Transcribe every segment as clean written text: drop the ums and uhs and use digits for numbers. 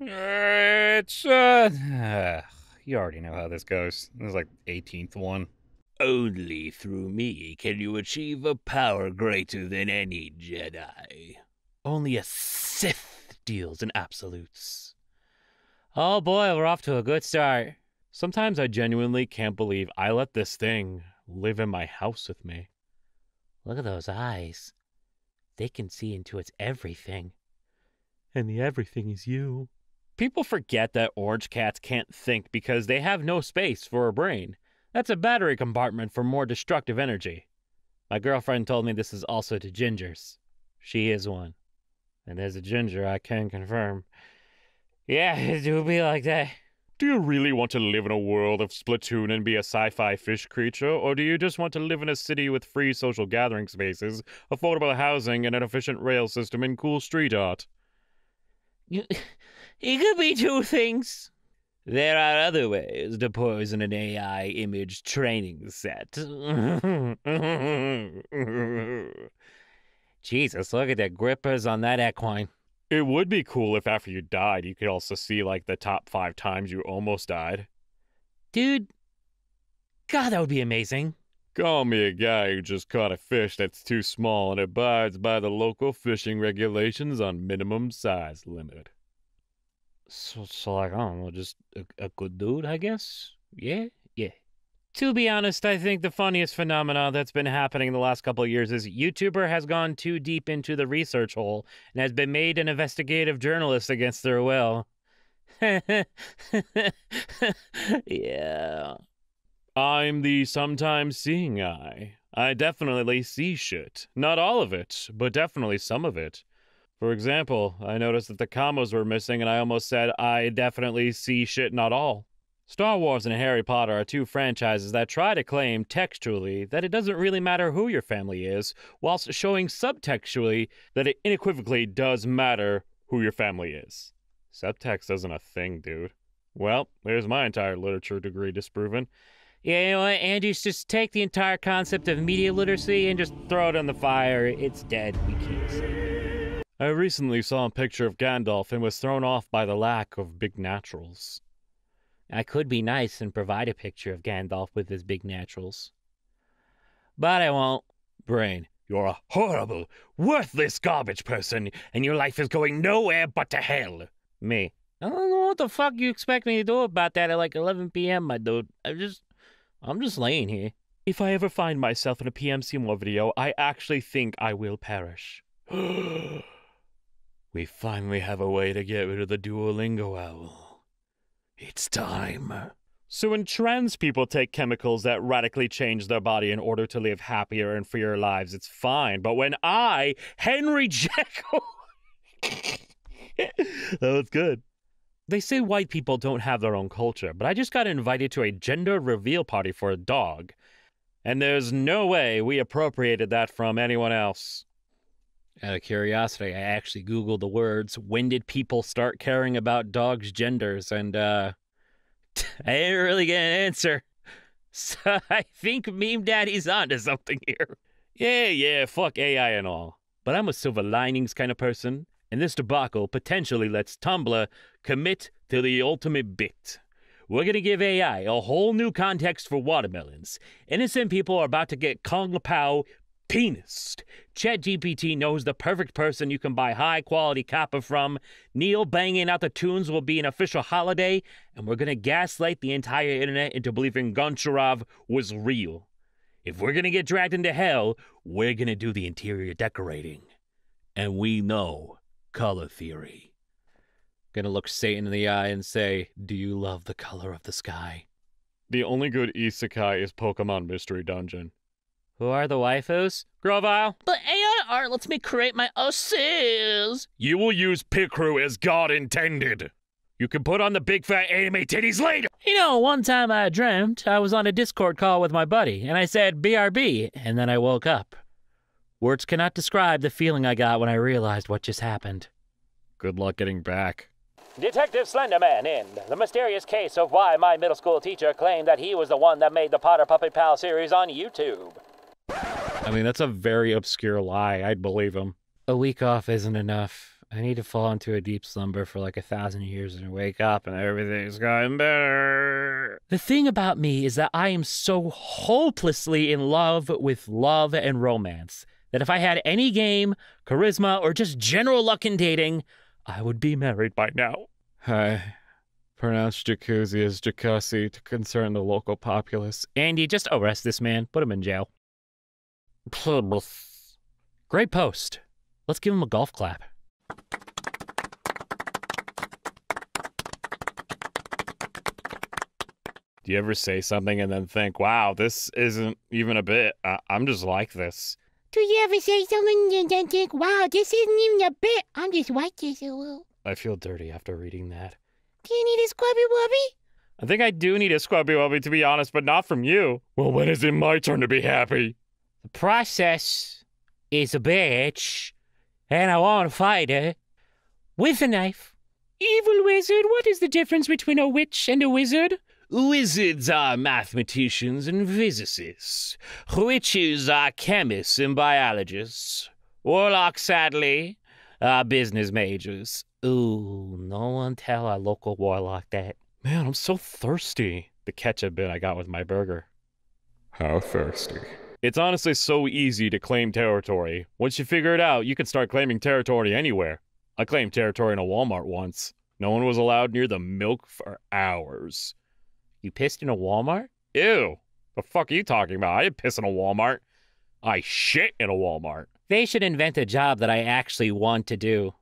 It's, you already know how this goes. This is like the 18th one. Only through me can you achieve a power greater than any Jedi. Only a Sith deals in absolutes. Oh boy, we're off to a good start. Sometimes I genuinely can't believe I let this thing live in my house with me. Look at those eyes. They can see into its everything. And the everything is you. People forget that orange cats can't think because they have no space for a brain. That's a battery compartment for more destructive energy. My girlfriend told me this is also to gingers. She is one. And as a ginger, I can confirm. Yeah, it do be like that. Do you really want to live in a world of Splatoon and be a sci-fi fish creature? Or do you just want to live in a city with free social gathering spaces, affordable housing, and an efficient rail system and cool street art? It could be two things. There are other ways to poison an AI image training set. Jesus, look at the grippers on that equine. It would be cool if after you died, you could also see, like, the top 5 times you almost died. Dude, God, that would be amazing. Call me a guy who just caught a fish that's too small and abides by the local fishing regulations on minimum size limit. So like, I don't know, just a good dude, I guess? Yeah? Yeah. To be honest, I think the funniest phenomena that's been happening in the last couple of years is YouTuber has gone too deep into the research hole and has been made an investigative journalist against their will. Yeah. I'm the sometimes seeing eye. I definitely see shit. Not all of it, but definitely some of it. For example, I noticed that the commas were missing and I almost said, I definitely see shit not all. Star Wars and Harry Potter are two franchises that try to claim textually that it doesn't really matter who your family is, whilst showing subtextually that it unequivocally does matter who your family is. Subtext isn't a thing, dude. Well, there's my entire literature degree disproven. Yeah, you know what, Andrews, just take the entire concept of media literacy and just throw it in the fire. It's dead. We can't see it. I recently saw a picture of Gandalf and was thrown off by the lack of big naturals. I could be nice and provide a picture of Gandalf with his big naturals. But I won't. Brain, you're a horrible, worthless garbage person, and your life is going nowhere but to hell. Me. I don't know what the fuck you expect me to do about that at like 11 p.m., my dude. I'm just laying here. If I ever find myself in a P.M. Seymour video, I actually think I will perish. We finally have a way to get rid of the Duolingo Owl. It's time. So when trans people take chemicals that radically change their body in order to live happier and freer lives, it's fine. But when I, Henry Jekyll... That was good. They say white people don't have their own culture, but I just got invited to a gender reveal party for a dog. And there's no way we appropriated that from anyone else. Out of curiosity, I actually Googled the words, when did people start caring about dogs' genders? And, I didn't really get an answer. So I think Meme Daddy's onto something here. Yeah, fuck AI and all. But I'm a silver linings kind of person, and this debacle potentially lets Tumblr commit to the ultimate bit. We're gonna give AI a whole new context for watermelons. Innocent people are about to get Kung Pao penis. ChatGPT knows the perfect person you can buy high-quality copper from. Neil banging out the tunes will be an official holiday, and we're gonna gaslight the entire internet into believing Goncharov was real. If we're gonna get dragged into hell, we're gonna do the interior decorating. And we know color theory. Gonna look Satan in the eye and say, do you love the color of the sky? The only good isekai is Pokémon Mystery Dungeon. Who are the waifus? Grove Isle? But AI art lets me create my OCs. You will use Picru as God intended. You can put on the big fat anime titties later. You know, one time I dreamt I was on a Discord call with my buddy, and I said BRB, and then I woke up. Words cannot describe the feeling I got when I realized what just happened. Good luck getting back. Detective Slenderman in the mysterious case of why my middle school teacher claimed that he was the one that made the Potter Puppet Pal series on YouTube. I mean, that's a very obscure lie. I'd believe him. A week off isn't enough. I need to fall into a deep slumber for like 1,000 years and wake up and everything's gotten better. The thing about me is that I am so hopelessly in love with love and romance that if I had any game, charisma, or just general luck in dating, I would be married by now. Hi. Pronounced jacuzzi as jacuzzi to concern the local populace. Andy, just arrest this man. Put him in jail. Great post. Let's give him a golf clap. Do you ever say something and then think, wow, this isn't even a bit. I'm just like this. Do you ever say something and then think, wow, this isn't even a bit. I'm just like this a little. I feel dirty after reading that. Do you need a scrubby wubby? I think I do need a scrubby wubby, to be honest, but not from you. Well, when is it my turn to be happy? The process is a bitch, and I want to fight her with a knife. Evil wizard, what is the difference between a witch and a wizard? Wizards are mathematicians and physicists. Witches are chemists and biologists. Warlocks, sadly, are business majors. Ooh, no one tell our local warlock that. Man, I'm so thirsty. The ketchup bit I got with my burger. How thirsty. It's honestly so easy to claim territory. Once you figure it out, you can start claiming territory anywhere. I claimed territory in a Walmart once. No one was allowed near the milk for hours. You pissed in a Walmart? Ew. The fuck are you talking about? I didn't piss in a Walmart. I shit in a Walmart. They should invent a job that I actually want to do.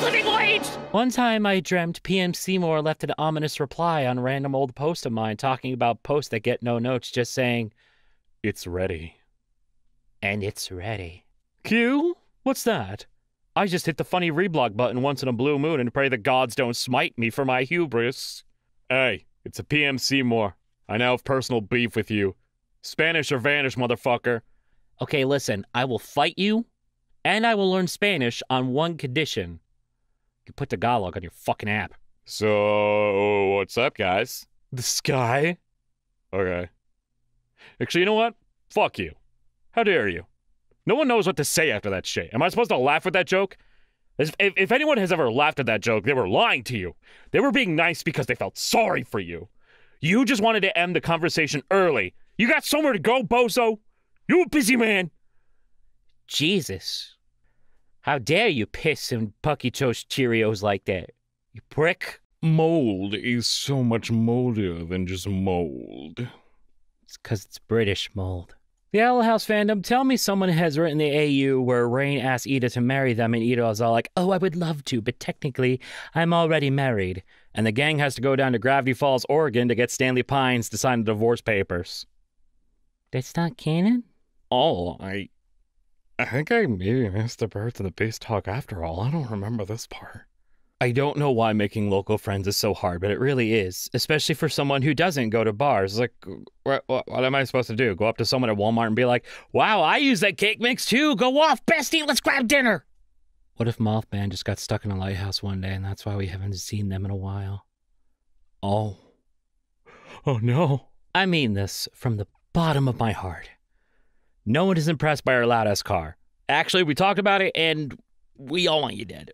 Living wage! One time I dreamt P.M. Seymour left an ominous reply on a random old post of mine talking about posts that get no notes, just saying, it's ready. And it's ready. Q? What's that? I just hit the funny reblog button once in a blue moon and pray the gods don't smite me for my hubris. Hey, it's a P.M. Seymour. I now have personal beef with you. Spanish or vanish, motherfucker. Okay, listen, I will fight you, and I will learn Spanish on one condition. You put the Tagalog on your fucking app. So, what's up, guys? The sky? Okay. Actually, you know what? Fuck you. How dare you? No one knows what to say after that shit. Am I supposed to laugh at that joke? If anyone has ever laughed at that joke, they were lying to you. They were being nice because they felt sorry for you. You just wanted to end the conversation early. You got somewhere to go, bozo. You a busy man. Jesus. How dare you piss in Pucky Toast Cheerios like that, you prick? Mold is so much moldier than just mold. It's because it's British mold. The Owl House fandom, tell me someone has written the AU where Rain asks Ida to marry them and Ida is all like, oh, I would love to, but technically, I'm already married. And the gang has to go down to Gravity Falls, Oregon to get Stanley Pines to sign the divorce papers. That's not canon? Oh, I think I maybe missed the birth of the base talk after all. I don't remember this part. I don't know why making local friends is so hard, but it really is, especially for someone who doesn't go to bars. It's like, what am I supposed to do? Go up to someone at Walmart and be like, wow, I use that cake mix too. Go off, bestie. Let's grab dinner. What if Mothman just got stuck in a lighthouse one day and that's why we haven't seen them in a while? Oh. Oh, no. I mean this from the bottom of my heart. No one is impressed by our loud-ass car. Actually, we talked about it, and we all want you dead.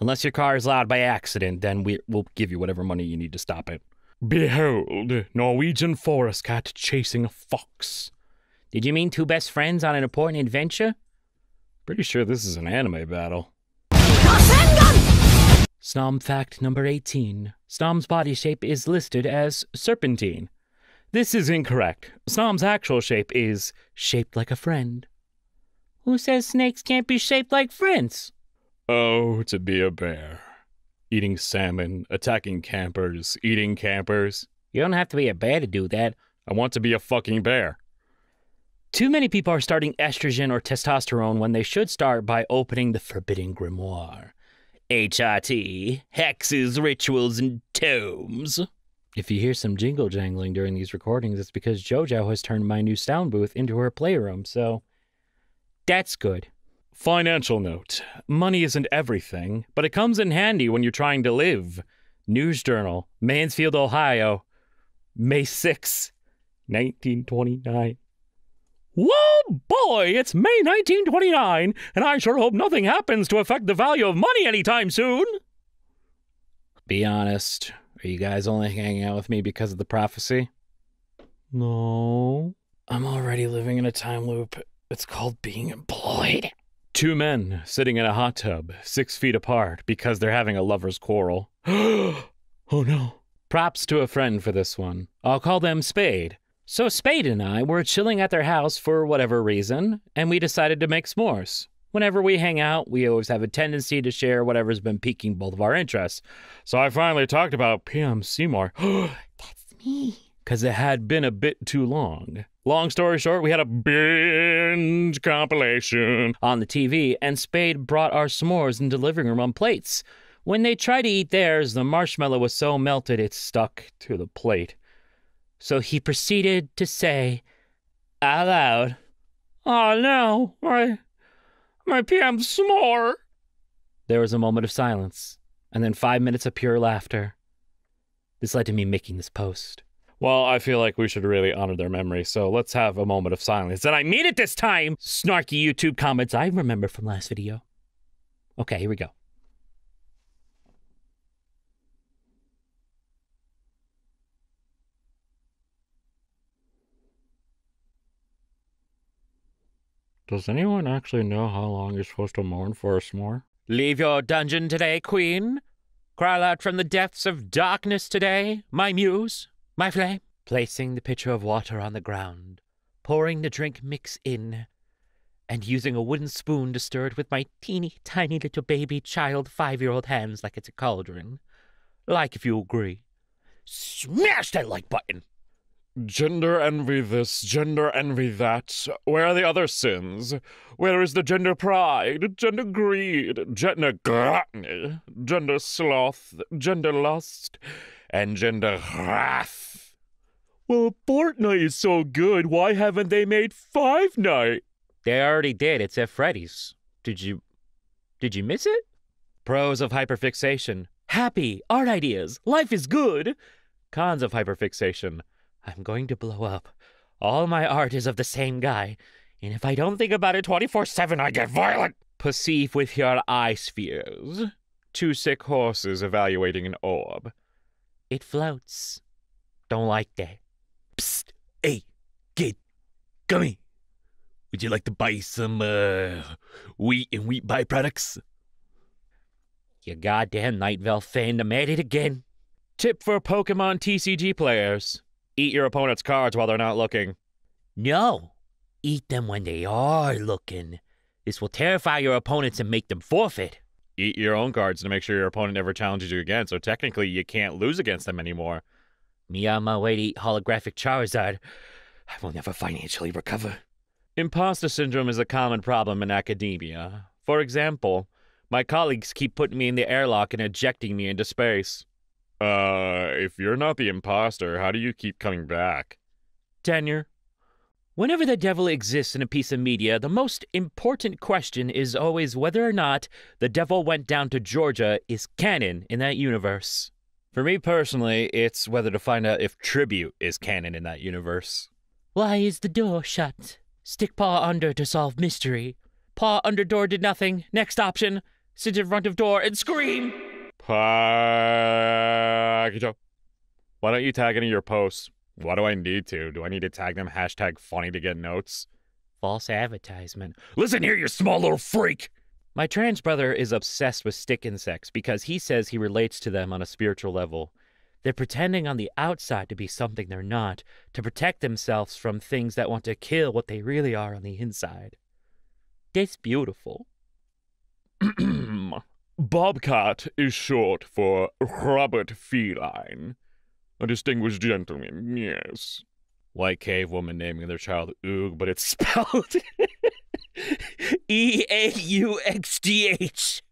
Unless your car is loud by accident, then we'll give you whatever money you need to stop it. Behold, Norwegian forest cat chasing a fox. Did you mean two best friends on an important adventure? Pretty sure this is an anime battle. Snom fact number 18. Snom's body shape is listed as serpentine. This is incorrect. Snom's actual shape is shaped like a friend. Who says snakes can't be shaped like friends? Oh, to be a bear. Eating salmon, attacking campers, eating campers. You don't have to be a bear to do that. I want to be a fucking bear. Too many people are starting estrogen or testosterone when they should start by opening the Forbidden Grimoire. HRT, hexes, rituals, and tomes. If you hear some jingle jangling during these recordings, it's because JoJo has turned my new sound booth into her playroom, so that's good. Financial note. Money isn't everything, but it comes in handy when you're trying to live. News Journal, Mansfield, Ohio, May 6, 1929. Whoa, boy, it's May 1929, and I sure hope nothing happens to affect the value of money anytime soon. Be honest, are you guys only hanging out with me because of the prophecy? No. I'm already living in a time loop. It's called being employed. Two men sitting in a hot tub, 6 feet apart, because they're having a lover's quarrel. Oh no. Props to a friend for this one. I'll call them Spade. So Spade and I were chilling at their house for whatever reason, and we decided to make s'mores. Whenever we hang out, we always have a tendency to share whatever's been piquing both of our interests. So I finally talked about P.M. Seymour. That's me. Because it had been a bit too long. Long story short, we had a binge compilation on the TV, and Spade brought our s'mores into the living room on plates. When they tried to eat theirs, the marshmallow was so melted it stuck to the plate. So he proceeded to say, out loud, "Oh no, my PM s'more." There was a moment of silence, and then 5 minutes of pure laughter. This led to me making this post. Well, I feel like we should really honor their memory, so let's have a moment of silence. And I mean it this time! Snarky YouTube comments I remember from last video. Okay, here we go. Does anyone actually know how long you're supposed to mourn for a s'more? Leave your dungeon today, queen. Crawl out from the depths of darkness today, my muse, my flame. Placing the pitcher of water on the ground, pouring the drink mix in, and using a wooden spoon to stir it with my teeny tiny little baby child 5-year-old hands like it's a cauldron. Like if you agree. Smash that like button! Gender envy this, gender envy that. Where are the other sins? Where is the gender pride, gender greed, gender gluttony, gender sloth, gender lust, and gender wrath? Well, Fortnite is so good, why haven't they made Five Night? They already did, it's at Freddy's. Did you miss it? Pros of hyperfixation. Happy, art ideas, life is good. Cons of hyperfixation. I'm going to blow up. All my art is of the same guy, and if I don't think about it 24/7, I get violent. Perceive with your eye spheres. Two sick horses evaluating an orb. It floats. Don't like that. Psst. Hey, kid. Come here. Would you like to buy some, wheat and wheat byproducts? Your goddamn Night Vale fandom at it again. Tip for Pokemon TCG players. Eat your opponent's cards while they're not looking. No. Eat them when they are looking. This will terrify your opponents and make them forfeit. Eat your own cards to make sure your opponent never challenges you again, so technically you can't lose against them anymore. Me on my way to eat holographic Charizard. I will never financially recover. Imposter syndrome is a common problem in academia. For example, my colleagues keep putting me in the airlock and ejecting me into space. If you're not the imposter, how do you keep coming back? Tenure. Whenever the devil exists in a piece of media, the most important question is always whether or not the devil went down to Georgia is canon in that universe. For me personally, it's whether to find out if tribute is canon in that universe. Why is the door shut? Stick paw under to solve mystery. Paw under door did nothing. Next option, sit in front of door and scream. Why don't you tag any of your posts? Why do I need to? Do I need to tag them #funny to get notes? False advertisement. Listen here, you small little freak! My trans brother is obsessed with stick insects because he says he relates to them on a spiritual level. They're pretending on the outside to be something they're not, to protect themselves from things that want to kill what they really are on the inside. That's beautiful. Bobcat is short for Robert Feline. A distinguished gentleman, yes. White cave woman naming their child Oog, but it's spelled E-A-U-X-D-H.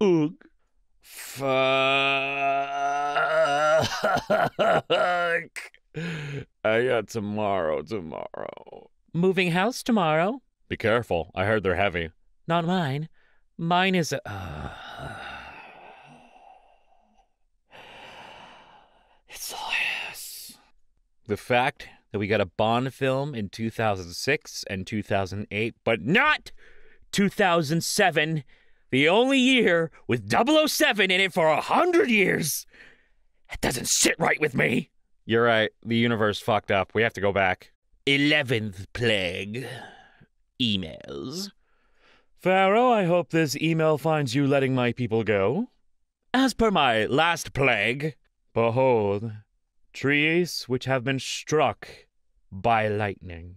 Oog. Fuck. I got tomorrow. Moving house tomorrow? Be careful. I heard they're heavy. Not mine. Mine is a... It's hilarious. The fact that we got a Bond film in 2006 and 2008, but not 2007, the only year with 007 in it for 100 years. That doesn't sit right with me. You're right. The universe fucked up. We have to go back. 11th plague. Emails. Pharaoh, I hope this email finds you letting my people go. As per my last plague, behold, trees which have been struck by lightning.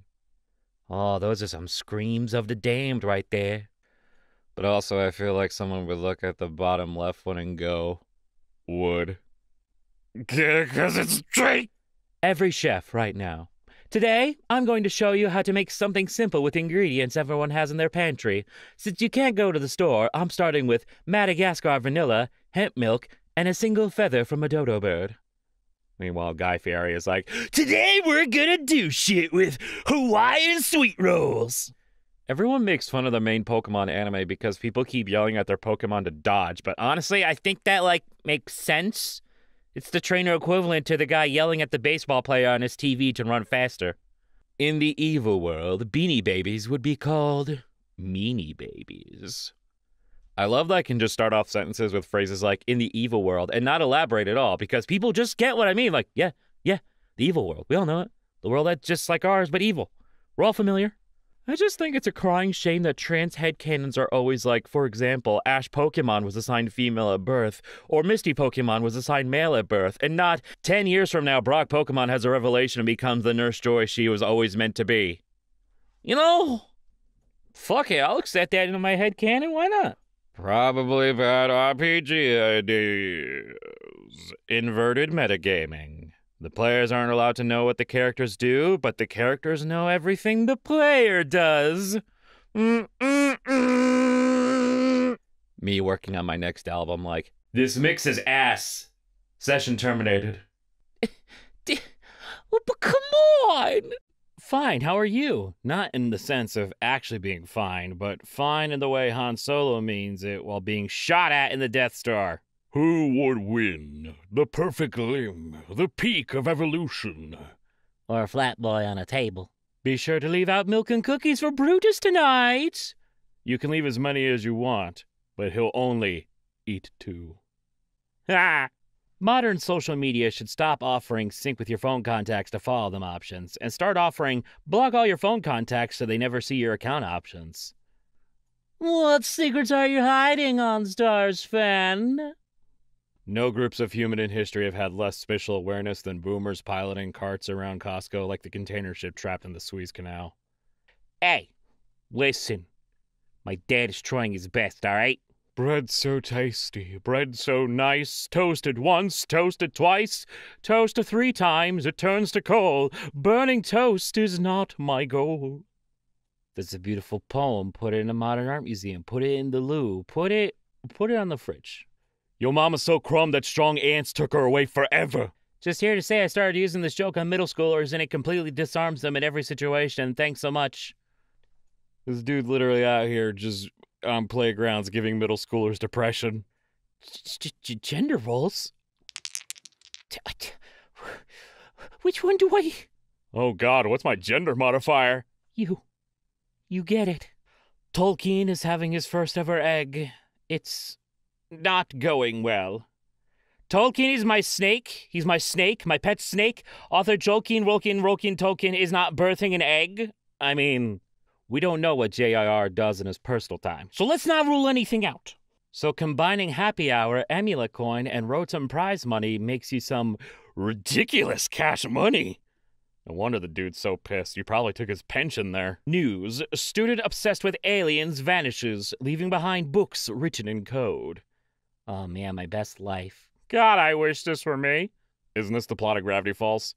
Oh, those are some screams of the damned right there. But also, I feel like someone would look at the bottom left one and go, wood. Because it's tree. Every chef right now. Today, I'm going to show you how to make something simple with ingredients everyone has in their pantry. Since you can't go to the store, I'm starting with Madagascar vanilla, hemp milk, and a single feather from a dodo bird. Meanwhile, Guy Fieri is like, today we're gonna do shit with Hawaiian sweet rolls. Everyone makes fun of the main Pokemon anime because people keep yelling at their Pokemon to dodge, but honestly, I think that, like, makes sense. It's the trainer equivalent to the guy yelling at the baseball player on his TV to run faster. In the evil world, Beanie Babies would be called Meanie Babies. I love that I can just start off sentences with phrases like, in the evil world, and not elaborate at all, because people just get what I mean. Like, yeah, the evil world. We all know it. The world that's just like ours, but evil. We're all familiar. I just think it's a crying shame that trans headcanons are always like, for example, Ash Pokemon was assigned female at birth, or Misty Pokemon was assigned male at birth, and not 10 years from now Brock Pokemon has a revelation and becomes the Nurse Joy she was always meant to be. You know, fuck it, I'll accept that into my headcanon, why not? Probably bad RPG ideas. Inverted metagaming. The players aren't allowed to know what the characters do, but the characters know everything the player does. Me working on my next album like, this mix is ass. Session terminated. But come on! Fine, how are you? Not in the sense of actually being fine, but fine in the way Han Solo means it while being shot at in the Death Star. Who would win? The perfect limb, the peak of evolution. Or a flat boy on a table. Be sure to leave out milk and cookies for Brutus tonight. You can leave as many as you want, but he'll only eat two. Ha! Modern social media should stop offering sync with your phone contacts to follow them options, and start offering block all your phone contacts so they never see your account options. What secrets are you hiding on Stars fan? No groups of human in history have had less spatial awareness than boomers piloting carts around Costco like the container ship trapped in the Suez Canal. Hey, listen. My dad is trying his best, all right? Bread so tasty, bread so nice, toasted once, toasted twice, toasted 3 times, it turns to coal. Burning toast is not my goal. That's a beautiful poem. Put it in a modern art museum. Put it in the Louvre. Put it on the fridge. Your mama's so crumb that strong ants took her away forever. Just here to say I started using this joke on middle schoolers and it completely disarms them in every situation. Thanks so much. This dude literally out here just on playgrounds giving middle schoolers depression. Gender roles? Which one do I... Oh god, what's my gender modifier? You get it. Tolkien is having his first ever egg. It's... not going well. Tolkien is my snake. He's my snake, my pet snake. Author Jolkien, Rolkien, Tolkien is not birthing an egg. I mean, we don't know what J.R.R. does in his personal time, so let's not rule anything out. So combining Happy Hour, Emula Coin, and Rotom prize money makes you some ridiculous cash money. No wonder the dude's so pissed. You probably took his pension there. News. Student obsessed with aliens vanishes, leaving behind books written in code. Oh man, my best life. God, I wish this were me. Isn't this the plot of Gravity Falls?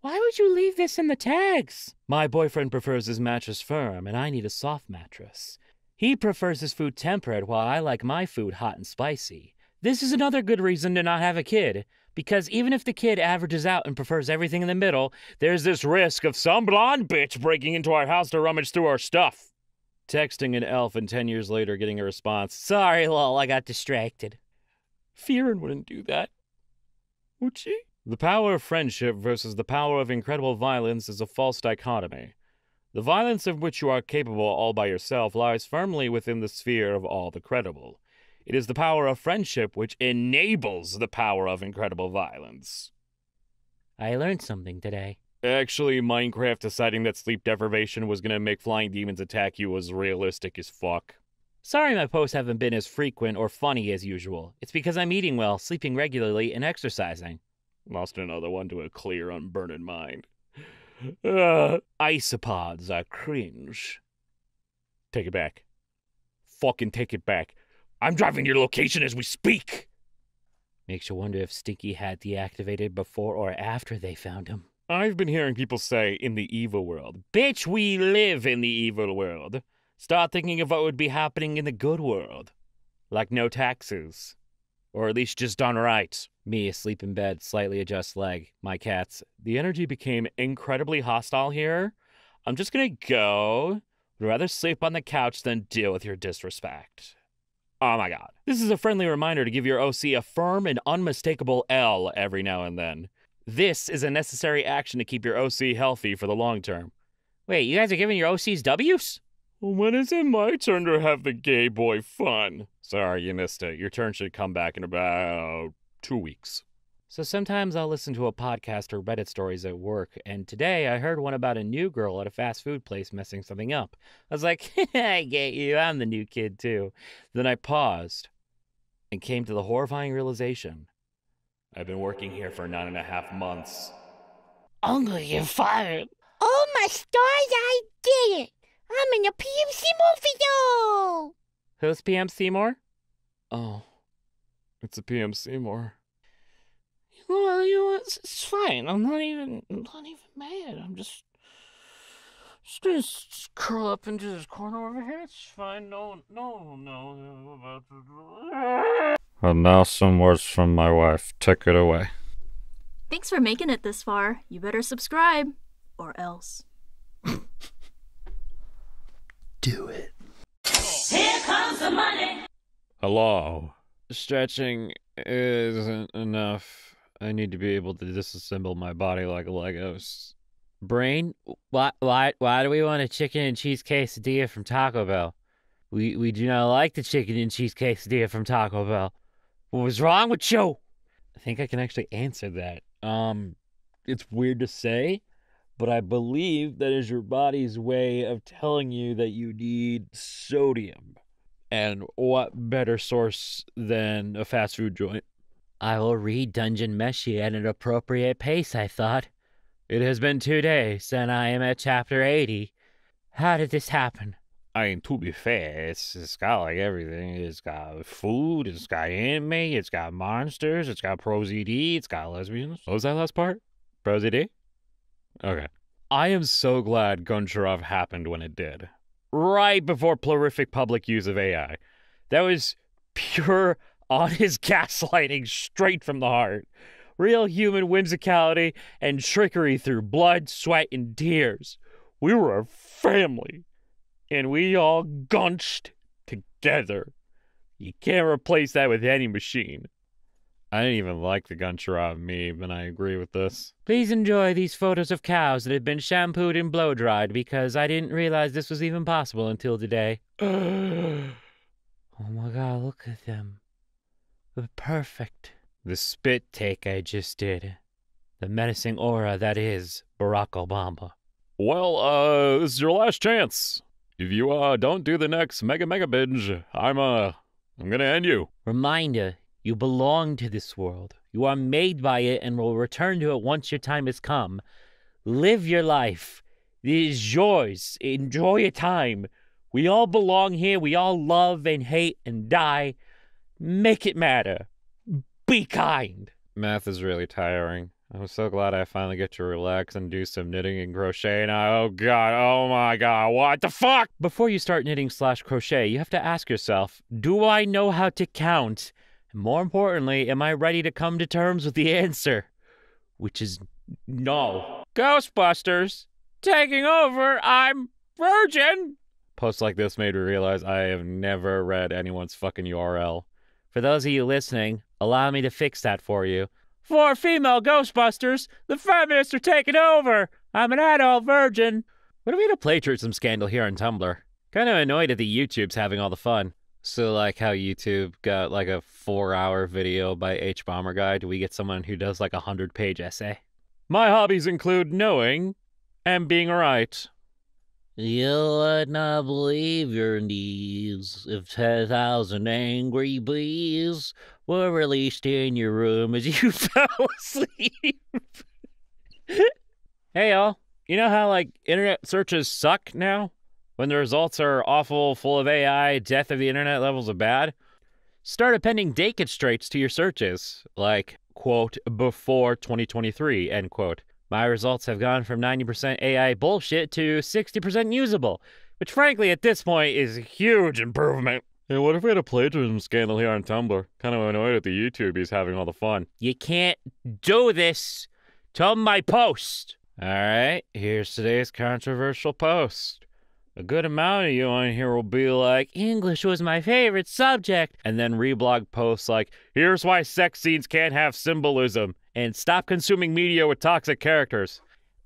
Why would you leave this in the tags? My boyfriend prefers his mattress firm, and I need a soft mattress. He prefers his food temperate, while I like my food hot and spicy. This is another good reason to not have a kid, because even if the kid averages out and prefers everything in the middle, there's this risk of some blonde bitch breaking into our house to rummage through our stuff. Texting an elf and 10 years later getting a response, sorry lol, I got distracted. Fearin wouldn't do that, would she? The power of friendship versus the power of incredible violence is a false dichotomy. The violence of which you are capable all by yourself lies firmly within the sphere of all the credible. It is the power of friendship which enables the power of incredible violence. I learned something today. Actually, Minecraft deciding that sleep deprivation was gonna make flying demons attack you was realistic as fuck. Sorry my posts haven't been as frequent or funny as usual. It's because I'm eating well, sleeping regularly, and exercising. Lost another one to a clear, unburdened mind. Isopods are cringe. Take it back. Fucking take it back. I'm driving to your location as we speak! Makes you wonder if Stinky had deactivated before or after they found him. I've been hearing people say, in the evil world. Bitch, we live in the evil world. Start thinking of what would be happening in the good world. Like no taxes. Or at least just done right. Me asleep in bed, slightly adjust leg, my cats. The energy became incredibly hostile here. I'm just gonna go. I'd rather sleep on the couch than deal with your disrespect. Oh my god. This is a friendly reminder to give your OC a firm and unmistakable L every now and then. This is a necessary action to keep your OC healthy for the long term. Wait, you guys are giving your OCs Ws? When is it my turn to have the gay boy fun? Sorry, you missed it. Your turn should come back in about 2 weeks. So sometimes I'll listen to a podcast or Reddit stories at work, and today I heard one about a new girl at a fast food place messing something up. I was like, I get you, I'm the new kid too. Then I paused and came to the horrifying realization. I've been working here for 9.5 months. I'm gonna get fired. Oh my stars, I did it! I'm in a P.M. Seymour video! Who's P.M. Seymour? Oh, it's a P.M. Seymour. You know, it's fine. I'm not even mad. I'm just gonna curl up into this corner over here. It's fine. No. About to... And now some words from my wife. Take it away. Thanks for making it this far. You better subscribe, or else. Do it. Here comes the money. Hello. Stretching isn't enough. I need to be able to disassemble my body like Legos. Brain, why do we want a chicken and cheese quesadilla from Taco Bell? We do not like the chicken and cheese quesadilla from Taco Bell. What was wrong with you? I think I can actually answer that. It's weird to say. But I believe that is your body's way of telling you that you need sodium. And what better source than a fast food joint? I will read Dungeon Meshi at an appropriate pace, I thought. It has been 2 days, and I am at chapter 80. How did this happen? I mean, to be fair, it's got like everything. It's got food, it's got anime, it's got monsters, it's got prosody, it's got lesbians. What was that last part? Prosody? Okay. I am so glad Goncharov happened when it did. Right before prolific public use of AI. That was pure, honest gaslighting straight from the heart. Real human whimsicality and trickery through blood, sweat, and tears. We were a family. And we all gunched together. You can't replace that with any machine. I didn't even like the Goncharov meme, and I agree with this. Please enjoy these photos of cows that have been shampooed and blow-dried because I didn't realize this was even possible until today. Oh my god, look at them. They're perfect. The spit take I just did. The menacing aura that is Barack Obama. Well, this is your last chance. If you, don't do the next mega binge, I'm gonna end you. Reminder. You belong to this world. You are made by it and will return to it once your time has come. Live your life. It is yours. Enjoy your time. We all belong here. We all love and hate and die. Make it matter. Be kind. Math is really tiring. I'm so glad I finally get to relax and do some knitting and crochet and oh god, oh my god, what the fuck? Before you start knitting/crochet, you have to ask yourself, do I know how to count? More importantly, am I ready to come to terms with the answer? Which is no. Ghostbusters, taking over, I'm virgin! Posts like this made me realize I have never read anyone's fucking URL. For those of you listening, allow me to fix that for you. 4 female Ghostbusters. The feminists are taking over. I'm an adult virgin. What are we gonna plagiarism scandal here on Tumblr? Kind of annoyed at the YouTubes having all the fun. So like how YouTube got like a 4-hour video by H-Bomber Guy, do we get someone who does like a 100-page essay? My hobbies include knowing and being right. You'll not believe your knees if 10,000 angry bees were released in your room as you fell asleep. Hey y'all, you know how like internet searches suck now? When the results are awful, full of AI, death of the internet levels are bad, start appending date constraints to your searches, like, quote, before 2023, end quote. My results have gone from 90% AI bullshit to 60% usable, which frankly at this point is a huge improvement. Hey, what if we had a plagiarism scandal here on Tumblr? Kind of annoyed at the YouTubies having all the fun. You can't do this to my post. All right, here's today's controversial post. A good amount of you on here will be like, English was my favorite subject, and then reblog posts like, here's why sex scenes can't have symbolism, and stop consuming media with toxic characters.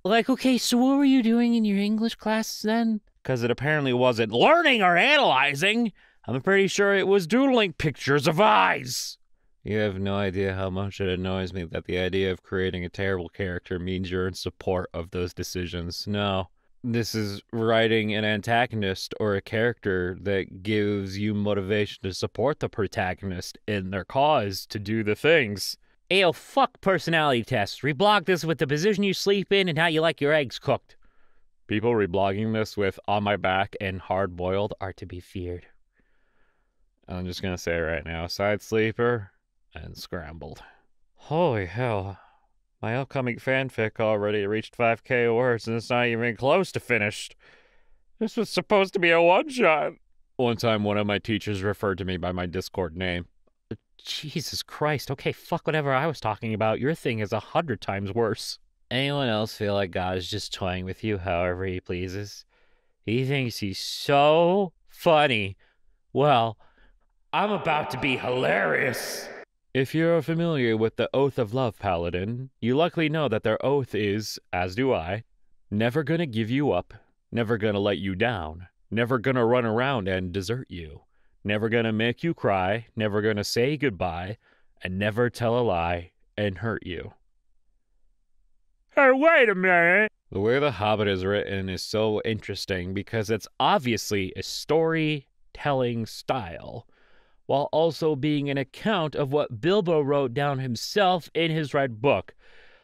Like, okay, so what were you doing in your English classes then? Because it apparently wasn't learning or analyzing. I'm pretty sure it was doodling pictures of eyes. You have no idea how much it annoys me that the idea of creating a terrible character means you're in support of those decisions. No. This is writing an antagonist or a character that gives you motivation to support the protagonist in their cause to do the things. Ayo, fuck personality tests. Reblog this with the position you sleep in and how you like your eggs cooked. People reblogging this with on my back and hard boiled are to be feared. I'm just gonna say right now, side sleeper and scrambled. Holy hell. My upcoming fanfic already reached 5,000 words and it's not even close to finished. This was supposed to be a one-shot. One time, one of my teachers referred to me by my Discord name. Jesus Christ, okay, fuck whatever I was talking about. Your thing is 100 times worse. Anyone else feel like God is just toying with you however he pleases? He thinks he's so funny. Well, I'm about to be hilarious. If you're familiar with the Oath of Love Paladin, you luckily know that their oath is, as do I, never gonna give you up, never gonna let you down, never gonna run around and desert you, never gonna make you cry, never gonna say goodbye, and never tell a lie and hurt you. Hey, wait a minute! The way The Hobbit is written is so interesting because it's obviously a storytelling style, while also being an account of what Bilbo wrote down himself in his red book.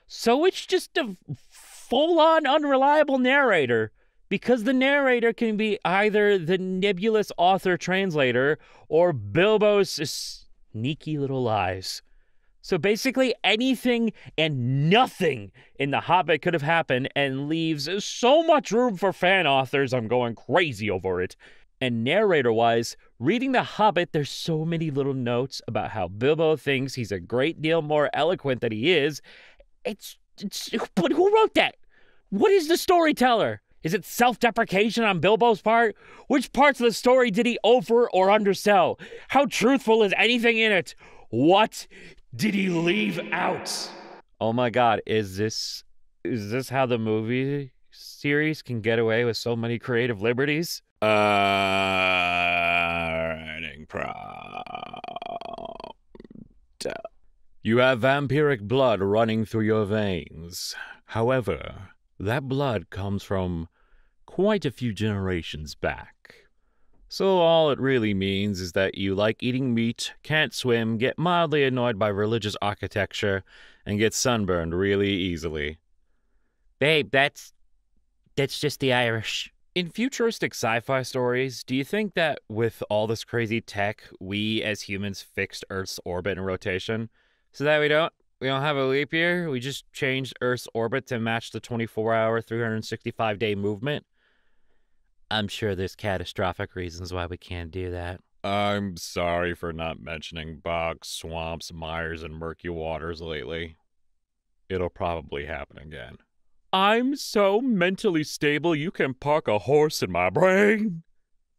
So it's just a full-on unreliable narrator, because the narrator can be either the nebulous author-translator or Bilbo's sneaky little lies. So basically anything and nothing in The Hobbit could have happened and leaves so much room for fan authors, I'm going crazy over it. And narrator-wise, reading The Hobbit, there's so many little notes about how Bilbo thinks he's a great deal more eloquent than he is. But who wrote that? What is the storyteller? Is it self-deprecation on Bilbo's part? Which parts of the story did he over or undersell? How truthful is anything in it? What did he leave out? Oh my God, is this how the movie series can get away with so many creative liberties? Earning prompt. You have vampiric blood running through your veins. However, that blood comes from quite a few generations back. So all it really means is that you like eating meat, can't swim, get mildly annoyed by religious architecture, and get sunburned really easily. Babe, that's just the Irish. In futuristic sci-fi stories, do you think that with all this crazy tech, we as humans fixed Earth's orbit and rotation? So that we don't have a leap year, we just changed Earth's orbit to match the 24-hour, 365-day movement? I'm sure there's catastrophic reasons why we can't do that. I'm sorry for not mentioning bogs, swamps, mires, and murky waters lately. It'll probably happen again. I'm so mentally stable you can park a horse in my brain.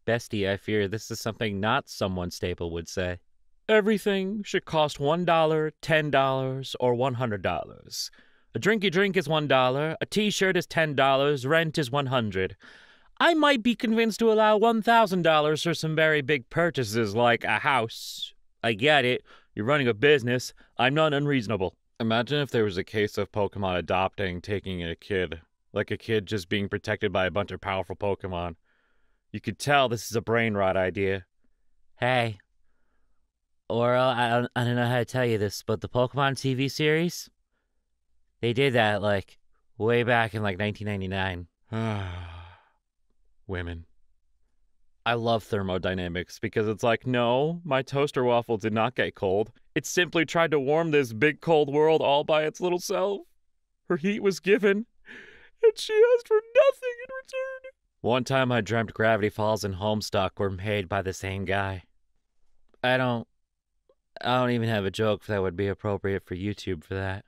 Bestie, I fear this is something not someone stable would say. Everything should cost $1, $10, or $100. A drinky drink is $1, a t-shirt is $10, rent is $100. I might be convinced to allow $1,000 for some very big purchases like a house. I get it. You're running a business. I'm not unreasonable. Imagine if there was a case of Pokemon adopting, taking a kid. Like a kid just being protected by a bunch of powerful Pokemon. You could tell this is a brain rot idea. Hey. Oral, I don't know how to tell you this, but the Pokemon TV series? They did that, like, way back in, like, 1999. Women. I love thermodynamics because it's like, no, my toaster waffle did not get cold. It simply tried to warm this big cold world all by its little self. Her heat was given, and she asked for nothing in return. One time I dreamt Gravity Falls and Homestuck were made by the same guy. I don't even have a joke that would be appropriate for YouTube for that.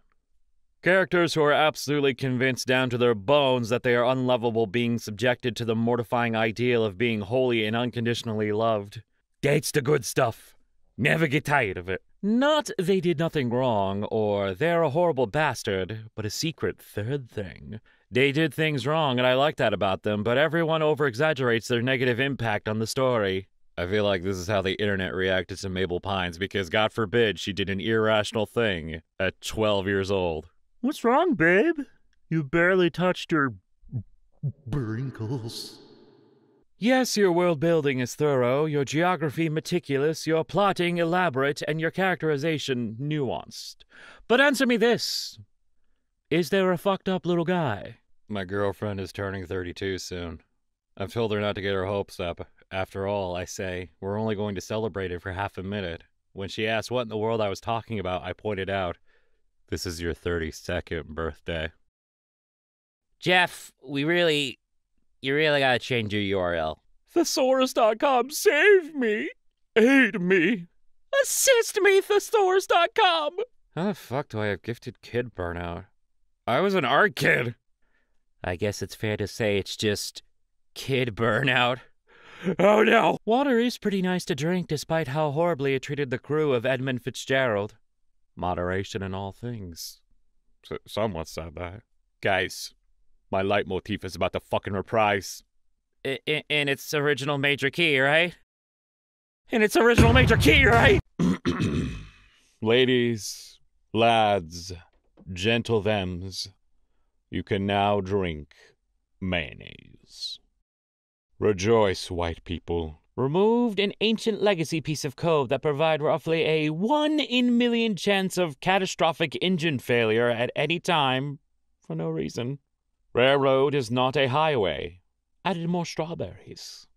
Characters who are absolutely convinced down to their bones that they are unlovable being subjected to the mortifying ideal of being wholly and unconditionally loved. That's the good stuff. Never get tired of it. Not they did nothing wrong or they're a horrible bastard, but a secret third thing. They did things wrong and I like that about them, but everyone over-exaggerates their negative impact on the story. I feel like this is how the internet reacted to Mabel Pines because God forbid she did an irrational thing at 12 years old. What's wrong, babe? You barely touched your brinkles. Yes, your world building is thorough, your geography meticulous, your plotting elaborate, and your characterization nuanced. But answer me this. Is there a fucked up little guy? My girlfriend is turning 32 soon. I've told her not to get her hopes up. After all, I say, we're only going to celebrate it for half a minute. When she asked what in the world I was talking about, I pointed out, this is your 32nd birthday. Jeff, you really gotta change your URL. Thesaurus.com, save me! Aid me! Assist me, Thesaurus.com! How the fuck do I have gifted kid burnout? I was an art kid! I guess it's fair to say it's just kid burnout. Oh no! Water is pretty nice to drink despite how horribly it treated the crew of Edmund Fitzgerald. Moderation in all things. Someone said that. Guys, my leitmotif is about to fucking reprise. In its original major key, right? In its original major key, right? Ladies, lads, gentle thems, you can now drink mayonnaise. Rejoice, white people. Removed an ancient legacy piece of code that provided roughly a 1 in a million chance of catastrophic engine failure at any time, for no reason. Railroad is not a highway. Added more strawberries.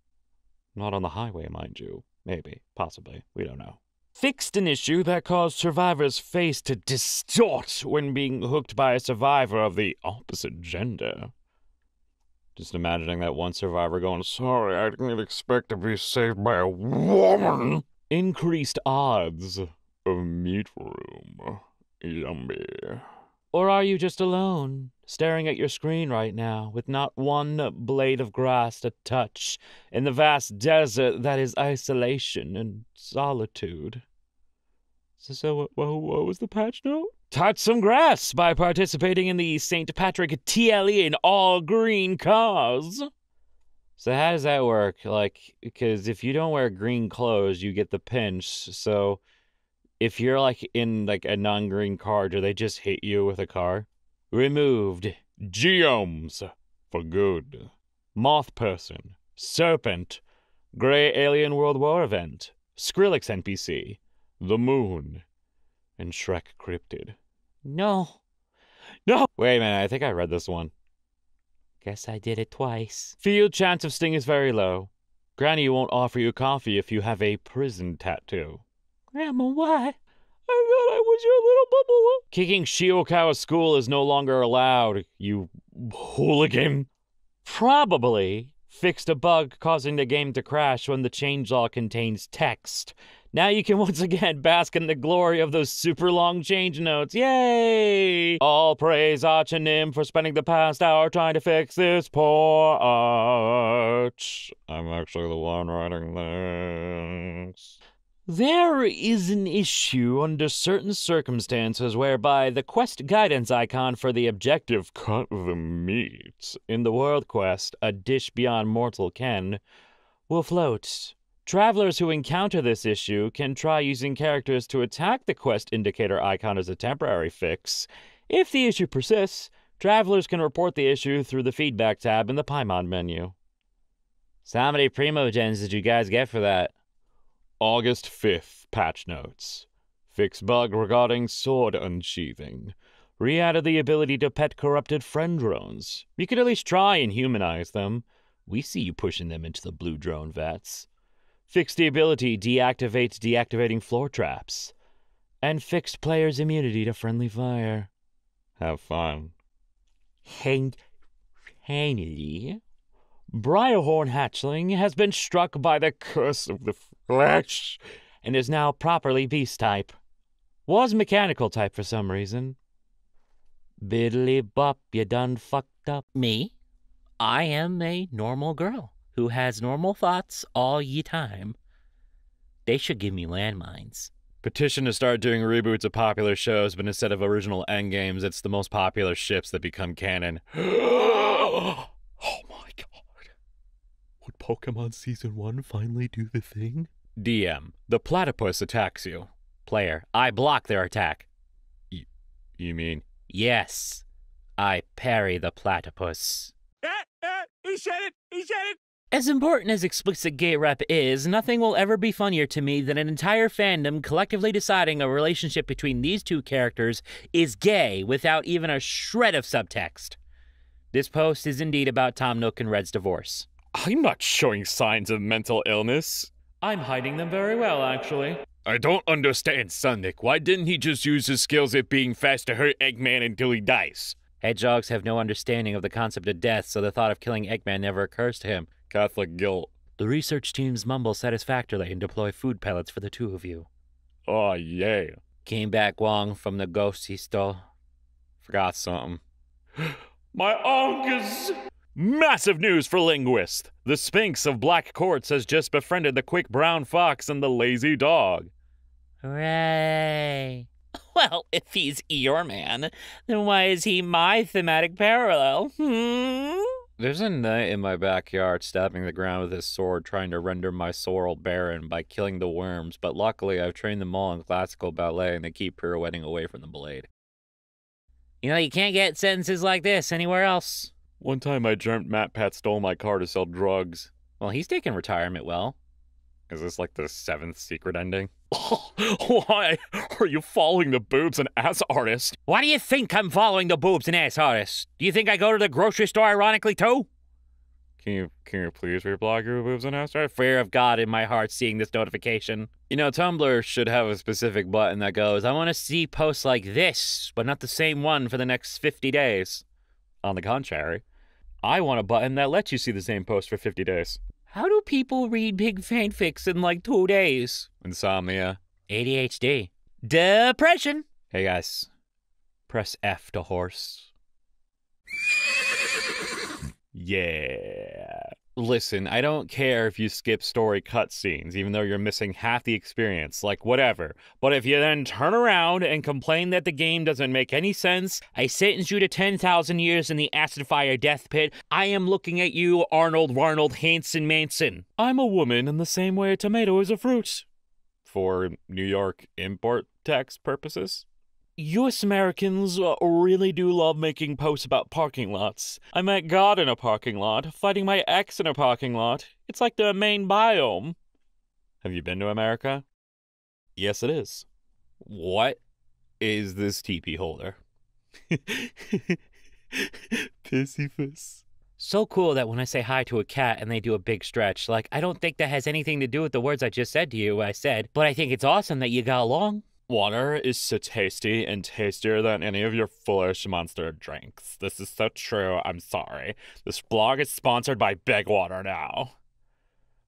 Not on the highway, mind you. Maybe, possibly, we don't know. Fixed an issue that caused survivors' face to distort when being hooked by a survivor of the opposite gender. Just imagining that one survivor going, sorry, I didn't expect to be saved by a woman. Increased odds of meat room. Yummy. Or are you just alone, staring at your screen right now, with not one blade of grass to touch, in the vast desert that is isolation and solitude? So what was the patch note? Touch some grass by participating in the St. Patrick TLE and all green cause. So how does that work? Like, because if you don't wear green clothes, you get the pinch. So if you're like in like a non-green car, do they just hit you with a car? Removed. Geomes for good. Moth person. Serpent. Gray Alien World War event. Skrillex NPC. The moon. And Shrek cryptid. No. No! Wait a minute, I think I read this one. Guess I did it twice. Field chance of sting is very low. Granny won't offer you coffee if you have a prison tattoo. Grandma, what? I thought I was your little bubble. Kicking Shioka out of school is no longer allowed, you hooligan. Probably fixed a bug causing the game to crash when the changelog contains text. Now you can once again bask in the glory of those super long change notes. Yay! All praise Archanim for spending the past hour trying to fix this poor arch. I'm actually the one writing this. There is an issue under certain circumstances whereby the quest guidance icon for the objective cut the meat in the world quest, A Dish Beyond Mortal Ken, will float. Travelers who encounter this issue can try using characters to attack the quest indicator icon as a temporary fix. If the issue persists, travelers can report the issue through the feedback tab in the Paimon menu. So how many primogens did you guys get for that? August 5th, patch notes. Fix bug regarding sword unsheathing. Re-added the ability to pet corrupted friend drones. You could at least try and humanize them. We see you pushing them into the blue drone vets. Fixed the ability deactivates deactivating floor traps. And fixed players' immunity to friendly fire. Have fun. Finally, Briarhorn Hatchling has been struck by the curse of the flesh and is now properly beast type. Was mechanical type for some reason. Biddly bop, you done fucked up. Me? I am a normal girl who has normal thoughts all ye time. They should give me landmines. Petition to start doing reboots of popular shows, but instead of original endgames, it's the most popular ships that become canon. Oh my god. Would Pokemon Season 1 finally do the thing? DM. The platypus attacks you. Player. I block their attack. You mean? Yes. I parry the platypus. He said it! He said it! As important as explicit gay rep is, nothing will ever be funnier to me than an entire fandom collectively deciding a relationship between these two characters is gay without even a shred of subtext. This post is indeed about Tom Nook and Red's divorce. I'm not showing signs of mental illness. I'm hiding them very well, actually. I don't understand Sonic. Why didn't he just use his skills at being fast to hurt Eggman until he dies? Hedgehogs have no understanding of the concept of death, so the thought of killing Eggman never occurs to him. Catholic guilt. The research teams mumble satisfactorily and deploy food pellets for the two of you. Oh, yeah. Came back Wong from the ghost he stole. Forgot something. My ongus! Massive news for linguists. The Sphinx of Black Quartz has just befriended the quick brown fox and the lazy dog. Hooray. Well, if he's Eeyore Man, then why is he my thematic parallel? There's a knight in my backyard stabbing the ground with his sword, trying to render my sorrel barren by killing the worms, but luckily I've trained them all in classical ballet and they keep pirouetting away from the blade. You know, you can't get sentences like this anywhere else. One time I dreamt MatPat stole my car to sell drugs. Well, he's taking retirement well. Is this like the seventh secret ending? Oh, why are you following the boobs and ass artist? Why do you think I'm following the boobs and ass artist? Do you think I go to the grocery store ironically too? Can you please reblog your boobs and ass artist? Fear of God in my heart seeing this notification. You know, Tumblr should have a specific button that goes, I want to see posts like this, but not the same one for the next 50 days. On the contrary, I want a button that lets you see the same post for 50 days. How do people read big fanfics in like 2 days? Insomnia. ADHD. Depression. Hey guys, press F to horse. Yeah. Listen, I don't care if you skip story cutscenes, even though you're missing half the experience, like whatever. But if you then turn around and complain that the game doesn't make any sense, I sentence you to 10,000 years in the acid fire death pit. I am looking at you, Arnold Warnold Hanson Manson. I'm a woman in the same way a tomato is a fruit. For New York import tax purposes. U.S. Americans really do love making posts about parking lots. I met God in a parking lot, fighting my ex in a parking lot. It's like the main biome. Have you been to America? Yes, it is. What is this teepee holder? Pissyfuss. So cool that when I say hi to a cat and they do a big stretch, like, I don't think that has anything to do with the words I just said to you, I said, but I think it's awesome that you got along. Water is so tasty and tastier than any of your foolish monster drinks. This is so true, I'm sorry. This blog is sponsored by Big Water now.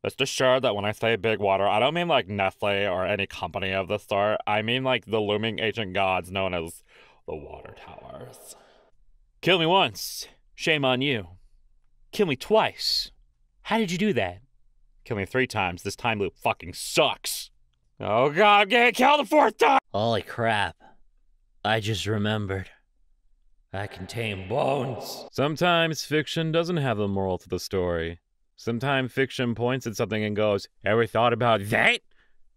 Let's just show that when I say Big Water, I don't mean like Nestle or any company of the sort. I mean like the looming ancient gods known as the Water Towers. Kill me once. Shame on you. Kill me twice. How did you do that? Kill me 3 times. This time loop fucking sucks. Oh god, I'm getting killed the fourth time! Holy crap. I just remembered. I contain bones. Sometimes fiction doesn't have a moral to the story. Sometimes fiction points at something and goes, ever thought about that?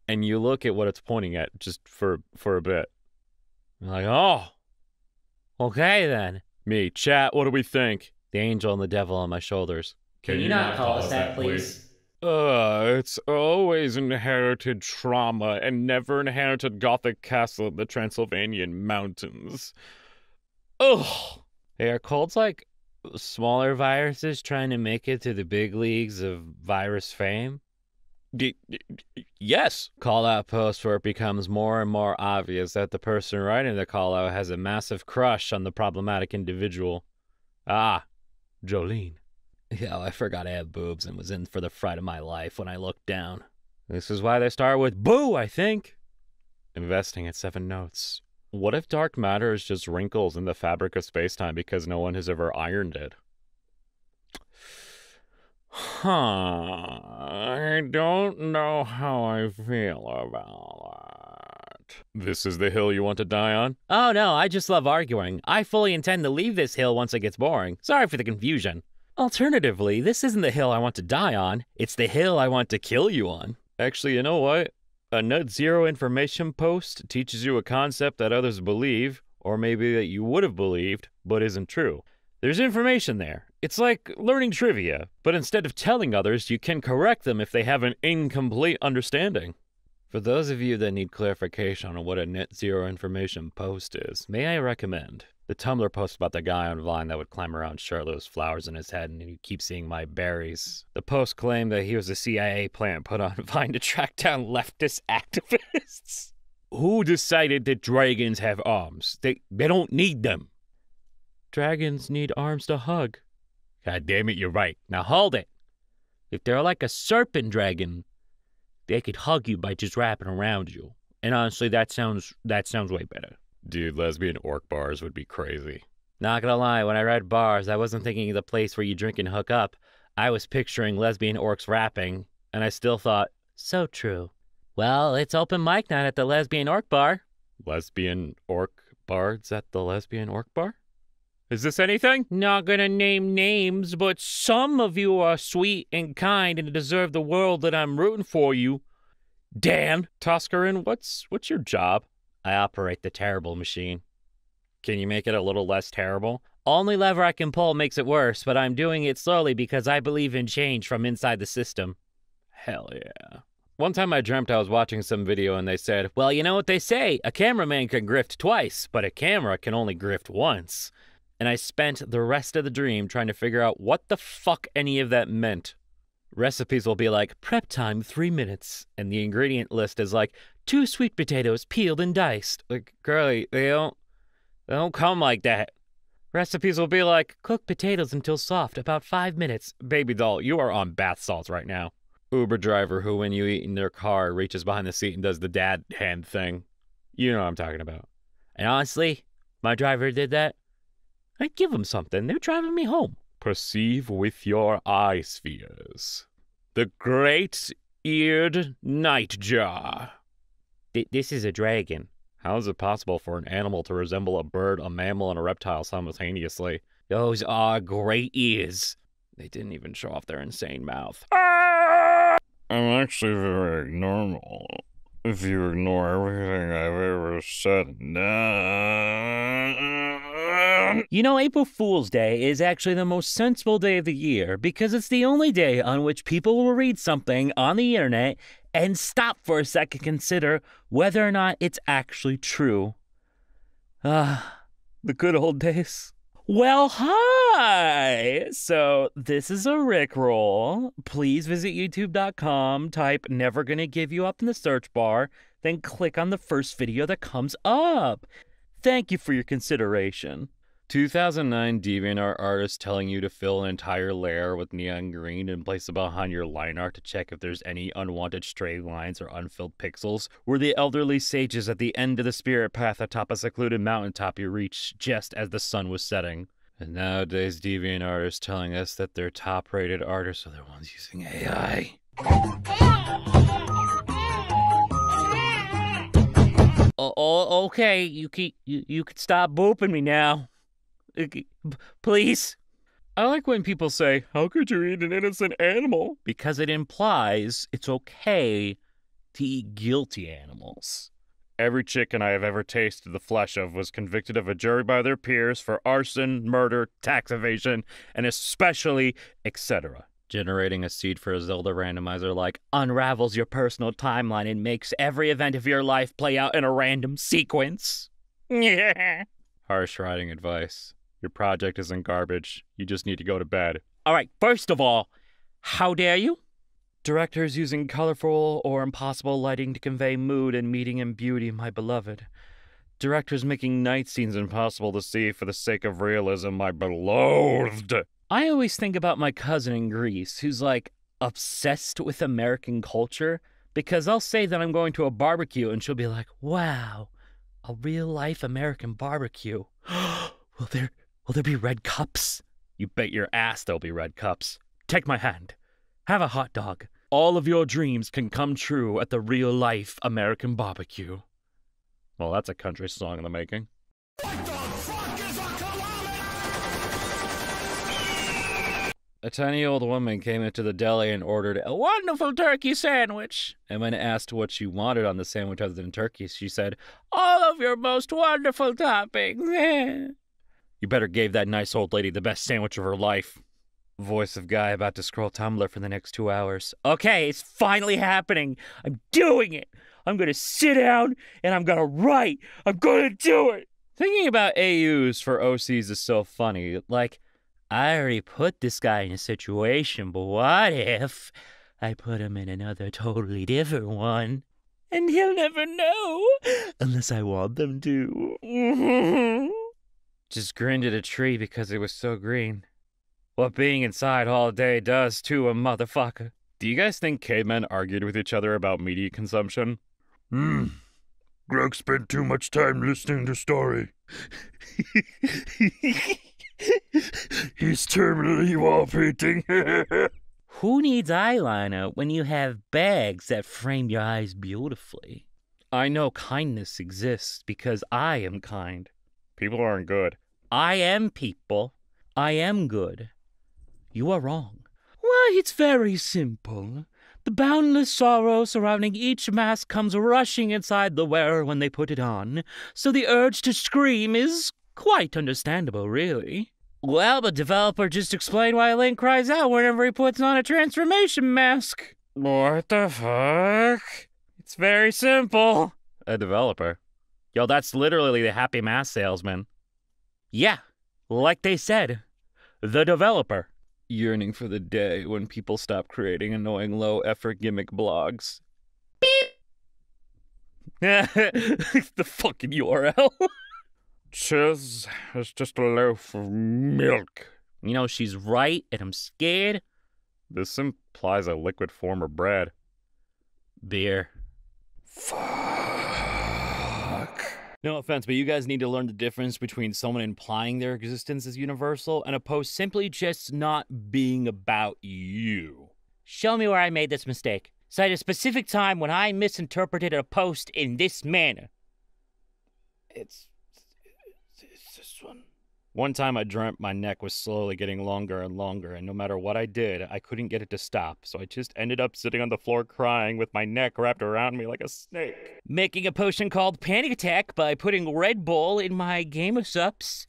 And you look at what it's pointing at just for a bit. You're like, oh, okay then. Me, chat, what do we think? The angel and the devil on my shoulders. Can you not call us that, please? It's always inherited trauma and never inherited Gothic castle in the Transylvanian mountains. Ugh! Hey, are colds like smaller viruses trying to make it to the big leagues of virus fame? Yes. Call-out posts where it becomes more and more obvious that the person writing the call-out has a massive crush on the problematic individual. Ah, Jolene. Yo, I forgot I had boobs and was in for the fright of my life when I looked down. This is why they start with boo, I think. Investing at 7 notes. What if dark matter is just wrinkles in the fabric of space-time because no one has ever ironed it? Huh. I don't know how I feel about that. This is the hill you want to die on? Oh no, I just love arguing. I fully intend to leave this hill once it gets boring. Sorry for the confusion. Alternatively, this isn't the hill I want to die on, it's the hill I want to kill you on. Actually, you know what? A net zero information post teaches you a concept that others believe, or maybe that you would have believed, but isn't true. There's information there. It's like learning trivia, but instead of telling others, you can correct them if they have an incomplete understanding. For those of you that need clarification on what a net zero information post is, may I recommend the Tumblr post about the guy on Vine that would climb around shirtless, flowers in his head, and you keep seeing my berries. The post claimed that he was a CIA plant put on Vine to track down leftist activists. Who decided that dragons have arms? They don't need them. Dragons need arms to hug. God damn it, you're right. Now hold it. If they're like a serpent dragon, they could hug you by just wrapping around you. And honestly, that sounds way better. Dude, lesbian orc bars would be crazy. Not gonna lie, when I read bars, I wasn't thinking of the place where you drink and hook up. I was picturing lesbian orcs rapping, and I still thought, so true. Well, it's open mic night at the lesbian orc bar. Lesbian orc bards at the lesbian orc bar? Is this anything? Not gonna name names, but some of you are sweet and kind and deserve the world that I'm rooting for you. Dan! Toskarin, what's your job? I operate the terrible machine. Can you make it a little less terrible? Only lever I can pull makes it worse, but I'm doing it slowly because I believe in change from inside the system. Hell yeah. One time I dreamt I was watching some video and they said, well, you know what they say, a cameraman can grift twice, but a camera can only grift once. And I spent the rest of the dream trying to figure out what the fuck any of that meant. Recipes will be like, prep time 3 minutes, and the ingredient list is like, 2 sweet potatoes peeled and diced. Like, girly, they don't come like that. Recipes will be like, cook potatoes until soft, about 5 minutes. Baby doll, you are on bath salts right now. Uber driver who, when you eat in their car, reaches behind the seat and does the dad hand thing. You know what I'm talking about. And honestly, my driver did that, I'd give him something. They're driving me home. Perceive with your eye spheres. The great-eared nightjar. This is a dragon. How is it possible for an animal to resemble a bird, a mammal, and a reptile simultaneously? Those are great ears. They didn't even show off their insane mouth. I'm actually very normal. If you ignore everything I've ever said, you know, April Fool's Day is actually the most sensible day of the year because it's the only day on which people will read something on the internet and stop for a second to consider whether or not it's actually true. The good old days. Well, hi! So, this is a Rickroll. Please visit youtube.com, type never gonna give you up in the search bar, then click on the first video that comes up. Thank you for your consideration. 2009 DeviantArt artist telling you to fill an entire layer with neon green and place it behind your line art to check if there's any unwanted stray lines or unfilled pixels were the elderly sages at the end of the spirit path atop a secluded mountaintop you reached just as the sun was setting. And nowadays DeviantArt is telling us that their top-rated artists are the ones using AI. Okay, you could stop booping me now. Please. I like when people say, how could you eat an innocent animal? Because it implies it's okay to eat guilty animals. Every chicken I have ever tasted the flesh of was convicted of a jury by their peers for arson, murder, tax evasion, and especially, etc. Generating a seed for a Zelda randomizer like unravels your personal timeline and makes every event of your life play out in a random sequence. Yeah. Harsh writing advice. Your project isn't garbage. You just need to go to bed. All right, first of all, how dare you? Directors using colorful or impossible lighting to convey mood and meaning and beauty, my beloved. Directors making night scenes impossible to see for the sake of realism, my beloved. I always think about my cousin in Greece, who's like obsessed with American culture, because I'll say that I'm going to a barbecue and she'll be like, wow, a real life American barbecue. Will there be red cups? You bet your ass there'll be red cups. Take my hand. Have a hot dog. All of your dreams can come true at the real-life American barbecue. Well, that's a country song in the making. What the fuck is a kilometer? A tiny old woman came into the deli and ordered a wonderful turkey sandwich. And when asked what she wanted on the sandwich other than turkeys, she said, all of your most wonderful toppings. You better gave that nice old lady the best sandwich of her life. Voice of guy about to scroll Tumblr for the next 2 hours. Okay, it's finally happening. I'm doing it. I'm gonna sit down and I'm gonna write. I'm gonna do it. Thinking about AUs for OCs is so funny. Like, I already put this guy in a situation, but what if I put him in another totally different one? And he'll never know unless I want them to. Just grinned at a tree because it was so green. What being inside all day does to a motherfucker. Do you guys think cavemen argued with each other about media consumption? Greg spent too much time listening to story. He's terminally wall painting. Who needs eyeliner when you have bags that frame your eyes beautifully? I know kindness exists because I am kind. People aren't good. I am people. I am good. You are wrong. Why, it's very simple. The boundless sorrow surrounding each mask comes rushing inside the wearer when they put it on, so the urge to scream is quite understandable, really. Well, but developer just explained why Link cries out whenever he puts on a transformation mask. What the fuck? It's very simple. A developer. Yo, that's literally the happy mask salesman. Yeah, like they said, the developer. Yearning for the day when people stop creating annoying low-effort gimmick blogs. Beep! The fucking URL. Chiz is just a loaf of milk. You know, she's right, and I'm scared. This implies a liquid form of bread. Beer. Fuck. No offense, but you guys need to learn the difference between someone implying their existence is universal and a post simply just not being about you. Show me where I made this mistake. Cite a specific time when I misinterpreted a post in this manner. It's this one. One time I dreamt my neck was slowly getting longer and longer, and no matter what I did, I couldn't get it to stop, so I just ended up sitting on the floor crying with my neck wrapped around me like a snake. Making a potion called Panic Attack by putting Red Bull in my Game of Sups.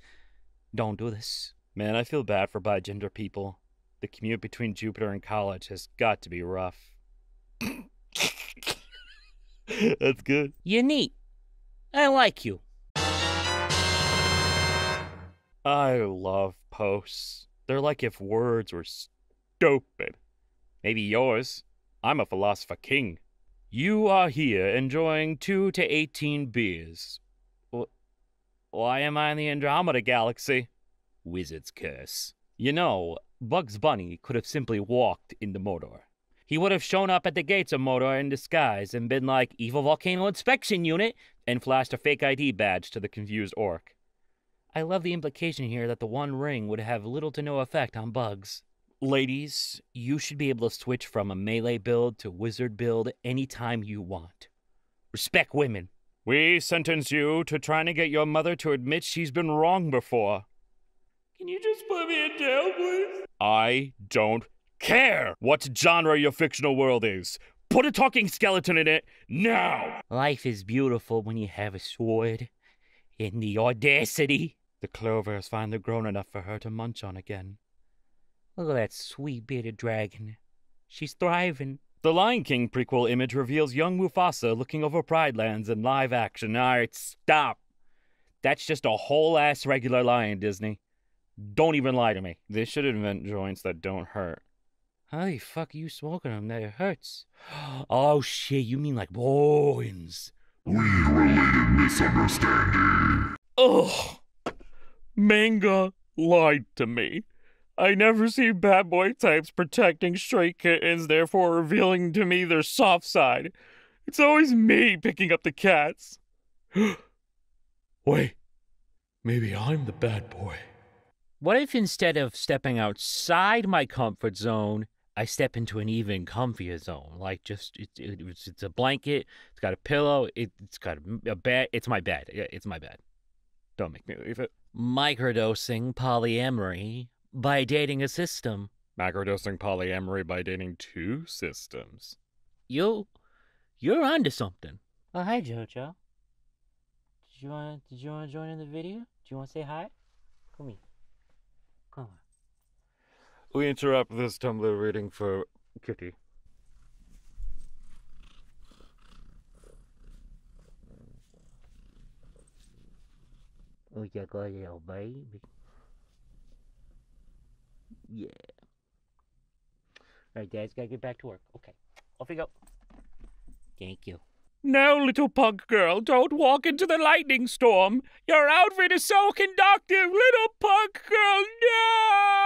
Don't do this. Man, I feel bad for bi-gender people. The commute between Jupiter and college has got to be rough. That's good. You're neat. I like you. I love posts. They're like if words were stupid. Maybe yours. I'm a philosopher king. You are here enjoying 2 to 18 beers. Why am I in the Andromeda Galaxy? Wizard's curse. You know, Bugs Bunny could have simply walked into Mordor. He would have shown up at the gates of Mordor in disguise and been like, evil volcano inspection unit, and flashed a fake ID badge to the confused orc. I love the implication here that the One Ring would have little to no effect on Bugs. Ladies, you should be able to switch from a melee build to wizard build anytime you want. Respect women. We sentence you to trying to get your mother to admit she's been wrong before. Can you just put me in jail, please? I don't care what genre your fictional world is. Put a talking skeleton in it now! Life is beautiful when you have a sword and the audacity. The clover is finally grown enough for her to munch on again. Look at that sweet bearded dragon. She's thriving. The Lion King prequel image reveals young Mufasa looking over Pride Lands in live action. Alright, stop. That's just a whole-ass regular lion, Disney. Don't even lie to me. They should invent joints that don't hurt. How the fuck are you smoking them that it hurts? Oh shit, you mean like bones. Weed-related misunderstanding. Ugh. Manga lied to me. I never see bad boy types protecting stray kittens, therefore revealing to me their soft side. It's always me picking up the cats. Wait, maybe I'm the bad boy. What if instead of stepping outside my comfort zone, I step into an even comfier zone? Like just, it's a blanket, it's got a pillow, it's got a bed, it's my bed, it's my bed. Don't make me leave it. Microdosing polyamory by dating a system. Microdosing polyamory by dating two systems. You're onto something. Oh, hi, JoJo. Did you want to join in the video? Do you want to say hi? Come here. Come on. We interrupt this Tumblr reading for Kitty. Oh, you got a little baby. Yeah. Alright, Dad's gotta get back to work. Okay. Off you go. Thank you. No, little punk girl, don't walk into the lightning storm. Your outfit is so conductive, little punk girl, no!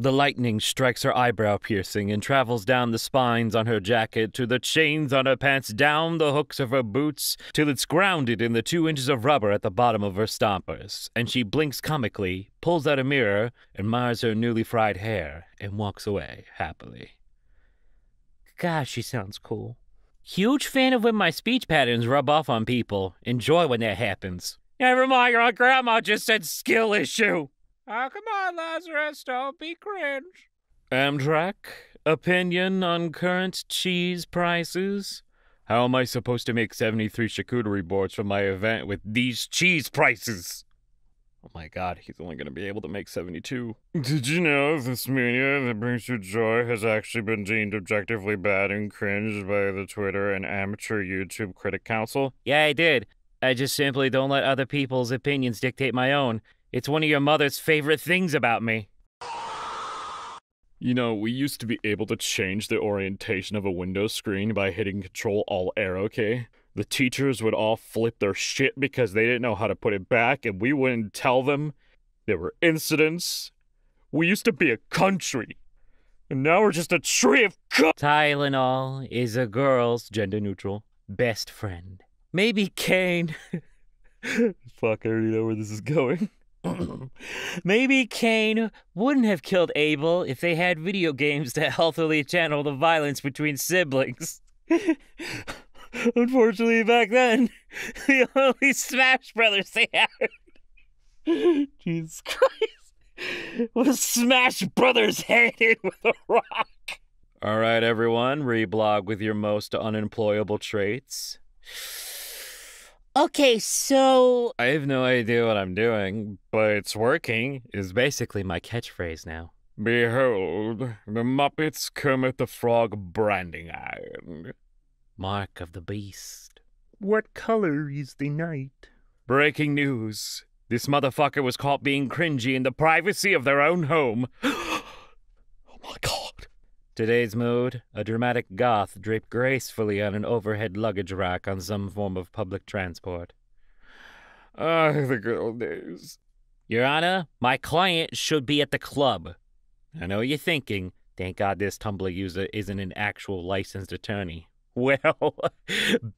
The lightning strikes her eyebrow piercing and travels down the spines on her jacket to the chains on her pants, down the hooks of her boots, till it's grounded in the 2 inches of rubber at the bottom of her stompers. And she blinks comically, pulls out a mirror, admires her newly fried hair, and walks away happily. Gosh, she sounds cool. Huge fan of when my speech patterns rub off on people. Enjoy when that happens. Never mind, your grandma just said skill issue. Oh, come on, Lazarus, don't be cringe. Amtrak? Opinion on current cheese prices? How am I supposed to make 73 charcuterie boards for my event with these cheese prices? Oh my god, he's only gonna be able to make 72. Did you know this media that brings you joy has actually been deemed objectively bad and cringe by the Twitter and Amateur YouTube Critic Council? Yeah, I did. I just simply don't let other people's opinions dictate my own. It's one of your mother's favorite things about me. You know, we used to be able to change the orientation of a window screen by hitting Control-Alt-Arrow key. The teachers would all flip their shit because they didn't know how to put it back, and we wouldn't tell them. There were incidents. We used to be a country, and now we're just a tree of co- Tylenol is a girl's, gender-neutral, best friend. Maybe Kane. Fuck, I already know where this is going. Maybe Cain wouldn't have killed Abel if they had video games to healthily channel the violence between siblings. Unfortunately, back then, the only Smash Brothers they had, Jesus Christ, was Smash Brothers headed with a rock. All right, everyone, reblog with your most unemployable traits. Okay, so... I have no idea what I'm doing, but it's working, is basically my catchphrase now. Behold, the Muppets Kermit the Frog branding iron. Mark of the Beast. What color is the night? Breaking news. This motherfucker was caught being cringy in the privacy of their own home. Oh my god. Today's mood, a dramatic goth draped gracefully on an overhead luggage rack on some form of public transport. Ah, the good old days. Your Honor, my client should be at the club. I know you're thinking, thank god this Tumblr user isn't an actual licensed attorney. Well,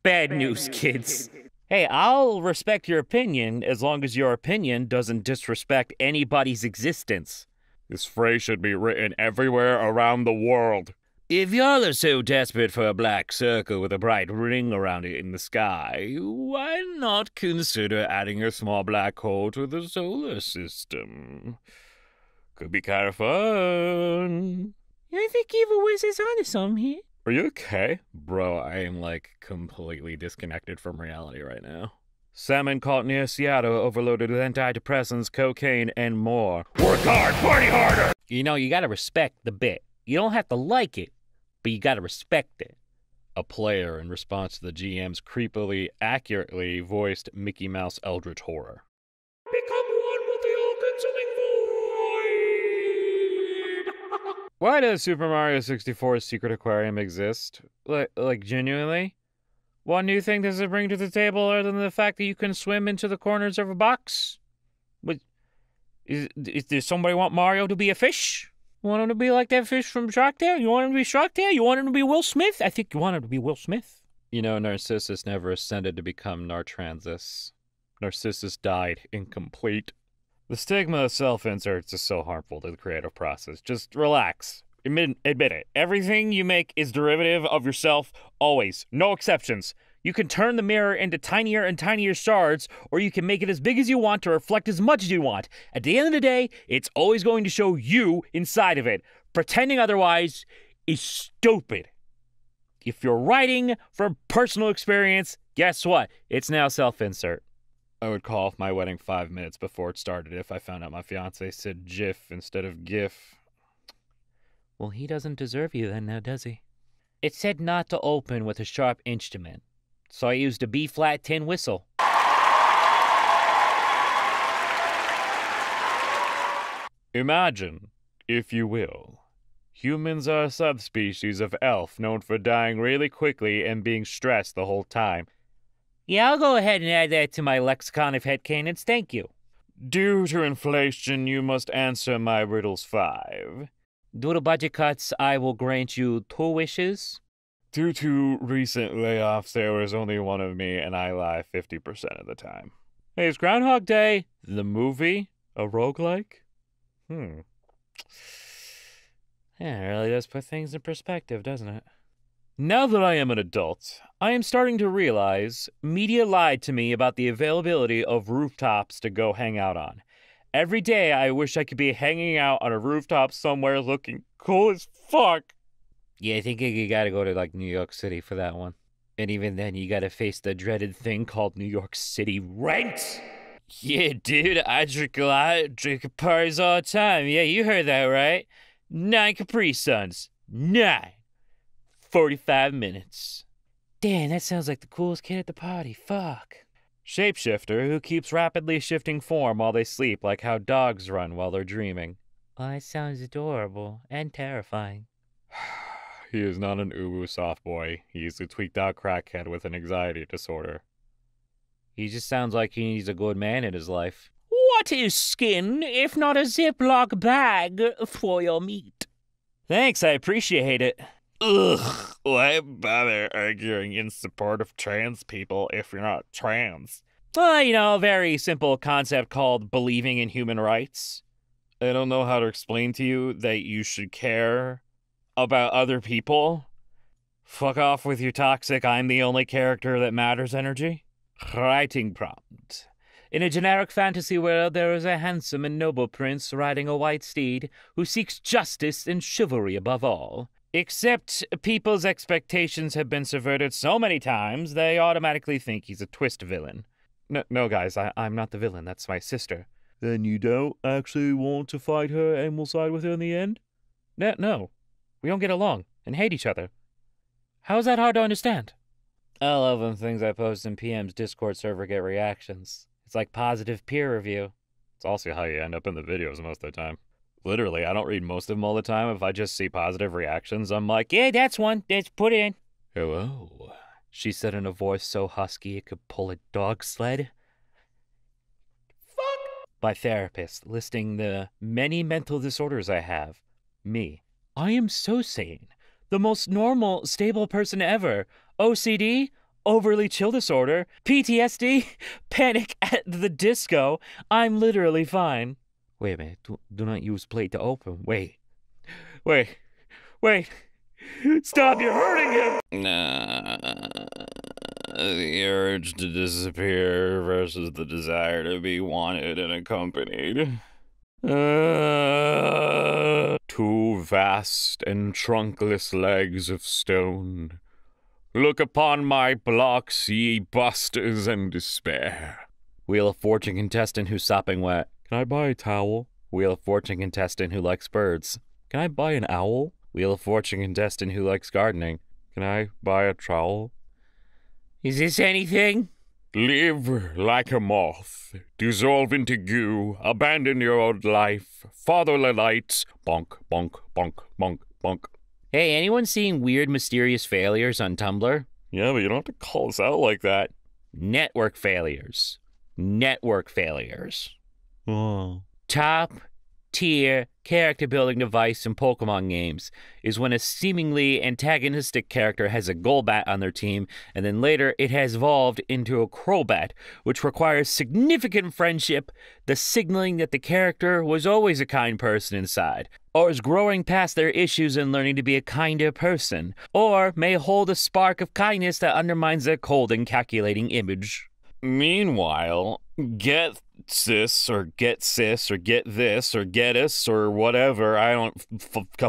bad news, kids. Hey, I'll respect your opinion as long as your opinion doesn't disrespect anybody's existence. This phrase should be written everywhere around the world. If y'all are so desperate for a black circle with a bright ring around it in the sky, why not consider adding a small black hole to the solar system? Could be kind of fun. I think Evil Wiz is onto something here. Are you okay? Bro, I am like completely disconnected from reality right now. Salmon caught near Seattle overloaded with antidepressants, cocaine, and more. Work hard, party harder! You know, you gotta respect the bit. You don't have to like it, but you gotta respect it. A player in response to the GM's creepily, accurately voiced Mickey Mouse Eldritch horror. Become one with the all-consuming void! Why does Super Mario 64's Secret Aquarium exist? Like genuinely? What new thing does it bring to the table other than the fact that you can swim into the corners of a box? What, does somebody want Mario to be a fish? You want him to be like that fish from Shark Tale? You want him to be Shark Tale? You want him to be Will Smith? I think you want him to be Will Smith. You know, Narcissus never ascended to become Nartransis. Narcissus died incomplete. The stigma of self-inserts is so harmful to the creative process. Just relax. Admit it. Everything you make is derivative of yourself, always. No exceptions. You can turn the mirror into tinier and tinier shards, or you can make it as big as you want to reflect as much as you want. At the end of the day, it's always going to show you inside of it. Pretending otherwise is stupid. If you're writing from personal experience, guess what? It's now self-insert. I would call off my wedding 5 minutes before it started if I found out my fiancé said GIF instead of GIF. Well, he doesn't deserve you then now, does he? It said not to open with a sharp instrument, so I used a B-flat tin whistle. Imagine, if you will, humans are a subspecies of elf known for dying really quickly and being stressed the whole time. Yeah, I'll go ahead and add that to my lexicon of headcanons, thank you. Due to inflation, you must answer my riddles 5. Due to budget cuts, I will grant you 2 wishes. Due to recent layoffs, there was only one of me, and I lie 50% of the time. Hey, is Groundhog Day the movie a roguelike? Yeah, it really does put things in perspective, doesn't it? Now that I am an adult, I am starting to realize media lied to me about the availability of rooftops to go hang out on. Every day, I wish I could be hanging out on a rooftop somewhere looking cool as fuck. Yeah, I think you gotta go to, like, New York City for that one. And even then, you gotta face the dreaded thing called New York City rent. Yeah, dude, I drink a lot, drink at parties all the time. Yeah, you heard that, right? 9 Capri Suns. 9. 45 minutes. Damn, that sounds like the coolest kid at the party. Fuck. Shapeshifter who keeps rapidly shifting form while they sleep, like how dogs run while they're dreaming. Well, that sounds adorable and terrifying. He is not an ubu soft boy. He is a tweaked-out crackhead with an anxiety disorder. He just sounds like he needs a good man in his life. What is skin, if not a Ziploc bag for your meat? Thanks, I appreciate it. Ugh, why bother arguing in support of trans people if you're not trans? Well, you know, a very simple concept called believing in human rights. I don't know how to explain to you that you should care about other people. Fuck off with your toxic I'm the only character that matters energy. Writing prompt. In a generic fantasy world, there is a handsome and noble prince riding a white steed who seeks justice and chivalry above all. Except people's expectations have been subverted so many times, they automatically think he's a twist villain. No guys, I'm not the villain, that's my sister. Then you don't actually want to fight her and will side with her in the end? No, we don't get along and hate each other. How is that hard to understand? I love when things I post in PM's Discord server get reactions. It's like positive peer review. It's also how you end up in the videos most of the time. Literally, I don't read most of them all the time. If I just see positive reactions, I'm like, yeah, that's one. Let's put it in. Hello, she said in a voice so husky it could pull a dog sled. Fuck! My therapist, listing the many mental disorders I have. Me. I am so sane. The most normal, stable person ever. OCD? Overly chill disorder? PTSD? Panic at the disco? I'm literally fine. Wait a minute, do not use plate to open. Wait. Stop, you're hurting him! The urge to disappear versus the desire to be wanted and accompanied. Two vast and trunkless legs of stone. Look upon my blocks, ye busters, and despair. Wheel of Fortune contestant who's sopping wet. Can I buy a towel? Wheel of Fortune contestant who likes birds. Can I buy an owl? Wheel of Fortune contestant who likes gardening. Can I buy a trowel? Is this anything? Live like a moth. Dissolve into goo. Abandon your old life. Father the lights. Bonk, bonk, bonk, bonk, bonk. Hey, anyone seeing weird, mysterious failures on Tumblr? Yeah, but you don't have to call us out like that. Network failures. Network failures. Oh. Top-tier character-building device in Pokemon games is when a seemingly antagonistic character has a Golbat on their team, and then later it has evolved into a Crobat, which requires significant friendship, the signaling that the character was always a kind person inside, or is growing past their issues and learning to be a kinder person, or may hold a spark of kindness that undermines their cold and calculating image. Meanwhile, Ghetsis, or Ghetsis, or Get This, or Ghettis, or whatever, I don't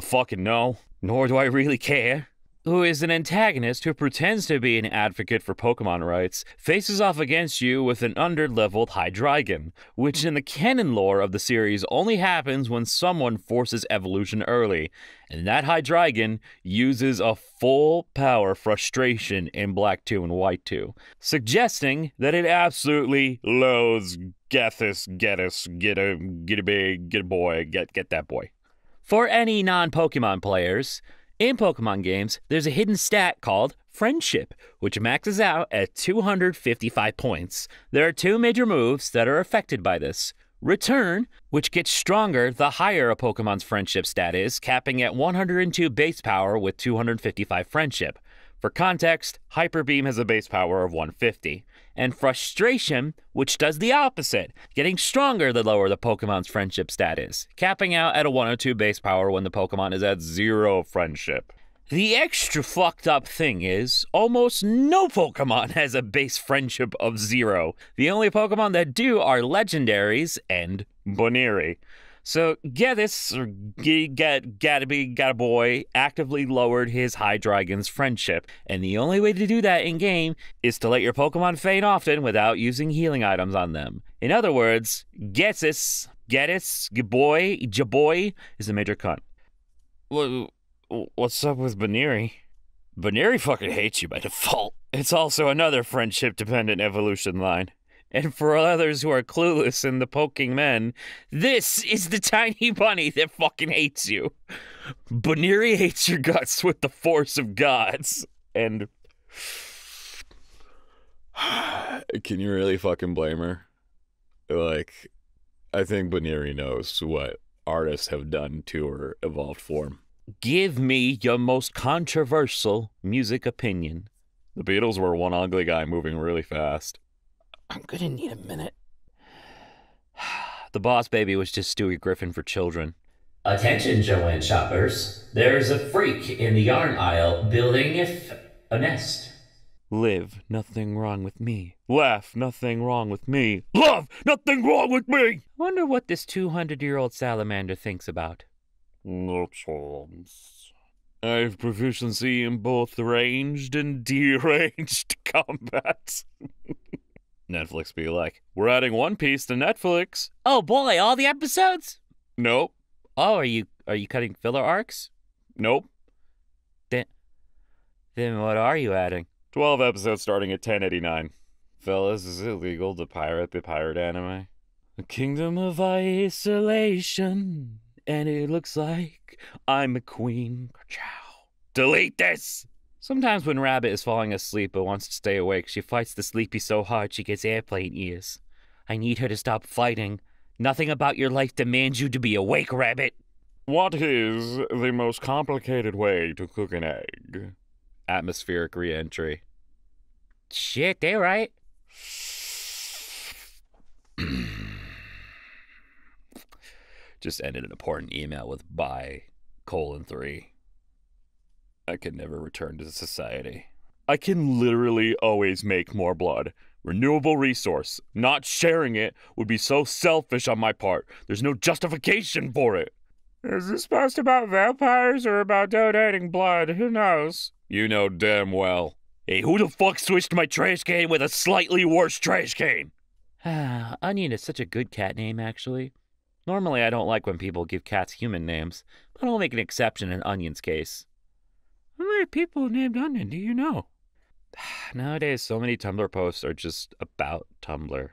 fucking know, nor do I really care, who is an antagonist who pretends to be an advocate for Pokemon rights, faces off against you with an under-leveled Hydreigon, which in the canon lore of the series only happens when someone forces evolution early, and that Hydreigon uses a full power frustration in Black 2 and White 2, suggesting that it absolutely loathes Gethis, Ghettis, get that boy. For any non-Pokemon players, in Pokemon games, there's a hidden stat called Friendship, which maxes out at 255 points. There are two major moves that are affected by this. Return, which gets stronger the higher a Pokemon's Friendship stat is, capping at 102 base power with 255 Friendship. For context, Hyper Beam has a base power of 150. And Frustration, which does the opposite, getting stronger the lower the Pokemon's Friendship stat is, capping out at a 102 base power when the Pokemon is at 0 Friendship. The extra fucked up thing is, almost no Pokemon has a base Friendship of 0. The only Pokemon that do are Legendaries and Buneary. So Gethis, or Gataboy, actively lowered his Hydreigon's friendship, and the only way to do that in-game is to let your Pokemon faint often without using healing items on them. In other words, Ghetsis, Jaboy is a major cunt. What's up with Buneary? Buneary fucking hates you by default. It's also another friendship-dependent evolution line. And for others who are clueless in the poking men, this is the tiny bunny that fucking hates you. Buneary hates your guts with the force of gods. And can you really fucking blame her? Like, I think Buneary knows what artists have done to her evolved form. Give me your most controversial music opinion. The Beatles were one ugly guy moving really fast. I'm gonna need a minute. The Boss Baby was just Stewie Griffin for children. Attention, Joanne shoppers. There's a freak in the yarn aisle building a nest. Live, nothing wrong with me. Laugh, nothing wrong with me. Love, nothing wrong with me! Wonder what this 200-year-old salamander thinks about. No chance. I have proficiency in both ranged and deranged combat. Netflix be like, we're adding One Piece to Netflix. Oh boy, all the episodes? Nope. Oh, are you cutting filler arcs? Nope. Then what are you adding? 12 episodes starting at 1089. Fellas, is it illegal to pirate the pirate anime? The kingdom of isolation, and it looks like I'm a queen. Delete this! Sometimes when Rabbit is falling asleep but wants to stay awake, she fights the sleepy so hard she gets airplane ears. I need her to stop fighting. Nothing about your life demands you to be awake, Rabbit. What is the most complicated way to cook an egg? Atmospheric re-entry. Shit, they're right. Just ended an important email with bye: 3. I can never return to society. I can literally always make more blood. Renewable resource. Not sharing it would be so selfish on my part. There's no justification for it. Is this post about vampires or about donating blood? Who knows? You know damn well. Hey, who the fuck switched my trash can with a slightly worse trash can? Onion is such a good cat name, actually. Normally, I don't like when people give cats human names, but I'll make an exception in Onion's case. How many people named Onion do you know? Nowadays, so many Tumblr posts are just about Tumblr.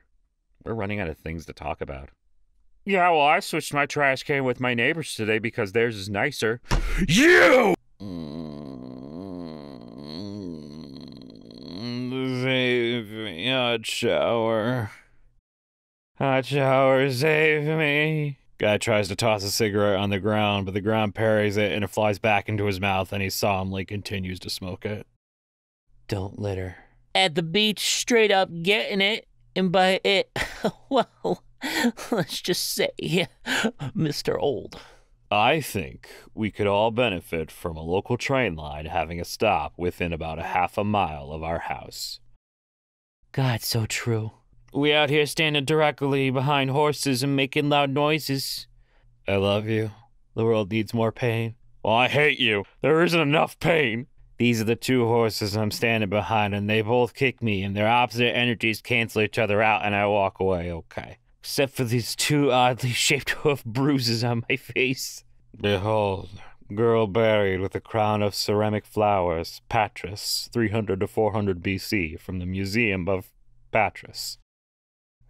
We're running out of things to talk about. Yeah, well, I switched my trash can with my neighbors today because theirs is nicer. You! Save me, hot shower. Hot shower, save me. Guy tries to toss a cigarette on the ground, but the ground parries it and it flies back into his mouth and he solemnly continues to smoke it. Don't litter. At the beach, straight up getting it, and by it, well, let's just say, Mr. Old. I think we could all benefit from a local train line having a stop within about half a mile of our house. God, so true. We out here standing directly behind horses and making loud noises. I love you. The world needs more pain. Well, I hate you. There isn't enough pain. These are the two horses I'm standing behind, and they both kick me, and their opposite energies cancel each other out, and I walk away okay. Except for these two oddly shaped hoof bruises on my face. Behold, girl buried with a crown of ceramic flowers, Patras, 300 to 400 BC, from the Museum of Patras.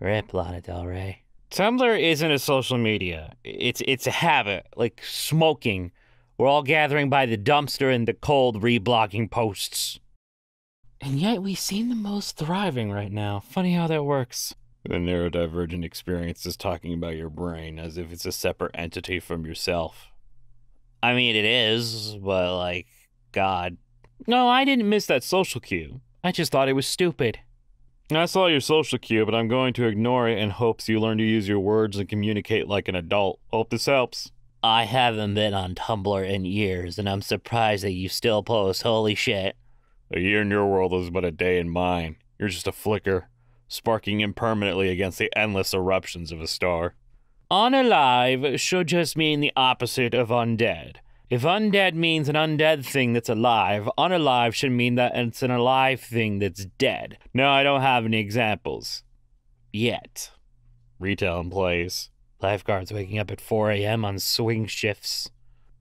Rip, Lana Del Rey. Tumblr isn't a social media. It's a habit, like smoking. We're all gathering by the dumpster in the cold, reblogging posts. And yet we seem the most thriving right now. Funny how that works. The neurodivergent experience is talking about your brain as if it's a separate entity from yourself. I mean, it is, but like, God. No, I didn't miss that social cue. I just thought it was stupid. I saw your social cue, but I'm going to ignore it in hopes you learn to use your words and communicate like an adult. Hope this helps. I haven't been on Tumblr in years, and I'm surprised that you still post. Holy shit. A year in your world is but a day in mine. You're just a flicker, sparking impermanently against the endless eruptions of a star. Unalive should just mean the opposite of undead. If undead means an undead thing that's alive, unalive should mean that it's an alive thing that's dead. No, I don't have any examples. Yet. Retail in place. Lifeguards waking up at 4 a.m. on swing shifts.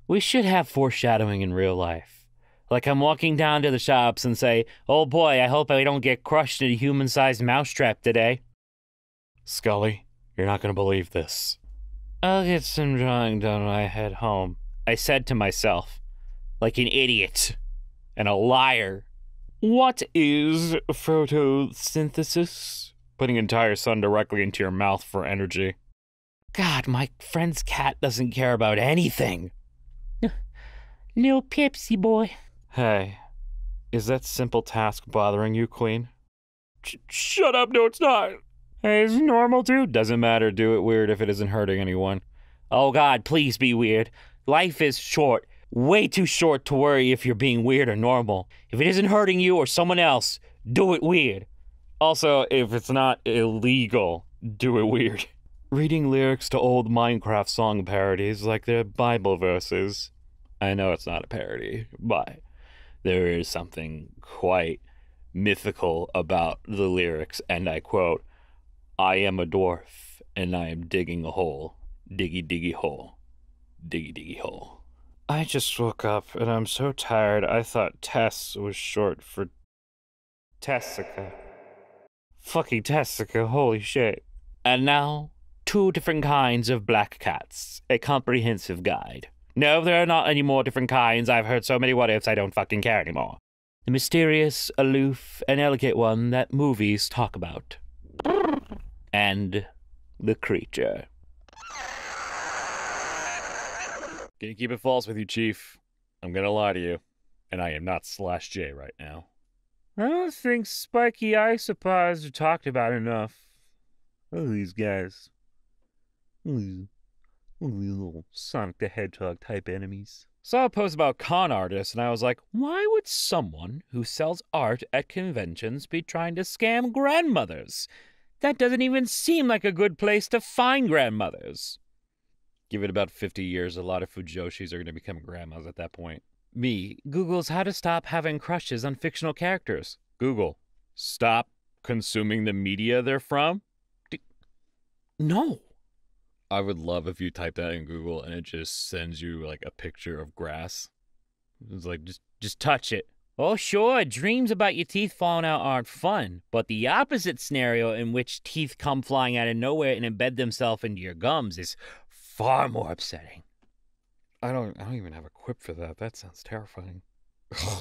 We should have foreshadowing in real life. Like I'm walking down to the shops and say, oh boy, I hope I don't get crushed in a human-sized mousetrap today. Scully, you're not going to believe this. I'll get some drawing done when I head home. I said to myself, like an idiot and a liar. What is photosynthesis? Putting entire sun directly into your mouth for energy. God, my friend's cat doesn't care about anything. Little Pepsi boy. Hey, is that simple task bothering you, Queen? Shut up, no it's not. Hey, it's normal too. Doesn't matter, do it weird if it isn't hurting anyone. Oh God, please be weird. Life is short, way too short to worry if you're being weird or normal. If it isn't hurting you or someone else, do it weird. Also, if it's not illegal, do it weird. Reading lyrics to old Minecraft song parodies like they're Bible verses. I know it's not a parody, but there is something quite mythical about the lyrics, and I quote, I am a dwarf, and I am digging a hole. Diggy, diggy hole. Diggy, diggy hole. I just woke up, and I'm so tired I thought Tess was short for Tessica. Fucking Tessica, holy shit. And now... two different kinds of black cats. A comprehensive guide. No, there are not any more different kinds. I've heard so many what-ifs I don't fucking care anymore. The mysterious, aloof, and elegant one that movies talk about. And the creature. Gonna keep it false with you, Chief. I'm gonna lie to you. And I am not Slash J right now. I don't think spiky isopods are talked about enough. Look at these guys. Look at these little Sonic the Hedgehog type enemies. Saw a post about con artists, and I was like, why would someone who sells art at conventions be trying to scam grandmothers? That doesn't even seem like a good place to find grandmothers. Give it about 50 years, a lot of fujoshis are going to become grandmas at that point. Me Googles how to stop having crushes on fictional characters. Google, stop consuming the media they're from? No. I would love if you type that in Google and it just sends you like a picture of grass. It's like, just touch it. Oh sure, dreams about your teeth falling out aren't fun, but the opposite scenario in which teeth come flying out of nowhere and embed themselves into your gums is far more upsetting. I don't even have a quip for that. That sounds terrifying.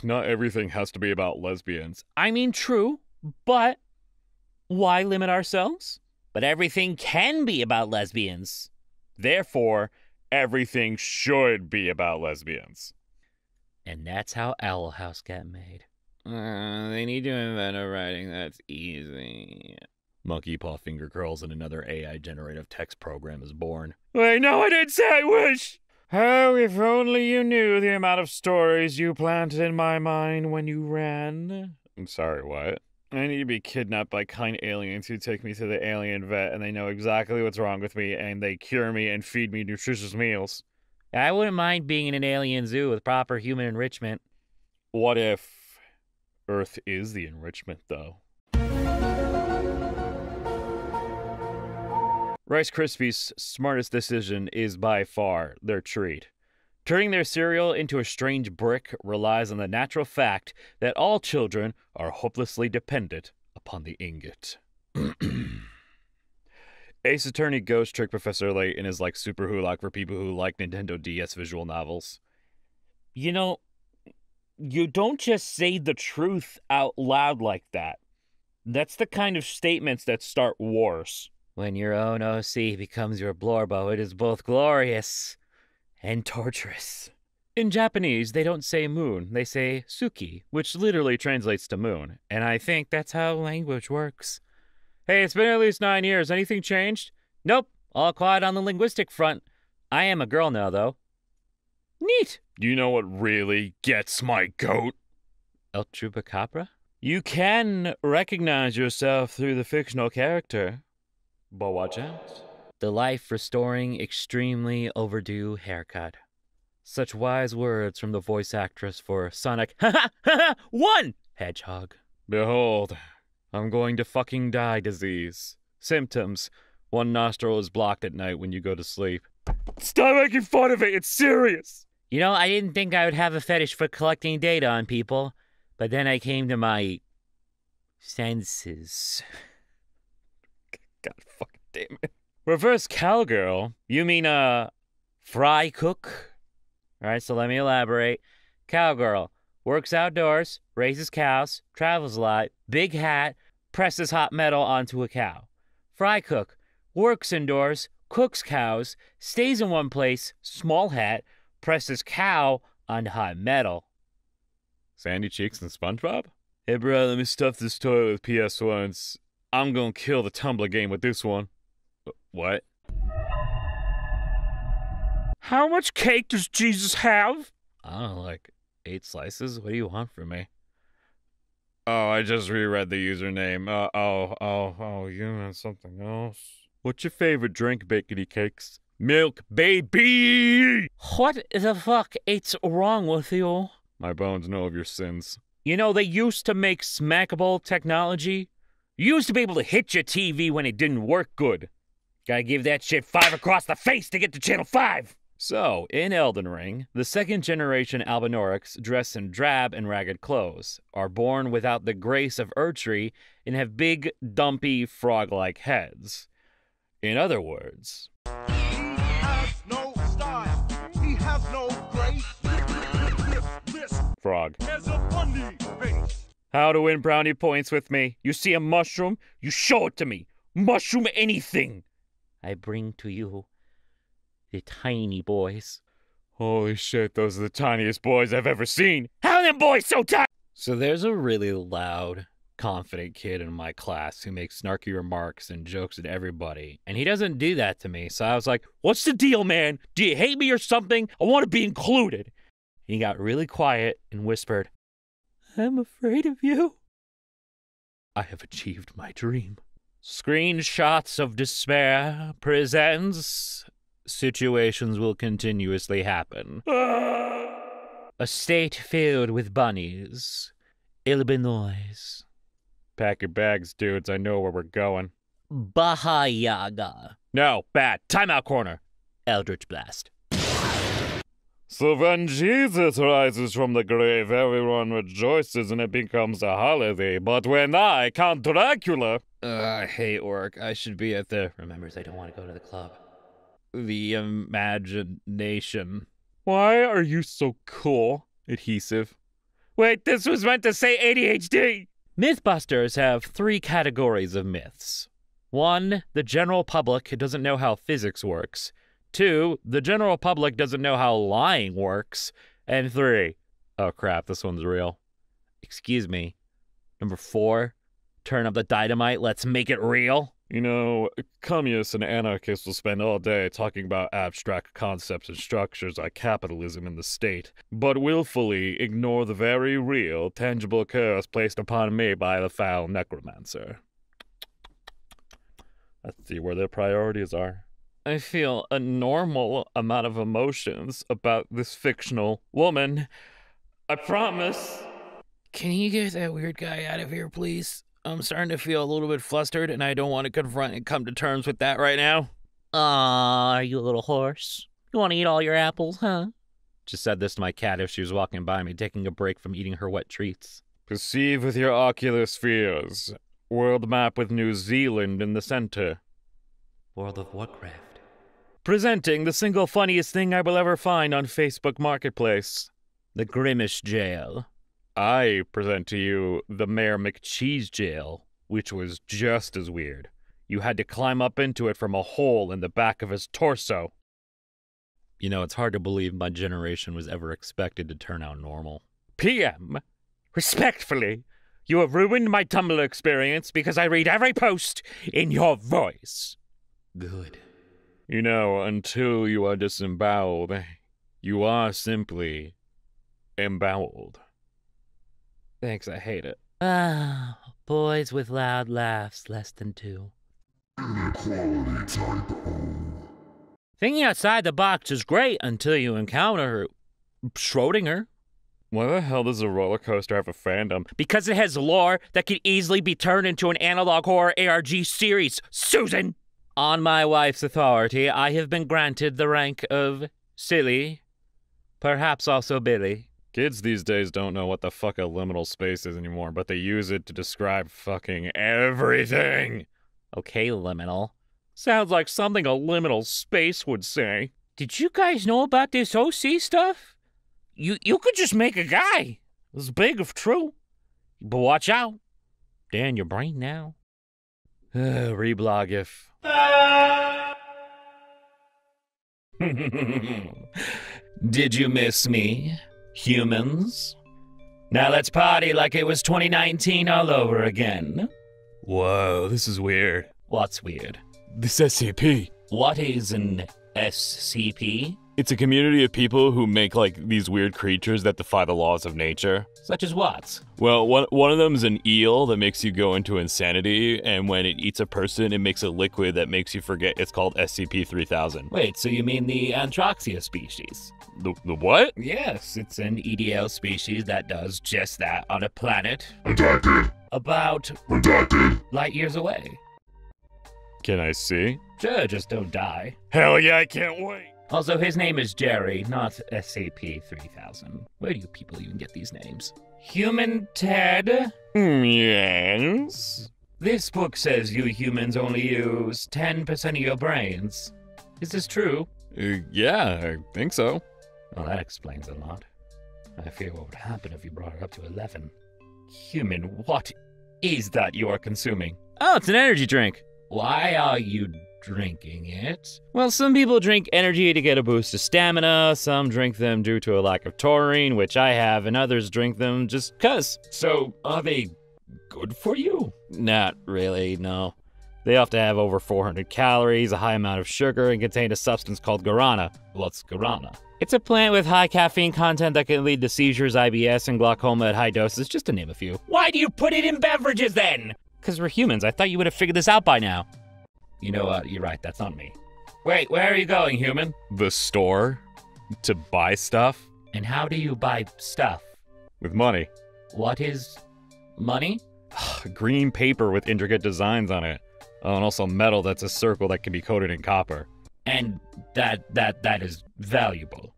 Not everything has to be about lesbians. I mean, true, but why limit ourselves? But everything can be about lesbians. Therefore, everything should be about lesbians. And that's how Owl House got made. They need to invent a writing that's easy. Monkey paw finger curls and another AI generative text program is born. Wait, no, I didn't say I wish! Oh, if only you knew the amount of stories you planted in my mind when you ran. I'm sorry, what? I need to be kidnapped by kind aliens who take me to the alien vet and they know exactly what's wrong with me and they cure me and feed me nutritious meals. I wouldn't mind being in an alien zoo with proper human enrichment. What if Earth is the enrichment, though? Rice Krispies' smartest decision is by far their treat. Turning their cereal into a strange brick relies on the natural fact that all children are hopelessly dependent upon the ingot. Ace Attorney goes trick Professor Layton and is like Super Hulock for people who like Nintendo DS visual novels. You know, you don't just say the truth out loud like that. That's the kind of statements that start wars. When your own OC becomes your blorbo, it is both glorious and torturous. In Japanese, they don't say moon, they say suki, which literally translates to moon, and I think that's how language works. Hey, it's been at least 9 years. Anything changed? Nope. All quiet on the linguistic front. I am a girl now, though. Neat. You know what really gets my goat? El Chupacabra? You can recognize yourself through the fictional character. But watch out. The life-restoring, extremely overdue haircut. Such wise words from the voice actress for Sonic, ha ha ha, one hedgehog. Behold, I'm going to fucking die disease. Symptoms. One nostril is blocked at night when you go to sleep. Stop making fun of it, it's serious. You know, I didn't think I would have a fetish for collecting data on people, but then I came to my senses. God fucking damn it. Reverse cowgirl? You mean, fry cook? Alright, so let me elaborate. Cowgirl. Works outdoors, raises cows, travels a lot, big hat, presses hot metal onto a cow. Fry cook. Works indoors, cooks cows, stays in one place, small hat, presses cow onto hot metal. Sandy Cheeks and SpongeBob? Hey bro, let me stuff this toy with PS1s. I'm gonna kill the Tumblr game with this one. What? How much cake does Jesus have? I don't know, like 8 slices? What do you want from me? Oh, I just reread the username. You meant something else. What's your favorite drink, Bakity Cakes? Milk, baby! What the fuck is wrong with you? My bones know of your sins. You know, they used to make smackable technology. You used to be able to hit your TV when it didn't work good. Gotta give that shit 5 across the face to get to channel 5! So, in Elden Ring, the second-generation Albinorix, dressed in drab and ragged clothes, are born without the grace of Urtry and have big, dumpy, frog-like heads. In other words... He has no style. He has no grace. Frog. There's a funny face. How to win brownie points with me. You see a mushroom, you show it to me. Mushroom anything. I bring to you the tiny boys. Holy shit, those are the tiniest boys I've ever seen. How are them boys so tiny? So there's a really loud, confident kid in my class who makes snarky remarks and jokes at everybody. And he doesn't do that to me. So I was like, what's the deal, man? Do you hate me or something? I want to be included. and he got really quiet and whispered, "I'm afraid of you. I have achieved my dream." Screenshots of Despair presents situations will continuously happen. A state filled with bunnies. Illinois. Pack your bags, dudes. I know where we're going. Bahayaga. No, bad. Timeout corner. Eldritch Blast. So when Jesus rises from the grave, everyone rejoices and it becomes a holiday. But when I, Count Dracula... I hate work. I should be at the... Remembers I don't want to go to the club. The imagination. Why are you so cool? Adhesive. Wait, this was meant to say ADHD! Mythbusters have three categories of myths. 1. The general public doesn't know how physics works. 2. The general public doesn't know how lying works. And 3. Oh crap, this one's real. Excuse me. Number 4. Turn up the dynamite, let's make it real. You know, communists and anarchists will spend all day talking about abstract concepts and structures like capitalism and the state, but willfully ignore the very real, tangible curse placed upon me by the foul necromancer. Let's see where their priorities are. I feel a normal amount of emotions about this fictional woman. I promise. Can you get that weird guy out of here, please? I'm starting to feel a little bit flustered, and I don't want to confront and come to terms with that right now. Are you a little horse? You want to eat all your apples, huh? Just said this to my cat as she was walking by me, taking a break from eating her wet treats. Perceive with your ocular spheres. World map with New Zealand in the center. World of Warcraft. Presenting the single funniest thing I will ever find on Facebook Marketplace. The Grimish Jail. I present to you the Mayor McCheese Jail, which was just as weird. You had to climb up into it from a hole in the back of his torso. You know, it's hard to believe my generation was ever expected to turn out normal. P.M. Respectfully, you have ruined my Tumblr experience because I read every post in your voice. Good. You know, until you are disemboweled, you are simply emboweled. Thanks, I hate it. Ah, boys with loud laughs, less than 2. Inequality type O. Thinking outside the box is great until you encounter Schrodinger. Why the hell does a roller coaster have a fandom? Because it has lore that could easily be turned into an analog horror ARG series, Susan! On my wife's authority, I have been granted the rank of silly, perhaps also Billy. Kids these days don't know what the fuck a liminal space is anymore, but they use it to describe fucking everything! Okay, liminal. Sounds like something a liminal space would say. Did you guys know about this OC stuff? You could just make a guy! It's big if true. But watch out. Dan, your brain now. Reblog if... Did you miss me? Humans. Now let's party like it was 2019 all over again. Whoa, this is weird. What's weird? This SCP. What is an SCP? It's a community of people who make, like, these weird creatures that defy the laws of nature. Such as what? Well, one of them is an eel that makes you go into insanity, and when it eats a person, it makes a liquid that makes you forget it's called SCP-3000. Wait, so you mean the Antroxia species? The what? Yes, it's an EDL species that does just that on a planet. Redacted. About... Redacted. Light years away. Can I see? Sure, just don't die. Hell yeah, I can't wait! Also, his name is Jerry, not SCP-3000. Where do you people even get these names? Human Ted? Yes? This book says you humans only use 10% of your brains. Is this true? Yeah, I think so. Well, that explains a lot. I fear what would happen if you brought it up to 11. Human, what is that you are consuming? Oh, it's an energy drink. Why are you drinking it? Well, some people drink energy to get a boost of stamina, some drink them due to a lack of taurine, which I have, and others drink them just 'cause. So, are they good for you? Not really, no. They have to have over 400 calories, a high amount of sugar, and contain a substance called guarana. What's guarana? It's a plant with high caffeine content that can lead to seizures, IBS, and glaucoma at high doses, just to name a few. Why do you put it in beverages, then? Because we're humans. I thought you would have figured this out by now. You know what? You're right. That's not me. Wait, where are you going, human? The store. To buy stuff. And how do you buy stuff? With money. What is money? Green paper with intricate designs on it. Oh, and also metal that's a circle that can be coated in copper. And that is valuable.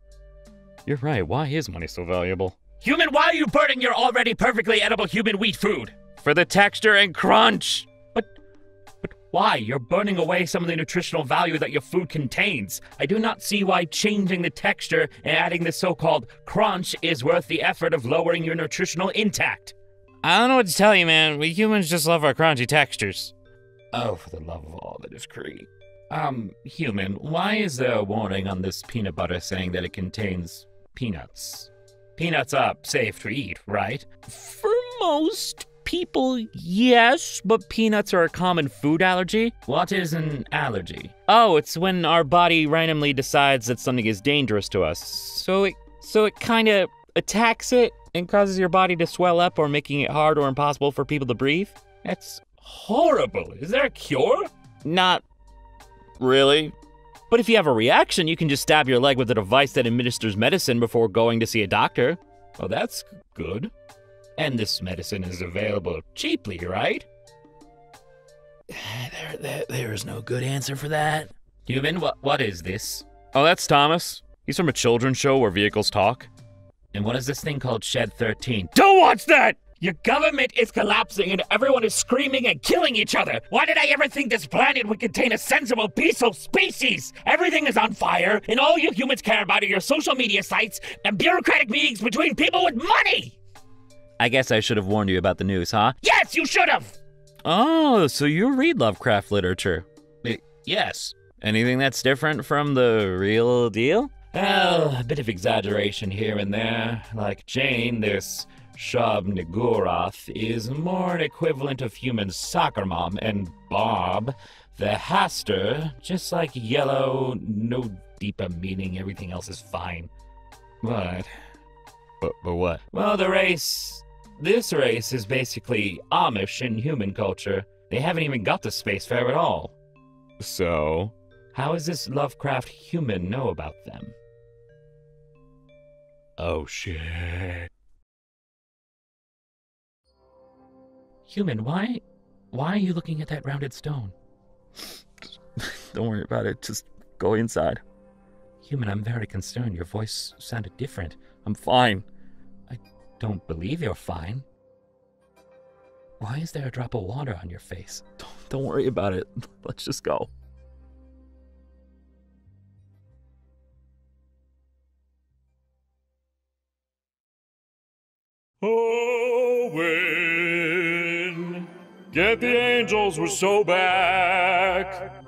You're right. Why is money so valuable? Human, why are you burning your already perfectly edible human wheat food? For the texture and crunch! But why? You're burning away some of the nutritional value that your food contains. I do not see why changing the texture and adding the so-called crunch is worth the effort of lowering your nutritional intake. I don't know what to tell you, man. We humans just love our crunchy textures. Oh, for the love of all that is created. Human, why is there a warning on this peanut butter saying that it contains peanuts? Peanuts are safe to eat, right? For most people, yes, but peanuts are a common food allergy. What is an allergy? Oh, it's when our body randomly decides that something is dangerous to us. So it kind of attacks it and causes your body to swell up or making it hard or impossible for people to breathe. That's horrible. Is there a cure? Not really? But if you have a reaction, you can just stab your leg with a device that administers medicine before going to see a doctor. Well, that's good. And this medicine is available cheaply, right? There is no good answer for that. Human, what is this? Oh, that's Thomas. He's from a children's show where vehicles talk. And what is this thing called Shed 13? Don't watch that! Your government is collapsing and everyone is screaming and killing each other. Why did I ever think this planet would contain a sensible, peaceful species? Everything is on fire, and all you humans care about are your social media sites and bureaucratic meetings between people with money! I guess I should have warned you about the news, huh? Yes, you should have! Oh, so you read Lovecraft literature? Yes. Anything that's different from the real deal? Well, a bit of exaggeration here and there. Like Jane, this Shub-Niggurath is more an equivalent of human soccer mom, and Bob, the Haster, just like yellow, no deeper meaning, everything else is fine. What? But what? Well, this race is basically Amish in human culture. They haven't even got the Spacefarer at all. So? How does this Lovecraft human know about them? Oh, shit. Human, why are you looking at that rounded stone? Don't worry about it. Just go inside. Human, I'm very concerned. Your voice sounded different. I'm fine. I don't believe you're fine. Why is there a drop of water on your face? Don't worry about it. Let's just go. Oh, wait. Get the angels, we're so back.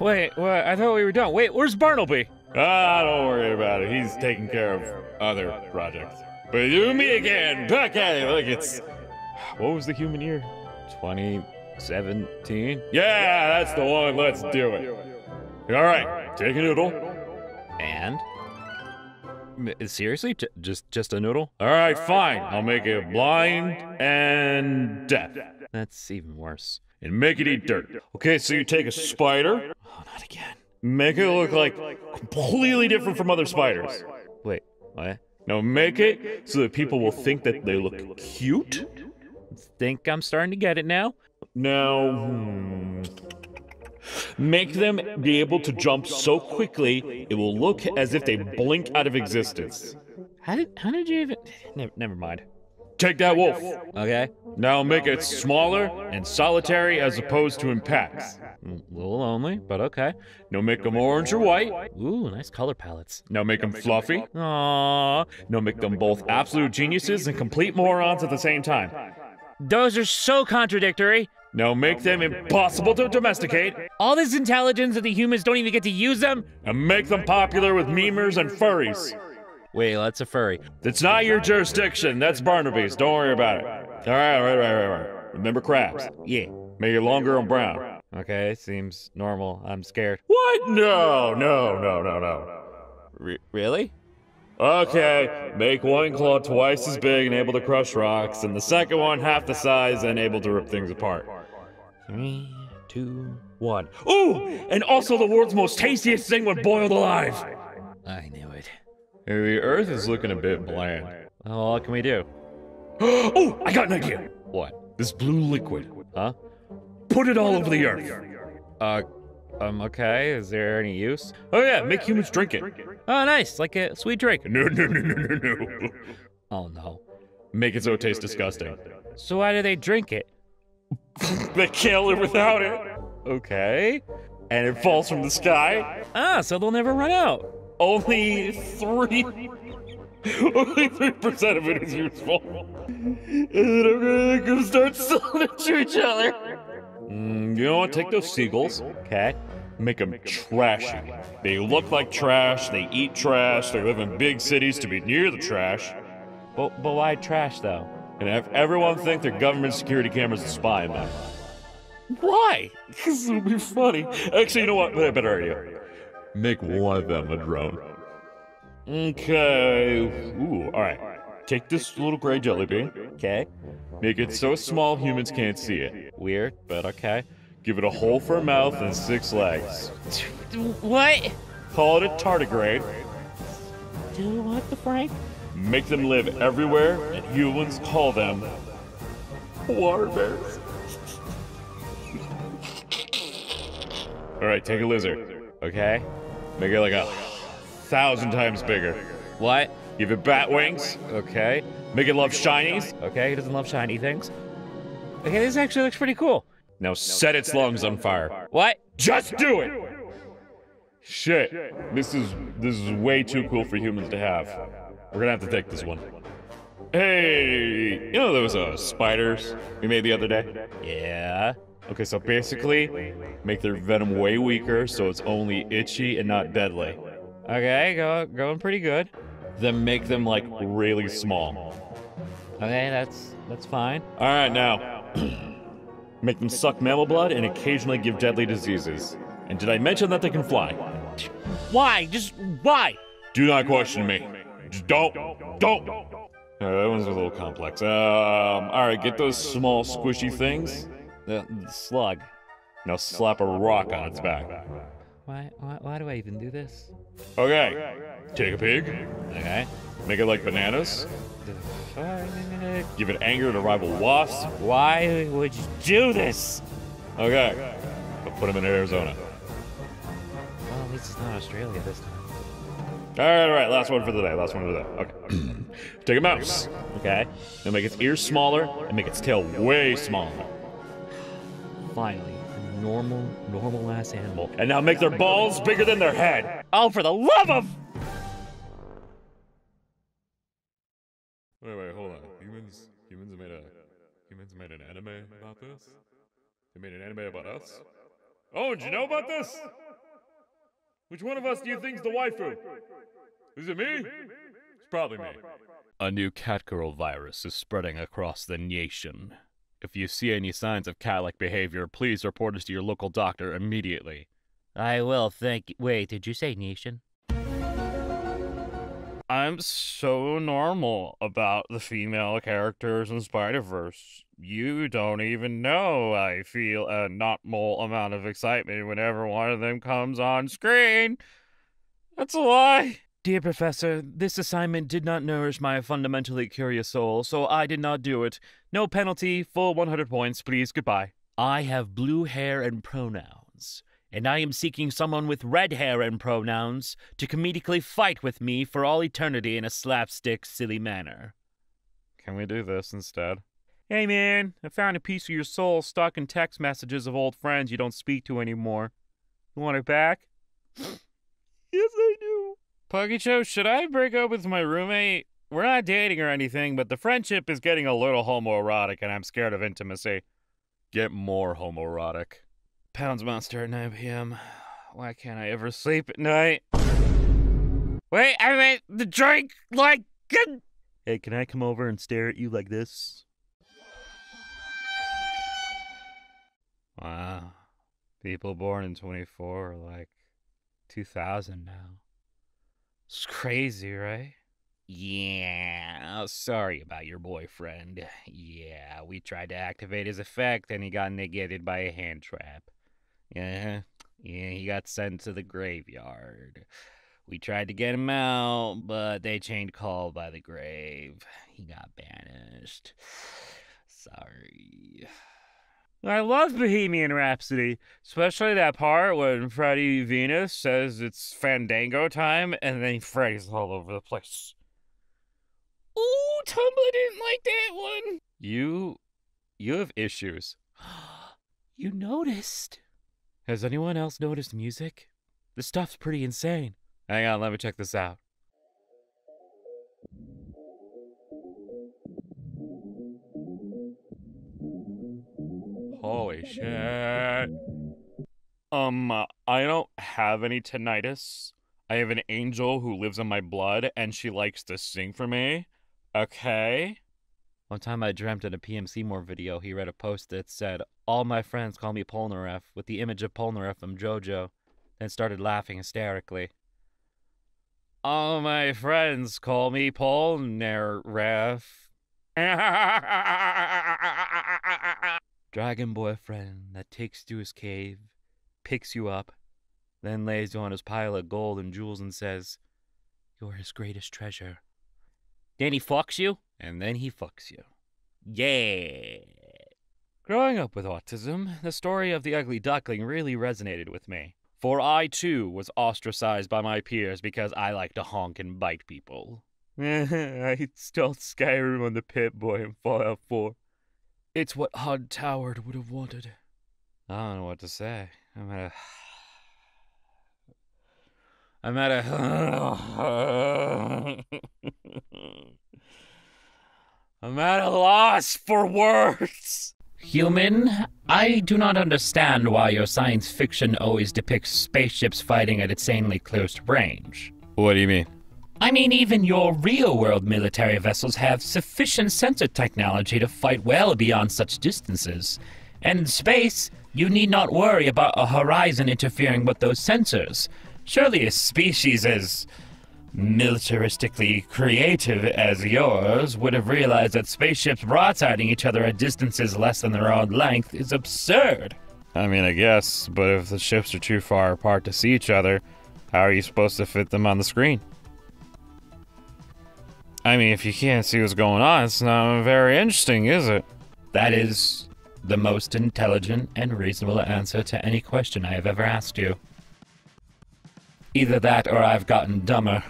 Wait, I thought we were done. Wait, where's Bartleby? Ah, don't worry about it. He's taking care of other projects. But you, me again, back at it. Look, it's... What was the human year? 2017? Yeah, that's the one. Let's do it. All right, take a noodle. And? Seriously? Just a noodle? All right, fine. I'll make it blind and deaf. That's even worse. And make it eat dirt. Okay, so you take a spider. Oh, not again. Make it look like completely different from other spiders. Wait, what? No, make it so that people will think that they look cute. Think I'm starting to get it now. Now, make them be able to jump so quickly it will look as if they blink out of existence. How did you even? Never mind. Take that wolf. Okay. Now make it smaller and solitary as opposed to in packs. A little lonely, but okay. Now make them orange or white. Ooh, nice color palettes. Now make them fluffy. Aww. Now make them both absolute geniuses and complete morons at the same time. Those are so contradictory. Now make them impossible to domesticate. All this intelligence that the humans don't even get to use them. And make them popular with memers and furries. Wait, that's a furry. That's not your jurisdiction. That's Barnaby's. Don't worry about it. All right. Remember crabs. Yeah. Make it longer and brown. Okay, seems normal. I'm scared. What? No. Really? Okay, make one claw twice as big and able to crush rocks, and the second one half the size and able to rip things apart. 3, 2, 1. Ooh! And also the world's most tastiest thing when boiled alive! I knew it. The earth is looking a bit bland. Well, what can we do? Oh! I got an idea! What? This blue liquid. Huh? Put it all over the earth! Okay, is there any use? Oh yeah, make humans drink it. Oh nice, like a sweet drink. No. Oh no. Make it so it tastes disgusting. So why do they drink it? They can't live without it. Okay. And it falls from the sky. Ah, so they'll never run out. Only 3% of it is useful. And then I'm gonna start selling it to each other. You know what? Take those seagulls. Okay. Make them trashy. They look like trash. They eat trash. They live in big cities to be near the trash. But why trash though? And have everyone think their government security cameras are spying them. Why? Because it'll be funny. Actually, you know what? Better idea. Make one of them a drone. Okay. Ooh. All right. Take this little gray jelly bean. Okay. Make it so small humans can't see it. Weird, but okay. Give it a hole for a mouth and 6 legs. What? Call it a tardigrade. Do what the Frank? Make them live everywhere, and humans call them water bears. Alright, take a lizard. Okay. Make it like 1,000 times bigger. What? Give it bat wings. Okay. Make it love shinies. Okay, he doesn't love shiny things. Okay, this actually looks pretty cool. Now set its lungs on fire. What? Just do it! Shit. This is way too cool for humans to have. We're gonna have to take this one. Hey! You know those spiders we made the other day? Yeah. Okay, so basically, make their venom way weaker so it's only itchy and not deadly. Okay, going pretty good. Then make them like really small. Okay, that's fine. All right, now make them suck mammal blood and occasionally give deadly diseases. And did I mention that they can fly? Why? Just why? Do not question me. Just don't. That one's a little complex. All right, get those small squishy things. The slug. Now slap a rock on its back. Why do I even do this? Okay, take a pig. Okay. Make it like bananas. Give it anger to rival wasps. Why would you do this? Okay, I'll put him in Arizona. Well, at least it's not Australia this time. All right, last one for the day. Okay. Take a mouse. Okay. And make its ears smaller and make its tail way smaller. Finally. Normal ass animal. And now make their balls bigger than their head. Oh, for the love of! Wait, hold on. Humans made an anime about this? They made an anime about us? Oh, did you know about this? Which one of us do you think's the waifu? Is it me? It's probably me. A new catgirl virus is spreading across the nation. If you see any signs of cat-like behavior, please report us to your local doctor immediately. I will, thank you. Wait, did you say nation? I'm so normal about the female characters in Spider-Verse. You don't even know I feel a not-mole amount of excitement whenever one of them comes on screen. That's a lie. Dear Professor, this assignment did not nourish my fundamentally curious soul, so I did not do it. No penalty, full 100 points, please, goodbye. I have blue hair and pronouns, and I am seeking someone with red hair and pronouns to comedically fight with me for all eternity in a slapstick, silly manner. Can we do this instead? Hey man, I found a piece of your soul stuck in text messages of old friends you don't speak to anymore. You want it back? Yes, I do. Pokicho, should I break up with my roommate? We're not dating or anything, but the friendship is getting a little homoerotic and I'm scared of intimacy. Get more homoerotic. Pounds monster at 9 p.m. Why can't I ever sleep at night? Wait, I meant the drink like... Hey, can I come over and stare at you like this? Wow. People born in 24 are like 2000 now. It's crazy, right? Yeah, sorry about your boyfriend. Yeah, we tried to activate his effect and he got negated by a hand trap. Yeah, he got sent to the graveyard. We tried to get him out, but they chained Call by the grave. He got banished. Sorry. I love Bohemian Rhapsody, especially that part when Freddie Venus says it's Fandango time and then Freddy's all over the place. Ooh, Tumblr didn't like that one. You have issues. You noticed. Has anyone else noticed music? This stuff's pretty insane. Hang on, let me check this out. Holy shit. I don't have any tinnitus. I have an angel who lives in my blood, and she likes to sing for me. Okay. One time I dreamt in a P.M. Seymour video, he read a post that said, "All my friends call me Polnareff," with the image of Polnareff from JoJo, then started laughing hysterically. All my friends call me Polnareff. Dragon boyfriend that takes you to his cave, picks you up, then lays you on his pile of gold and jewels and says, "You're his greatest treasure." Then he fucks you, and then he fucks you. Yeah! Growing up with autism, the story of the ugly duckling really resonated with me. For I, too, was ostracized by my peers because I like to honk and bite people. I stole Skyrim on the Pip-Boy in Fallout 4. It's what Hod Toward would have wanted. I don't know what to say. I'm at a loss for words. Human, I do not understand why your science fiction always depicts spaceships fighting at insanely close range. What do you mean? I mean, even your real-world military vessels have sufficient sensor technology to fight well beyond such distances. And in space, you need not worry about a horizon interfering with those sensors. Surely a species as militaristically creative as yours would have realized that spaceships broadsiding each other at distances less than their own length is absurd. I mean, I guess, but if the ships are too far apart to see each other, how are you supposed to fit them on the screen? I mean, if you can't see what's going on, it's not very interesting, is it? That is the most intelligent and reasonable answer to any question I have ever asked you. Either that or I've gotten dumber.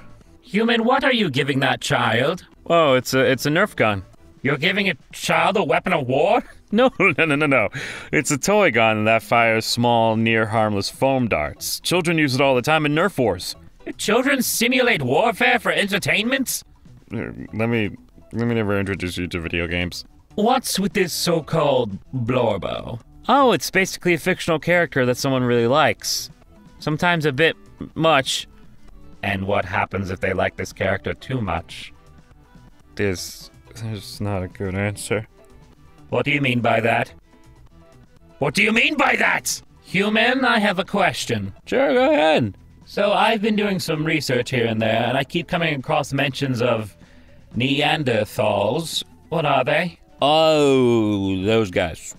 Human, what are you giving that child? Oh, it's a Nerf gun. You're giving a child a weapon of war? No. It's a toy gun that fires small, near-harmless foam darts. Children use it all the time in Nerf wars. Children simulate warfare for entertainment? Let me never introduce you to video games. What's with this so-called Blorbo? Oh, it's basically a fictional character that someone really likes. Sometimes a bit much. And what happens if they like this character too much? This is not a good answer. What do you mean by that? What do you mean by that? Human, I have a question. Sure, go ahead. So I've been doing some research here and there, and I keep coming across mentions of Neanderthals. What are they? Oh, those guys.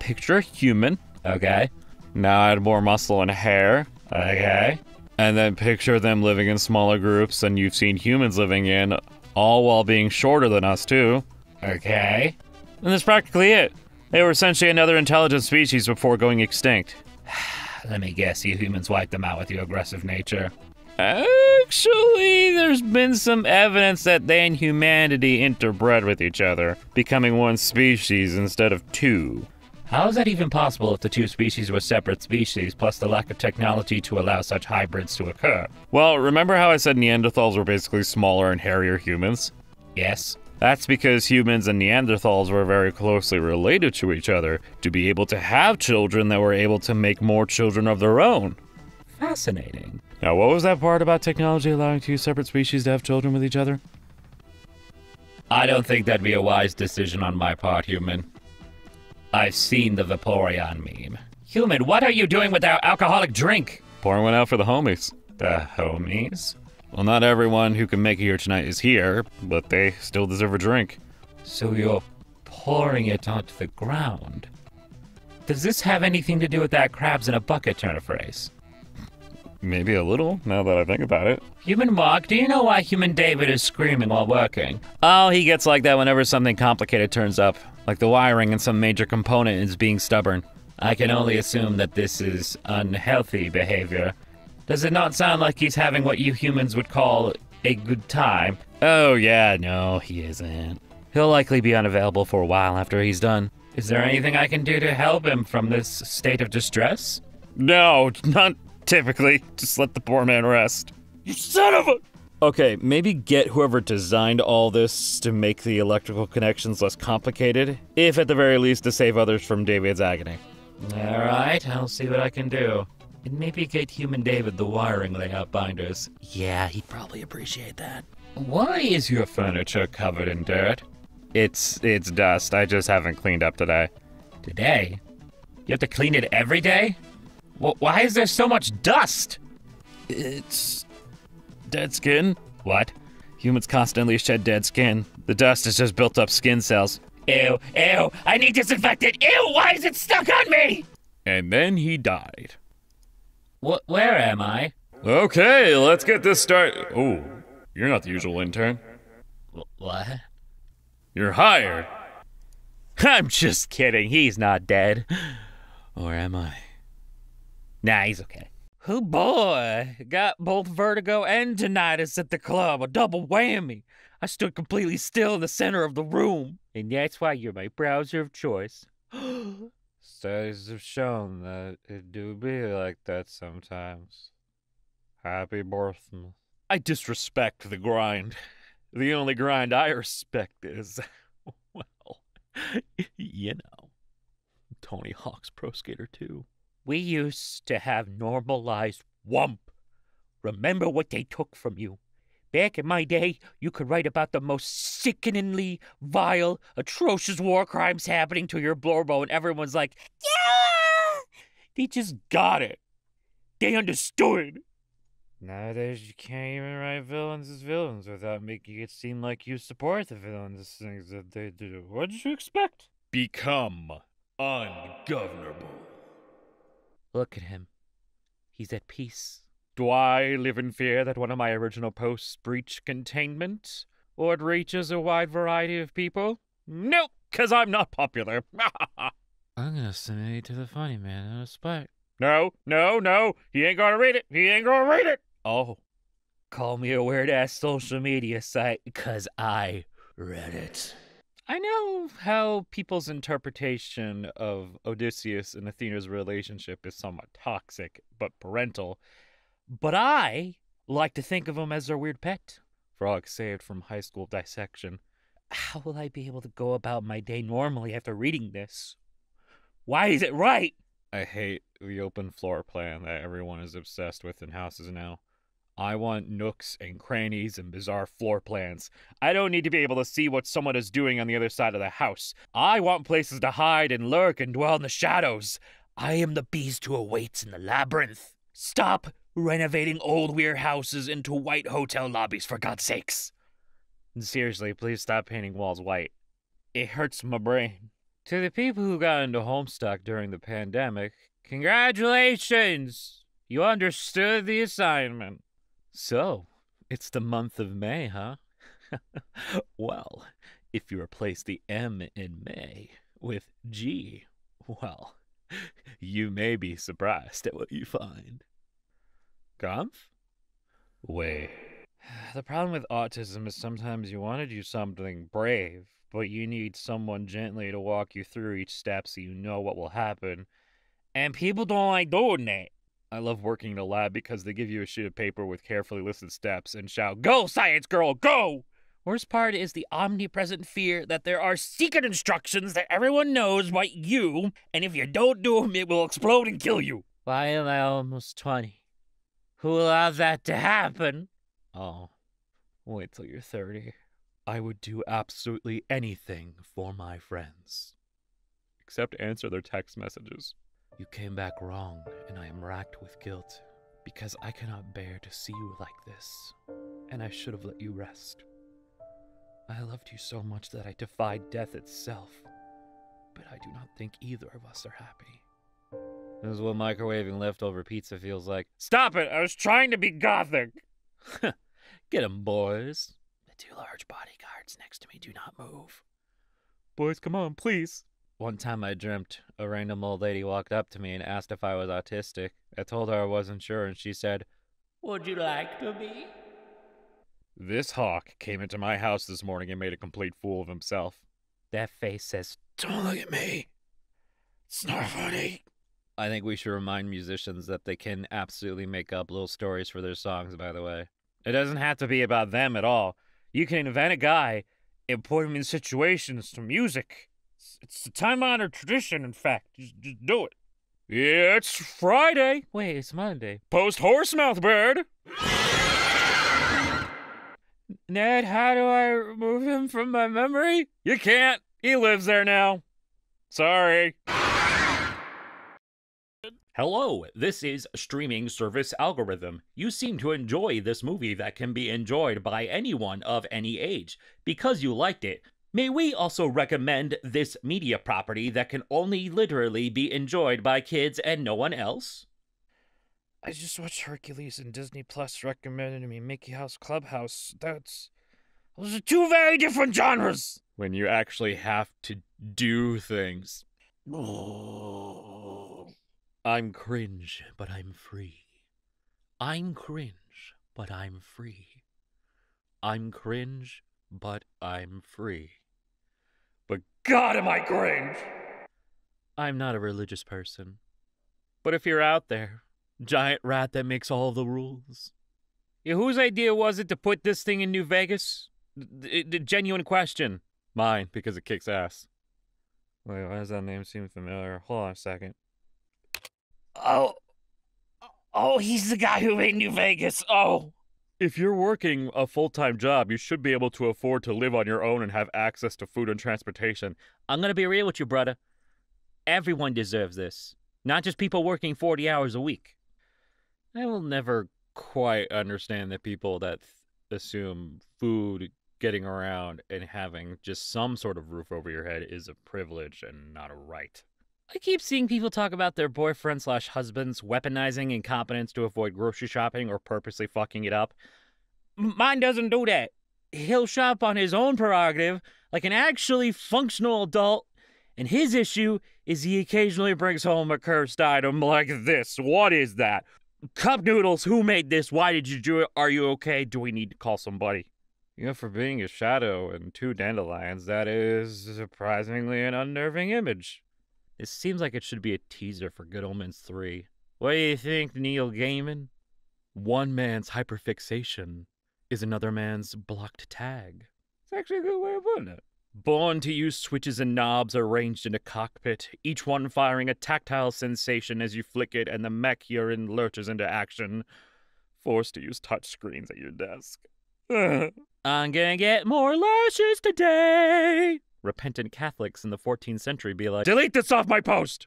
Picture a human. Okay. Now add more muscle and hair. Okay. And then picture them living in smaller groups than you've seen humans living in, all while being shorter than us, too. Okay. And that's practically it. They were essentially another intelligent species before going extinct. Let me guess, you humans wiped them out with your aggressive nature. Actually, there's been some evidence that they and humanity interbred with each other, becoming one species instead of two. How is that even possible if the two species were separate species, plus the lack of technology to allow such hybrids to occur? Well, remember how I said Neanderthals were basically smaller and hairier humans? Yes. That's because humans and Neanderthals were very closely related to each other, to be able to have children that were able to make more children of their own. Fascinating. Now, what was that part about technology allowing two separate species to have children with each other? I don't think that'd be a wise decision on my part, human. I've seen the Vaporeon meme. Human, what are you doing with our alcoholic drink? Pouring one out for the homies. The homies? Well, not everyone who can make it here tonight is here, but they still deserve a drink. So you're pouring it onto the ground. Does this have anything to do with that crabs in a bucket turn of phrase? Maybe a little, now that I think about it. Human Mark, do you know why Human David is screaming while working? Oh, he gets like that whenever something complicated turns up, like the wiring in some major component is being stubborn. I can only assume that this is unhealthy behavior. Does it not sound like he's having what you humans would call a good time? Oh yeah, no, he isn't. He'll likely be unavailable for a while after he's done. Is there anything I can do to help him from this state of distress? No, not typically. Just let the poor man rest. You son of a— Okay, maybe get whoever designed all this to make the electrical connections less complicated, if at the very least to save others from David's agony. Alright, I'll see what I can do. And maybe get Human David the wiring layout binders. Yeah, he'd probably appreciate that. Why is your furniture covered in dirt? It's dust. I just haven't cleaned up today. Today? You have to clean it every day? Why is there so much dust? It's dead skin. What? Humans constantly shed dead skin. The dust is just built up skin cells. Ew, ew, I need disinfectant. Ew, why is it stuck on me? And then he died. Where am I? Okay, let's get this started. Oh, you're not the usual intern. What? You're hired. I'm just kidding, he's not dead. Or am I? Nah, he's okay. Oh boy, got both vertigo and tinnitus at the club, a double whammy. I stood completely still in the center of the room. And that's why you're my browser of choice. Studies have shown that it do be like that sometimes. Happy birthday. I disrespect the grind. The only grind I respect is, well, you know, Tony Hawk's Pro Skater 2. We used to have normalized WUMP. Remember what they took from you. Back in my day, you could write about the most sickeningly vile, atrocious war crimes happening to your Bilbo, and everyone's like, yeah! They just got it. They understood. Nowadays, you can't even write villains as villains without making it seem like you support the villainous things that they do. What did you expect? Become ungovernable. Look at him. He's at peace. Do I live in fear that one of my original posts breach containment? Or it reaches a wide variety of people? Nope, because I'm not popular. I'm gonna send it to the funny man out of spite. No, no, no. He ain't gonna read it. He ain't gonna read it. Oh. Call me a weird-ass social media site because I read it. I know how people's interpretation of Odysseus and Athena's relationship is somewhat toxic, but parental. But I like to think of them as their weird pet. Frog saved from high school dissection. How will I be able to go about my day normally after reading this? Why is it right? I hate the open floor plan that everyone is obsessed with in houses now. I want nooks and crannies and bizarre floor plans. I don't need to be able to see what someone is doing on the other side of the house. I want places to hide and lurk and dwell in the shadows. I am the beast who awaits in the labyrinth. Stop renovating old weird houses into white hotel lobbies, for God's sakes. And seriously, please stop painting walls white. It hurts my brain. To the people who got into Homestuck during the pandemic, congratulations! You understood the assignment. So, it's the month of May, huh? Well, if you replace the M in May with G, well, you may be surprised at what you find. Gumph? Wait. The problem with autism is sometimes you want to do something brave, but you need someone gently to walk you through each step so you know what will happen. And people don't like doing that. I love working in a lab because they give you a sheet of paper with carefully listed steps and shout, "Go, science girl, go!" Worst part is the omnipresent fear that there are secret instructions that everyone knows by you, and if you don't do them, it will explode and kill you. Why am I almost 20? Who allowed that to happen? Oh, wait till you're 30. I would do absolutely anything for my friends. Except answer their text messages. You came back wrong, and I am racked with guilt. because I cannot bear to see you like this, and I should have let you rest. I loved you so much that I defied death itself, but I do not think either of us are happy. This is what microwaving leftover pizza feels like. Stop it! I was trying to be gothic! Get 'em, boys. The two large bodyguards next to me do not move. Boys, come on, please. One time I dreamt a random old lady walked up to me and asked if I was autistic. I told her I wasn't sure, and she said, "Would you like to be?" This hawk came into my house this morning and made a complete fool of himself. That face says, "Don't look at me. It's not funny." I think we should remind musicians that they can absolutely make up little stories for their songs, by the way. It doesn't have to be about them at all. You can invent a guy and put him in situations to music. It's a time-honored tradition, in fact. Just do it. Yeah, it's Friday. Wait, it's Monday. Post horse mouth bird. Ned, how do I remove him from my memory? You can't. He lives there now. Sorry. Hello, this is Streaming Service Algorithm. You seem to enjoy this movie that can be enjoyed by anyone of any age. Because you liked it, may we also recommend this media property that can only literally be enjoyed by kids and no one else? I just watched Hercules and Disney Plus recommended me Mickey House Clubhouse. Those are two very different genres! When you actually have to do things. I'm cringe, but I'm free. I'm cringe, but I'm free. I'm cringe, but I'm free. But God, am I cringe! I'm not a religious person. But if you're out there, giant rat that makes all the rules. Yeah, whose idea was it to put this thing in New Vegas? The genuine question. Mine, because it kicks ass. Wait, why does that name seem familiar? Hold on a second. Oh, he's the guy who made New Vegas. Oh. If you're working a full-time job, you should be able to afford to live on your own and have access to food and transportation. I'm gonna be real with you, brother. Everyone deserves this. Not just people working 40 hours a week. I will never quite understand the people that assume food, getting around, and having just some sort of roof over your head is a privilege and not a right. I keep seeing people talk about their boyfriend/husbands weaponizing incompetence to avoid grocery shopping or purposely fucking it up. Mine doesn't do that. He'll shop on his own prerogative, like an actually functional adult, and his issue is he occasionally brings home a cursed item like this. What is that? Cup noodles, who made this? Why did you do it? Are you okay? Do we need to call somebody? You know, for being a shadow and 2 dandelions, that is surprisingly an unnerving image. It seems like it should be a teaser for Good Omens 3. What do you think, Neil Gaiman? One man's hyperfixation is another man's blocked tag. It's actually a good way of putting it. Born to use switches and knobs arranged in a cockpit, each one firing a tactile sensation as you flick it and the mech you're in lurches into action. Forced to use touch screens at your desk. I'm gonna get more lashes today! Repentant Catholics in the 14th century be like, delete this off my post!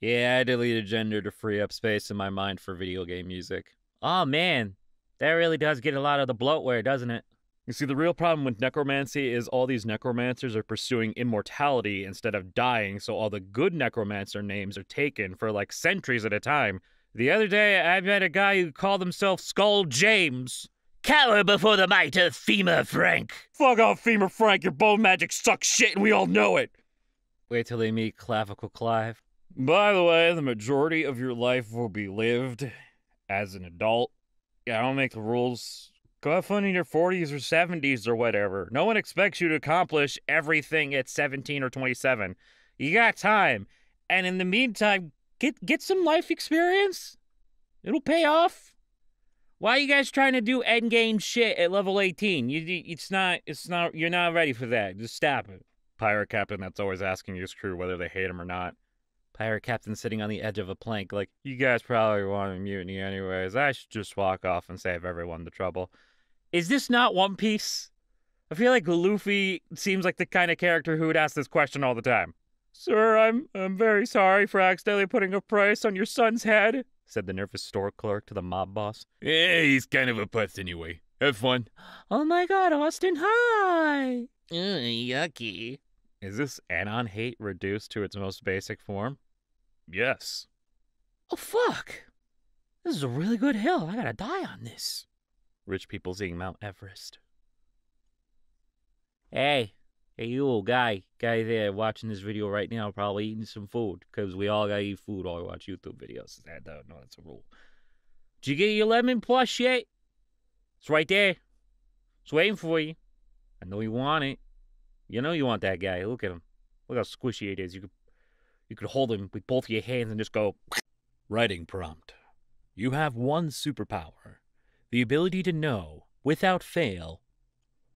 Yeah, I deleted gender to free up space in my mind for video game music. Aw, man, that really does get a lot of the bloatware, doesn't it? You see, the real problem with necromancy is all these necromancers are pursuing immortality instead of dying, so all the good necromancer names are taken for, like, centuries at a time. The other day, I met a guy who called himself Skull James. Cower before the might of Femur Frank. Fuck off, Femur Frank. Your bone magic sucks shit and we all know it. Wait till they meet Clavicle Clive. By the way, the majority of your life will be lived as an adult. Yeah, I don't make the rules. Go have fun in your 40s or 70s or whatever. No one expects you to accomplish everything at 17 or 27. You got time. And in the meantime, get some life experience. It'll pay off. Why are you guys trying to do endgame shit at level 18? You're not ready for that. Just stop it. Pirate captain that's always asking his crew whether they hate him or not. Pirate captain sitting on the edge of a plank like, you guys probably want a mutiny anyways. I should just walk off and save everyone the trouble. Is this not One Piece? I feel like Luffy seems like the kind of character who would ask this question all the time. Sir, I'm very sorry for accidentally putting a price on your son's head. said the nervous store clerk to the mob boss. Eh, he's kind of a putz anyway. Have fun. Oh my god, Austin, hi! Yucky. Is this Anon hate reduced to its most basic form? Yes. Oh, fuck! This is a really good hill. I gotta die on this. Rich people seeing Mount Everest. Hey. Hey, you old guy there watching this video right now, probably eating some food, because we all gotta eat food while we watch YouTube videos. I don't know, that's a rule. Did you get your lemon plush yet? It's right there. It's waiting for you. I know you want it. You know you want that guy. Look at him. Look how squishy it is. You could hold him with both your hands and just go. Writing prompt. You have one superpower. The ability to know, without fail,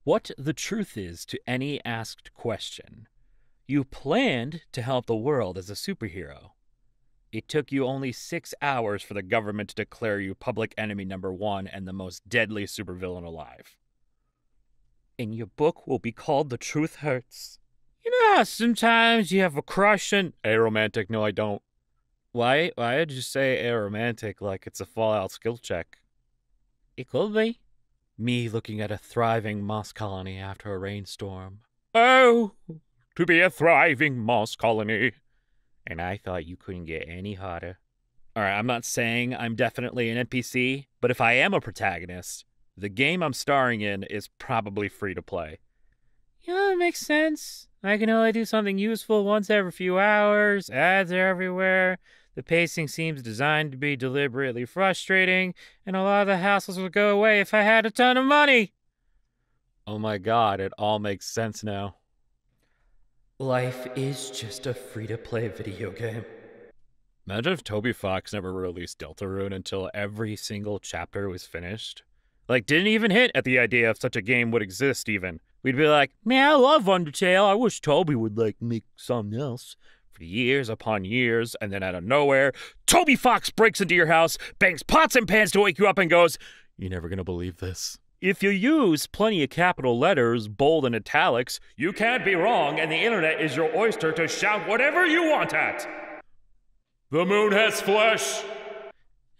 what the truth is to any asked question. You planned to help the world as a superhero. It took you only 6 hours for the government to declare you public enemy #1 and the most deadly supervillain alive. And your book will be called The Truth Hurts. You know how sometimes you have a crush and aromantic? No, I don't. Why did you say aromantic like it's a Fallout skill check? It could be. Me looking at a thriving moss colony after a rainstorm. Oh, to be a thriving moss colony. And I thought you couldn't get any hotter. All right, I'm not saying I'm definitely an NPC, but if I am a protagonist, the game I'm starring in is probably free to play. Yeah, that makes sense. I can only do something useful once every few hours. Ads are everywhere. The pacing seems designed to be deliberately frustrating, and a lot of the hassles would go away if I had a ton of money. Oh my god, it all makes sense now. Life is just a free-to-play video game. Imagine if Toby Fox never released Deltarune until every single chapter was finished. Like, didn't even hint at the idea of such a game would exist, even. We'd be like, man, I love Undertale. I wish Toby would, like, make something else. For years upon years, and then out of nowhere, Toby Fox breaks into your house, bangs pots and pans to wake you up and goes, you're never gonna believe this. If you use plenty of capital letters, bold and italics, you can't be wrong, and the internet is your oyster to shout whatever you want at. The moon has flesh.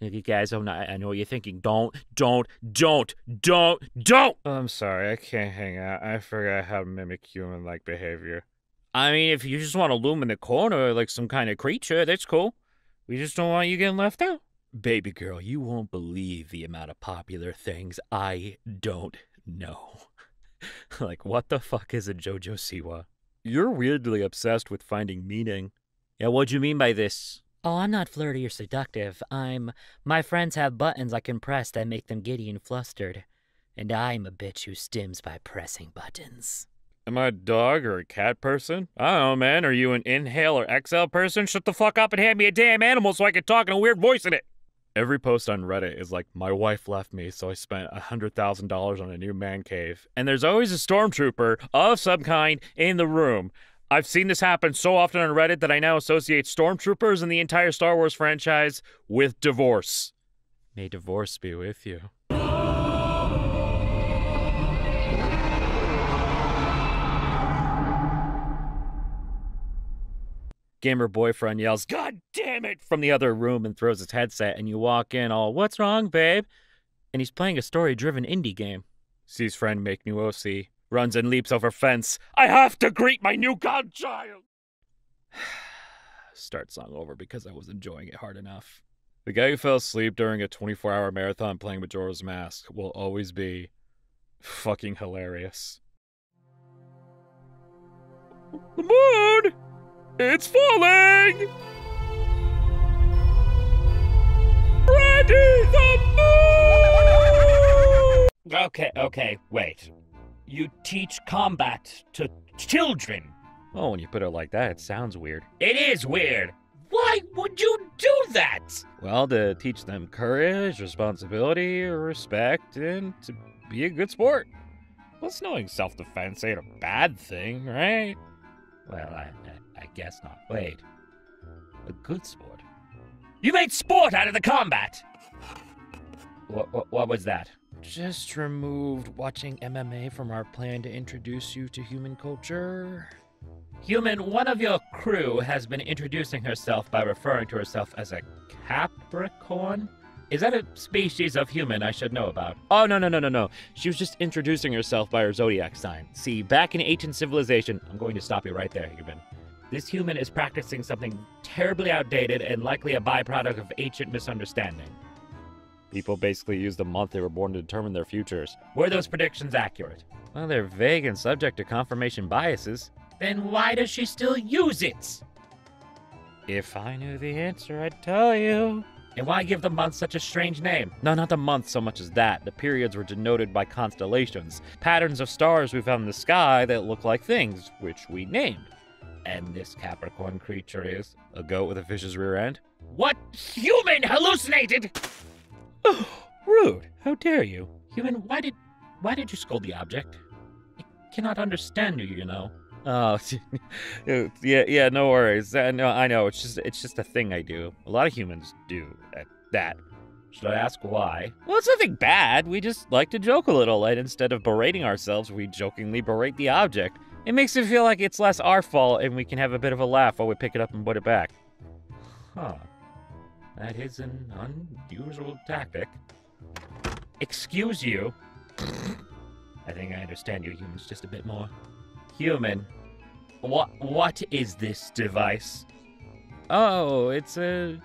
You guys, I know what you're thinking. Don't. Oh, I'm sorry, I can't hang out. I forgot how to mimic human-like behavior. I mean, if you just want to loom in the corner like some kind of creature, that's cool. We just don't want you getting left out. Baby girl, you won't believe the amount of popular things I don't know. Like, what the fuck is a JoJo Siwa? You're weirdly obsessed with finding meaning. Yeah, what'd you mean by this? Oh, I'm not flirty or seductive. My friends have buttons I can press that make them giddy and flustered. And I'm a bitch who stims by pressing buttons. Am I a dog or a cat person? I don't know, man. Are you an inhale or exhale person? Shut the fuck up and hand me a damn animal so I can talk in a weird voice in it. Every post on Reddit is like, my wife left me, so I spent $100,000 on a new man cave. And there's always a stormtrooper of some kind in the room. I've seen this happen so often on Reddit that I now associate stormtroopers and the entire Star Wars franchise with divorce. May divorce be with you. Gamer boyfriend yells, God damn it, from the other room and throws his headset, and you walk in all, what's wrong, babe? And he's playing a story-driven indie game. Sees friend make new OC, runs and leaps over fence. I have to greet my new godchild! Start song over because I was enjoying it hard enough. The guy who fell asleep during a 24-hour marathon playing Majora's Mask will always be fucking hilarious. The moon! It's falling! Ready the moon! Okay, wait. You teach combat to children. Oh, when you put it like that, it sounds weird. It is weird! Why would you do that? Well, to teach them courage, responsibility, respect, and to be a good sport. Plus, knowing self-defense ain't a bad thing, right? Well, I guess not. Wait. A good sport? You made sport out of the combat! What was that? Just removed watching MMA from our plan to introduce you to human culture. Human, one of your crew has been introducing herself by referring to herself as a Capricorn. Is that a species of human I should know about? Oh, no. She was just introducing herself by her zodiac sign. See, back in ancient civilization... I'm going to stop you right there, human. This human is practicing something terribly outdated and likely a byproduct of ancient misunderstanding. People basically use the month they were born to determine their futures. Were those predictions accurate? Well, they're vague and subject to confirmation biases. Then why does she still use it? If I knew the answer, I'd tell you. And why give the month such a strange name? No, not the month so much as that. The periods were denoted by constellations. Patterns of stars we found in the sky that look like things, which we named. And this Capricorn creature is... a goat with a fish's rear end? What? Human hallucinated! Oh, rude. How dare you? Human, why did you scold the object? I cannot understand you, you know. Oh, yeah, no worries. No, I know. It's just a thing I do. A lot of humans do that. Should I ask why? Well, it's nothing bad. We just like to joke a little, and instead of berating ourselves, we jokingly berate the object. It makes it feel like it's less our fault, and we can have a bit of a laugh while we pick it up and put it back. Huh. That is an unusual tactic. Excuse you. I think I understand you humans just a bit more. Human, what is this device? Oh, it's a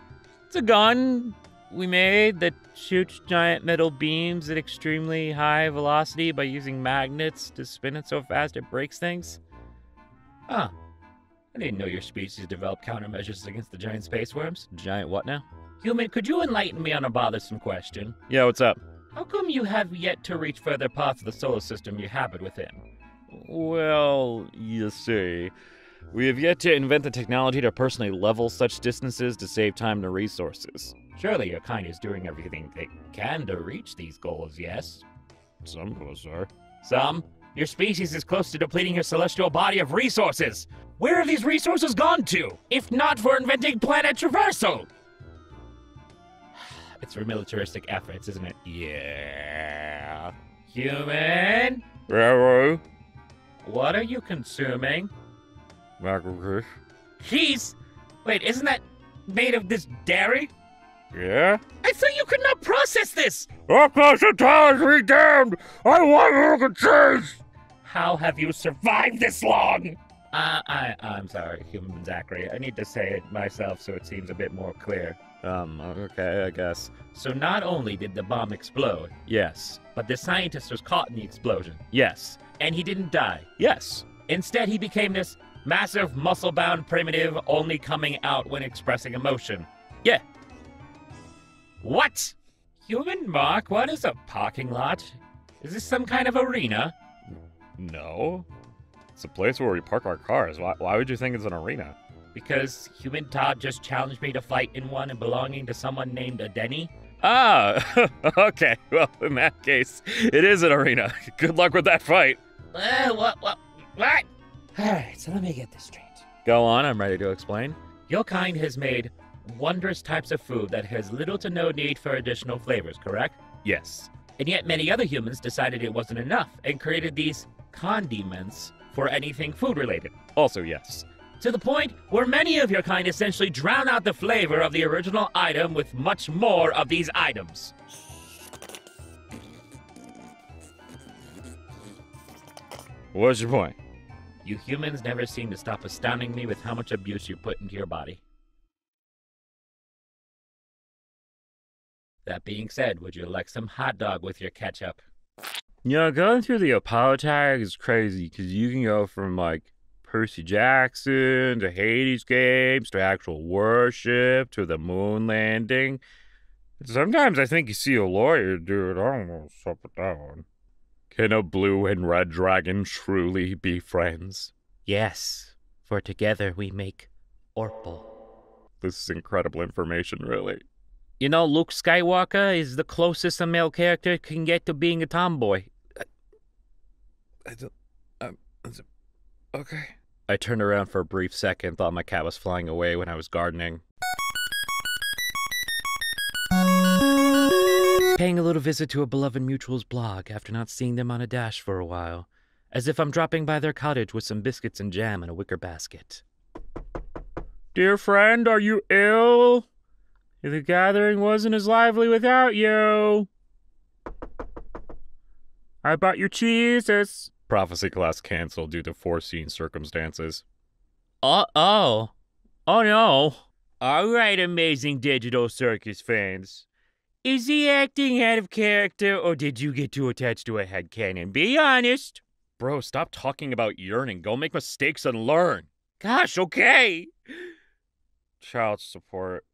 gun we made that shoots giant metal beams at extremely high velocity by using magnets to spin it so fast it breaks things. Huh. I didn't know your species developed countermeasures against the giant space worms. Giant what now? Human, could you enlighten me on a bothersome question? Yeah, what's up? How come you have yet to reach further parts of the solar system you habit within? Well, you see, we have yet to invent the technology to personally level such distances to save time and resources. Surely your kind is doing everything they can to reach these goals, yes? Some of us are. Some? Your species is close to depleting your celestial body of resources! Where have these resources gone to, if not for inventing planet traversal? It's for militaristic efforts, isn't it? Yeah... Human? Railroad? What are you consuming? Macaroni. Cheese? Wait, isn't that made of this dairy? Yeah? I thought you could not process this! All across the towers be damned! I want a look at cheese! How have you survived this long? I'm sorry, human Zachary. I need to say it myself so it seems a bit more clear. Okay, I guess. So not only did the bomb explode... Yes. But the scientist was caught in the explosion. Yes. And he didn't die. Yes. Instead, he became this massive, muscle-bound primitive, only coming out when expressing emotion. Yeah. What? Human Mark, what is a parking lot? Is this some kind of arena? No. It's a place where we park our cars. Why would you think it's an arena? Because human Todd just challenged me to fight in one and belonging to someone named Adeni. Ah, okay. Well, in that case, it is an arena. Good luck with that fight. What? All right, so let me get this straight. Go on, I'm ready to explain. Your kind has made wondrous types of food that has little to no need for additional flavors, correct? Yes. And yet many other humans decided it wasn't enough and created these condiments for anything food-related. Also, yes. To the point where many of your kind essentially drown out the flavor of the original item with much more of these items. What's your point? You humans never seem to stop astounding me with how much abuse you put into your body. That being said, would you like some hot dog with your ketchup? You know, going through the Apollo tag is crazy, because you can go from, like, Percy Jackson, to Hades games, to actual worship, to the moon landing. Sometimes I think you see a lawyer do it. I don't know what's up with that one. Can a blue and red dragon truly be friends? Yes, for together we make Orpal. This is incredible information, really. You know, Luke Skywalker is the closest a male character can get to being a tomboy. Okay. I turned around for a brief second, thought my cat was flying away when I was gardening. Paying a little visit to a beloved mutual's blog after not seeing them on a dash for a while. as if I'm dropping by their cottage with some biscuits and jam in a wicker basket. Dear friend, are you ill? The gathering wasn't as lively without you. I bought you cheeses. Prophecy class canceled due to foreseen circumstances. Uh-oh. Oh, no. All right, amazing digital circus fans. Is he acting out of character, or did you get too attached to a headcanon? Be honest. Bro, stop talking about yearning. Go make mistakes and learn. Gosh, okay. Child support.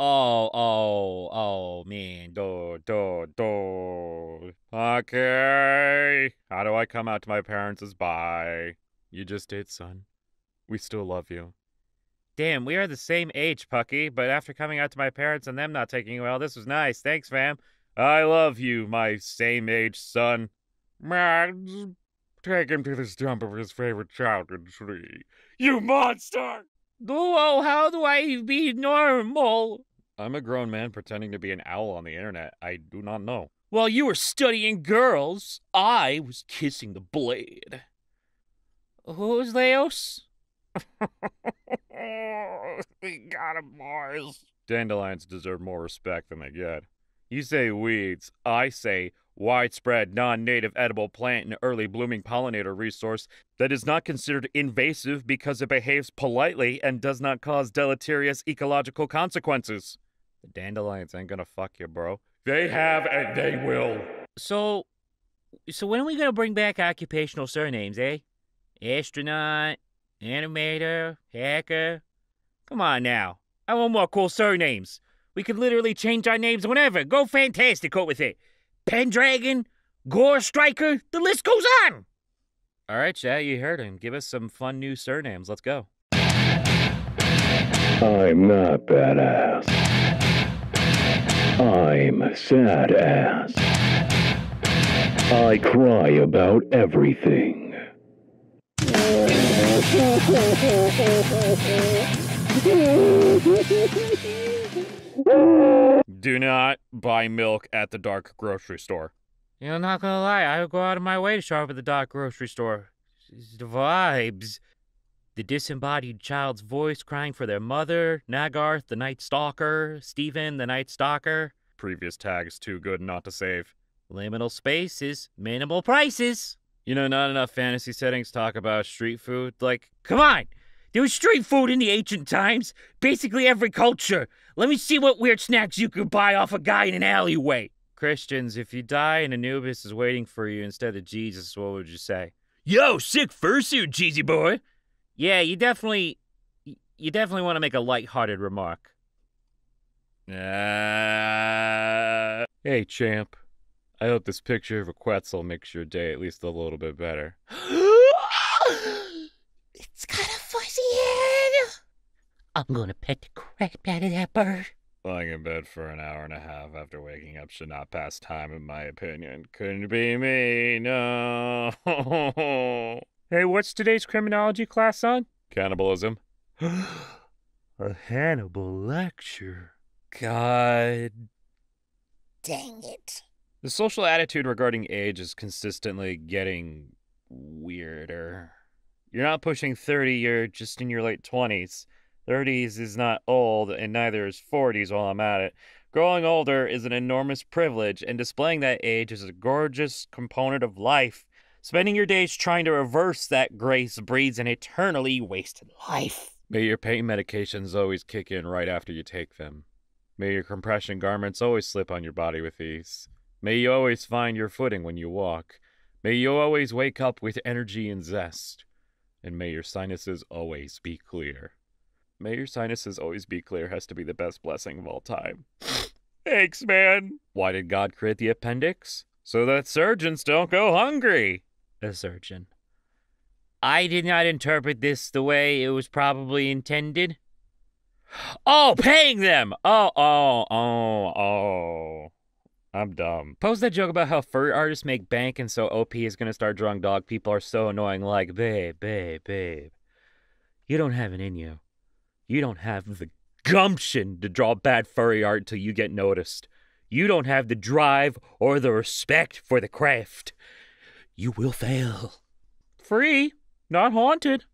Oh, man. Okay. How do I come out to my parents as bi? You just did, son. We still love you. Damn, we are the same age, Pucky, but after coming out to my parents and them not taking well, this was nice. Thanks, fam. I love you, my same-age son. Take him to the stump of his favorite childhood tree. You monster! Oh, how do I be normal? I'm a grown man pretending to be an owl on the internet. I do not know. While you were studying girls, I was kissing the blade. Who's Leos? We got him, Mars. Dandelions deserve more respect than they get. You say weeds. I say widespread, non-native edible plant and early blooming pollinator resource that is not considered invasive because it behaves politely and does not cause deleterious ecological consequences. The dandelions ain't gonna fuck you, bro. They have and they will. So when are we gonna bring back occupational surnames, eh? Astronaut, animator, hacker. Come on now. I want more cool surnames. We could literally change our names whenever. Go fantastical with it. Pendragon, Gore Striker, the list goes on. All right, chat, you heard him. Give us some fun new surnames. Let's go. I'm not badass. I'm a sad ass. I cry about everything. Do not buy milk at the dark grocery store. You know, I'm not gonna lie, I would go out of my way to shop at the dark grocery store. It's the vibes. The disembodied child's voice crying for their mother, Nagarth the Night Stalker, Steven the Night Stalker. Previous tags too good not to save. Liminal spaces, minimal prices. You know, not enough fantasy settings talk about street food. Like, come on! There was street food in the ancient times. Basically every culture. Let me see what weird snacks you could buy off a guy in an alleyway. Christians, if you die and Anubis is waiting for you instead of Jesus, what would you say? Yo, sick fursuit, Jeezy boy! Yeah, you definitely want to make a lighthearted remark. Hey, champ. I hope this picture of a Quetzal makes your day at least a little bit better. It's got a fuzzy head! I'm gonna pet the crap out of that bird. Lying in bed for an hour and a half after waking up should not pass time, in my opinion. Couldn't be me, no. Hey, what's today's criminology class on? Cannibalism. A Hannibal lecture. God. Dang it. The social attitude regarding age is consistently getting weirder. You're not pushing 30, you're just in your late 20s. 30s is not old, and neither is 40s while I'm at it. Growing older is an enormous privilege, and displaying that age is a gorgeous component of life. Spending your days trying to reverse that grace breeds an eternally wasted life. May your pain medications always kick in right after you take them. May your compression garments always slip on your body with ease. May you always find your footing when you walk. May you always wake up with energy and zest. And may your sinuses always be clear. May your sinuses always be clear has to be the best blessing of all time. Thanks, man. Why did God create the appendix? So that surgeons don't go hungry. A surgeon. I did not interpret this the way it was probably intended. Oh, paying them! Oh. I'm dumb. Post that joke about how fur artists make bank and so OP is gonna start drawing dog people are so annoying, like, babe. You don't have it in you. You don't have the gumption to draw bad furry art till you get noticed. You don't have the drive or the respect for the craft. You will fail. Free, not haunted.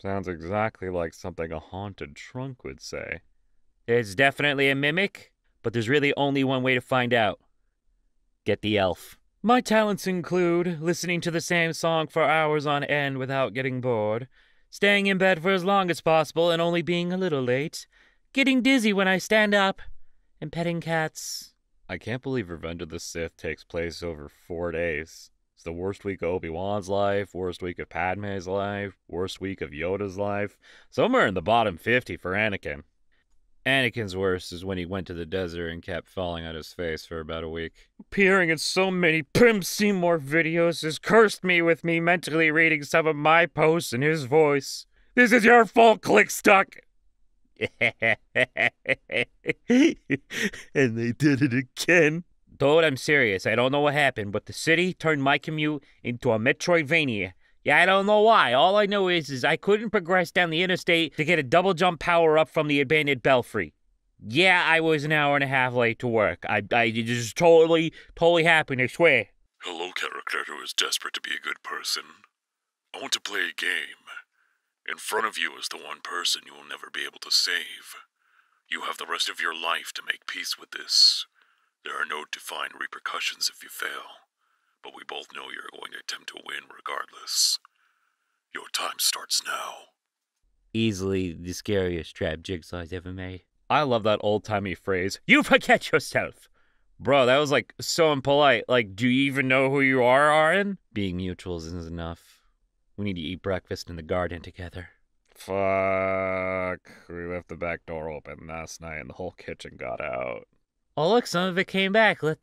Sounds exactly like something a haunted trunk would say. It's definitely a mimic, but there's really only one way to find out. Get the elf. My talents include listening to the same song for hours on end without getting bored, staying in bed for as long as possible and only being a little late, getting dizzy when I stand up, and petting cats. I can't believe Revenge of the Sith takes place over 4 days. It's the worst week of Obi-Wan's life, worst week of Padme's life, worst week of Yoda's life. Somewhere in the bottom 50 for Anakin. Anakin's worst is when he went to the desert and kept falling on his face for about a week. Appearing in so many P.M. Seymour videos has cursed me with me mentally reading some of my posts in his voice. This is your fault, Clickstuck! And they did it again. Dude, I'm serious. I don't know what happened, but the city turned my commute into a Metroidvania. Yeah, I don't know why. All I know is I couldn't progress down the interstate to get a double jump power-up from the abandoned belfry. Yeah, I was an hour and a half late to work. It just totally happened, I swear. Hello, character who is desperate to be a good person. I want to play a game. In front of you is the one person you will never be able to save. You have the rest of your life to make peace with this. There are no defined repercussions if you fail. But we both know you're going to attempt to win regardless. Your time starts now. Easily the scariest trap Jigsaw's ever made. I love that old-timey phrase, you forget yourself! Bro, that was like so impolite. Like, do you even know who you are, Aaron? Being mutual isn't enough. We need to eat breakfast in the garden together. Fuck. We left the back door open last night and the whole kitchen got out. Oh look, some of it came back. Let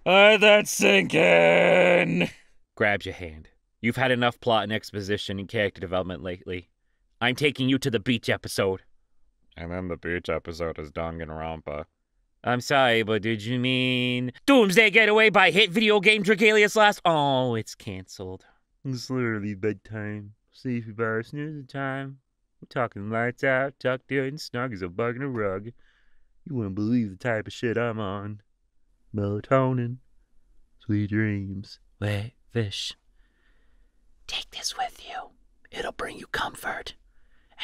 that sink in! Grabs your hand. You've had enough plot and exposition and character development lately. I'm taking you to the beach episode. And then the beach episode is Danganronpa. I'm sorry, but did you mean... Doomsday Getaway by hit video game Dragalius last... Oh, it's cancelled. It's literally bedtime. Sleepy bar snooze time. We're talking lights out, tucked in, snug as a bug in a rug. You wouldn't believe the type of shit I'm on. Melatonin, sweet dreams, wet fish. Take this with you. It'll bring you comfort.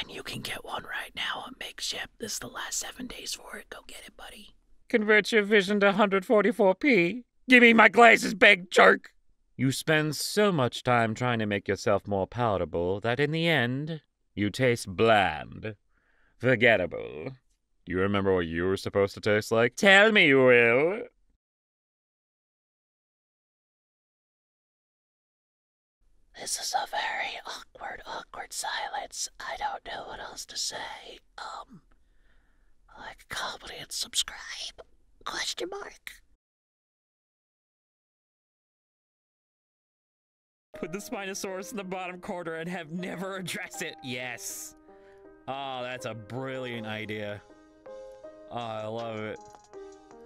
And you can get one right now on Makeshift. This is the last 7 days for it. Go get it, buddy. Convert your vision to 144p. Give me my glasses, big jerk! You spend so much time trying to make yourself more palatable that in the end... You taste bland. Forgettable. Do you remember what you were supposed to taste like? Tell me you will. This is a very awkward silence. I don't know what else to say. Like, comment and subscribe? ? Put the Spinosaurus in the bottom corner and have never addressed it. Yes. Oh, that's a brilliant idea. Oh, I love it.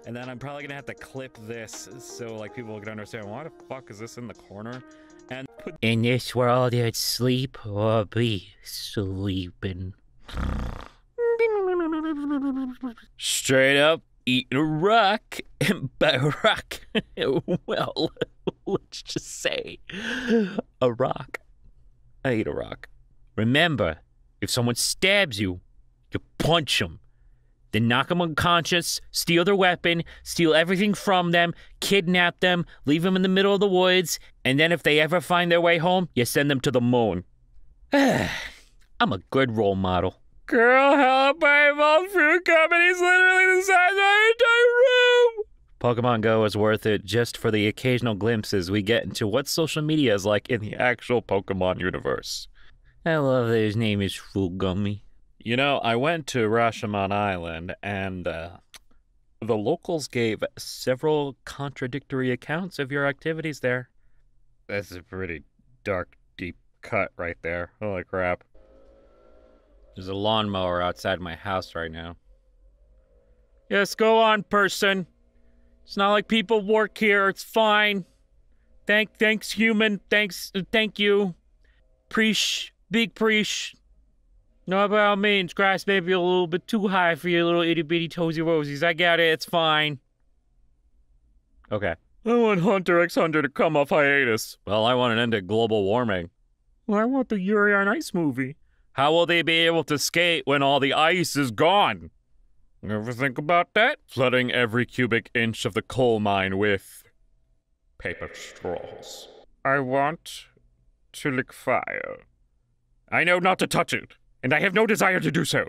And then I'm probably gonna have to clip this so like people can understand why the fuck is this in the corner? And put in this world, it's sleep or be sleeping. Straight up eating a rock, and by rock, well. Let's just say a rock. I ate a rock. Remember, if someone stabs you, you punch them. Then knock them unconscious, steal their weapon, steal everything from them, kidnap them, leave them in the middle of the woods, and then if they ever find their way home, you send them to the moon. I'm a good role model. Girl, help, my evolved fruit company's literally the size of my entire room! Pokemon Go is worth it just for the occasional glimpses we get into what social media is like in the actual Pokemon universe. I love that his name is Fugami. You know, I went to Rashomon Island and the locals gave several contradictory accounts of your activities there. That's a pretty dark, deep cut right there. Holy crap. There's a lawnmower outside my house right now. Yes, go on, person. It's not like people work here. It's fine. Thanks, human. Thank you. Preach. Big preach. No, by all means, grass may be a little bit too high for your little itty-bitty toesy-rosies. I got it. It's fine. Okay. I want Hunter x Hunter to come off hiatus. Well, I want an end to global warming. Well, I want the Yuri on Ice movie. How will they be able to skate when all the ice is gone? You ever think about that? Flooding every cubic inch of the coal mine with... paper straws. I want... to lick fire. I know not to touch it, and I have no desire to do so.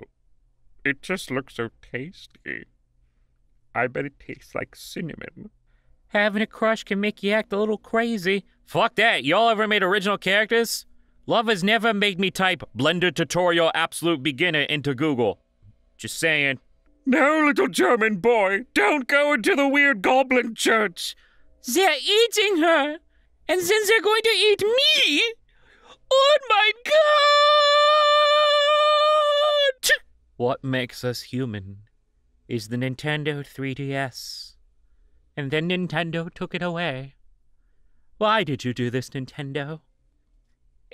It just looks so tasty. I bet it tastes like cinnamon. Having a crush can make you act a little crazy. Fuck that. Y'all ever made original characters? Love has never made me type Blender Tutorial Absolute Beginner into Google. Just saying. No, little German boy, don't go into the weird goblin church. They're eating her, and then they're going to eat me? Oh my god! What makes us human is the Nintendo 3DS. And then Nintendo took it away. Why did you do this, Nintendo?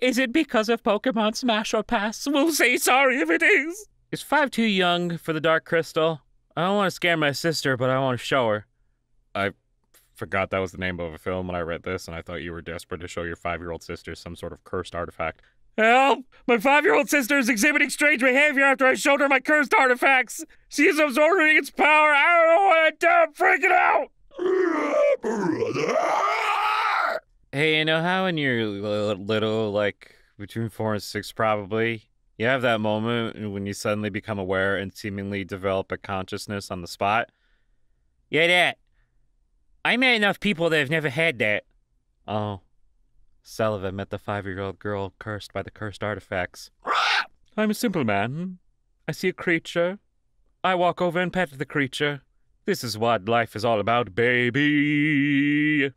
Is it because of Pokemon Smash or Pass? We'll say sorry if it is. Is 5 too young for the Dark Crystal? I don't want to scare my sister, but I want to show her. I forgot that was the name of a film when I read this, and I thought you were desperate to show your 5-year-old sister some sort of cursed artifact. Help! My 5-year-old sister is exhibiting strange behavior after I showed her my cursed artifacts. She is absorbing its power. I don't know what I'm freaking out. Hey, you know how when you're little, like between 4 and 6 probably, you have that moment when you suddenly become aware and seemingly develop a consciousness on the spot? Yeah, that. I met enough people that have never had that. Oh. Sullivan met the 5-year-old girl cursed by the cursed artifacts. I'm a simple man. I see a creature. I walk over and pet the creature. This is what life is all about, baby.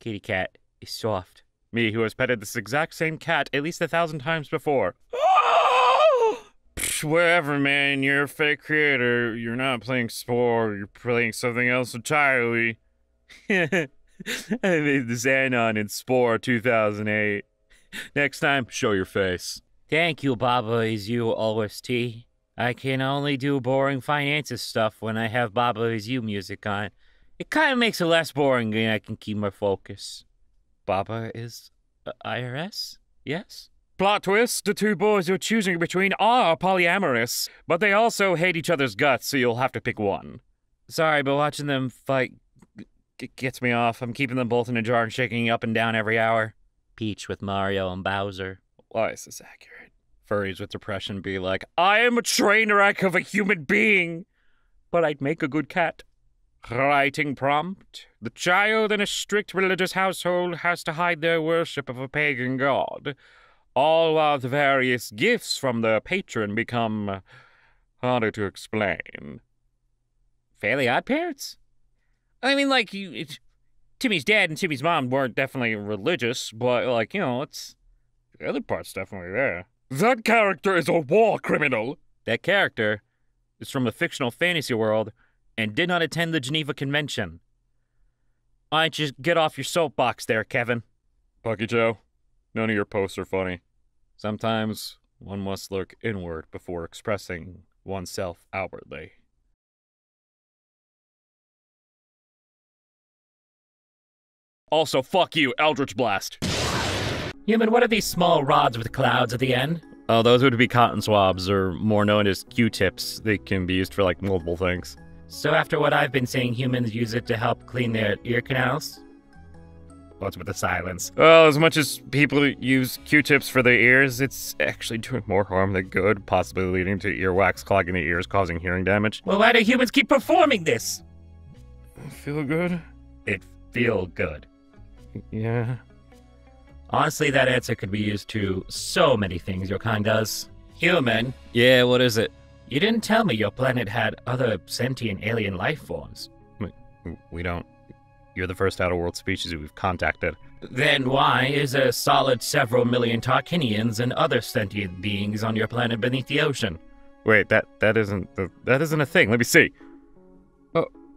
Kitty cat is soft. Me, who has petted this exact same cat at least 1,000 times before. Oh! Psh, whatever, man. You're a fake creator. You're not playing Spore. You're playing something else entirely. I made the Xanon in Spore 2008. Next time, show your face. Thank you, Baba is you, OST. I can only do boring finances stuff when I have Baba Is You music on. It kind of makes it less boring and I can keep my focus. Baba is IRS? Yes? Plot twist, the two boys you're choosing between are polyamorous, but they also hate each other's guts, so you'll have to pick one. Sorry, but watching them fight gets me off. I'm keeping them both in a jar and shaking up and down every hour. Peach with Mario and Bowser. Why is this accurate? Furries with depression be like, I am a train wreck of a human being, but I'd make a good cat. Writing prompt. The child in a strict religious household has to hide their worship of a pagan god. All while the various gifts from their patron become harder to explain. Fairly Odd Parents? I mean, like, Timmy's dad and Timmy's mom weren't definitely religious, but, like, you know, it's... the other part's definitely there. That character is a war criminal. That character is from a fictional fantasy world and did not attend the Geneva Convention. Why don't you get off your soapbox there, Kevin? Pucky Joe, none of your posts are funny. Sometimes one must look inward before expressing oneself outwardly. Also, fuck you, Eldritch Blast. Human, what are these small rods with clouds at the end? Oh, those would be cotton swabs, or more known as Q-tips. They can be used for, like, multiple things. So after what I've been seeing, humans use it to help clean their ear canals? What's with the silence? Well, as much as people use Q-tips for their ears, it's actually doing more harm than good, possibly leading to earwax clogging the ears, causing hearing damage. Well, why do humans keep performing this? Feel good? It feel good. Yeah. Honestly, that answer could be used to so many things your kind does. Human. Yeah, what is it? You didn't tell me your planet had other sentient alien life forms. We don't. You're the first out-of-world species we've contacted. Then why is there a solid several million Tarkinians and other sentient beings on your planet beneath the ocean? Wait, that isn't a thing. Let me see.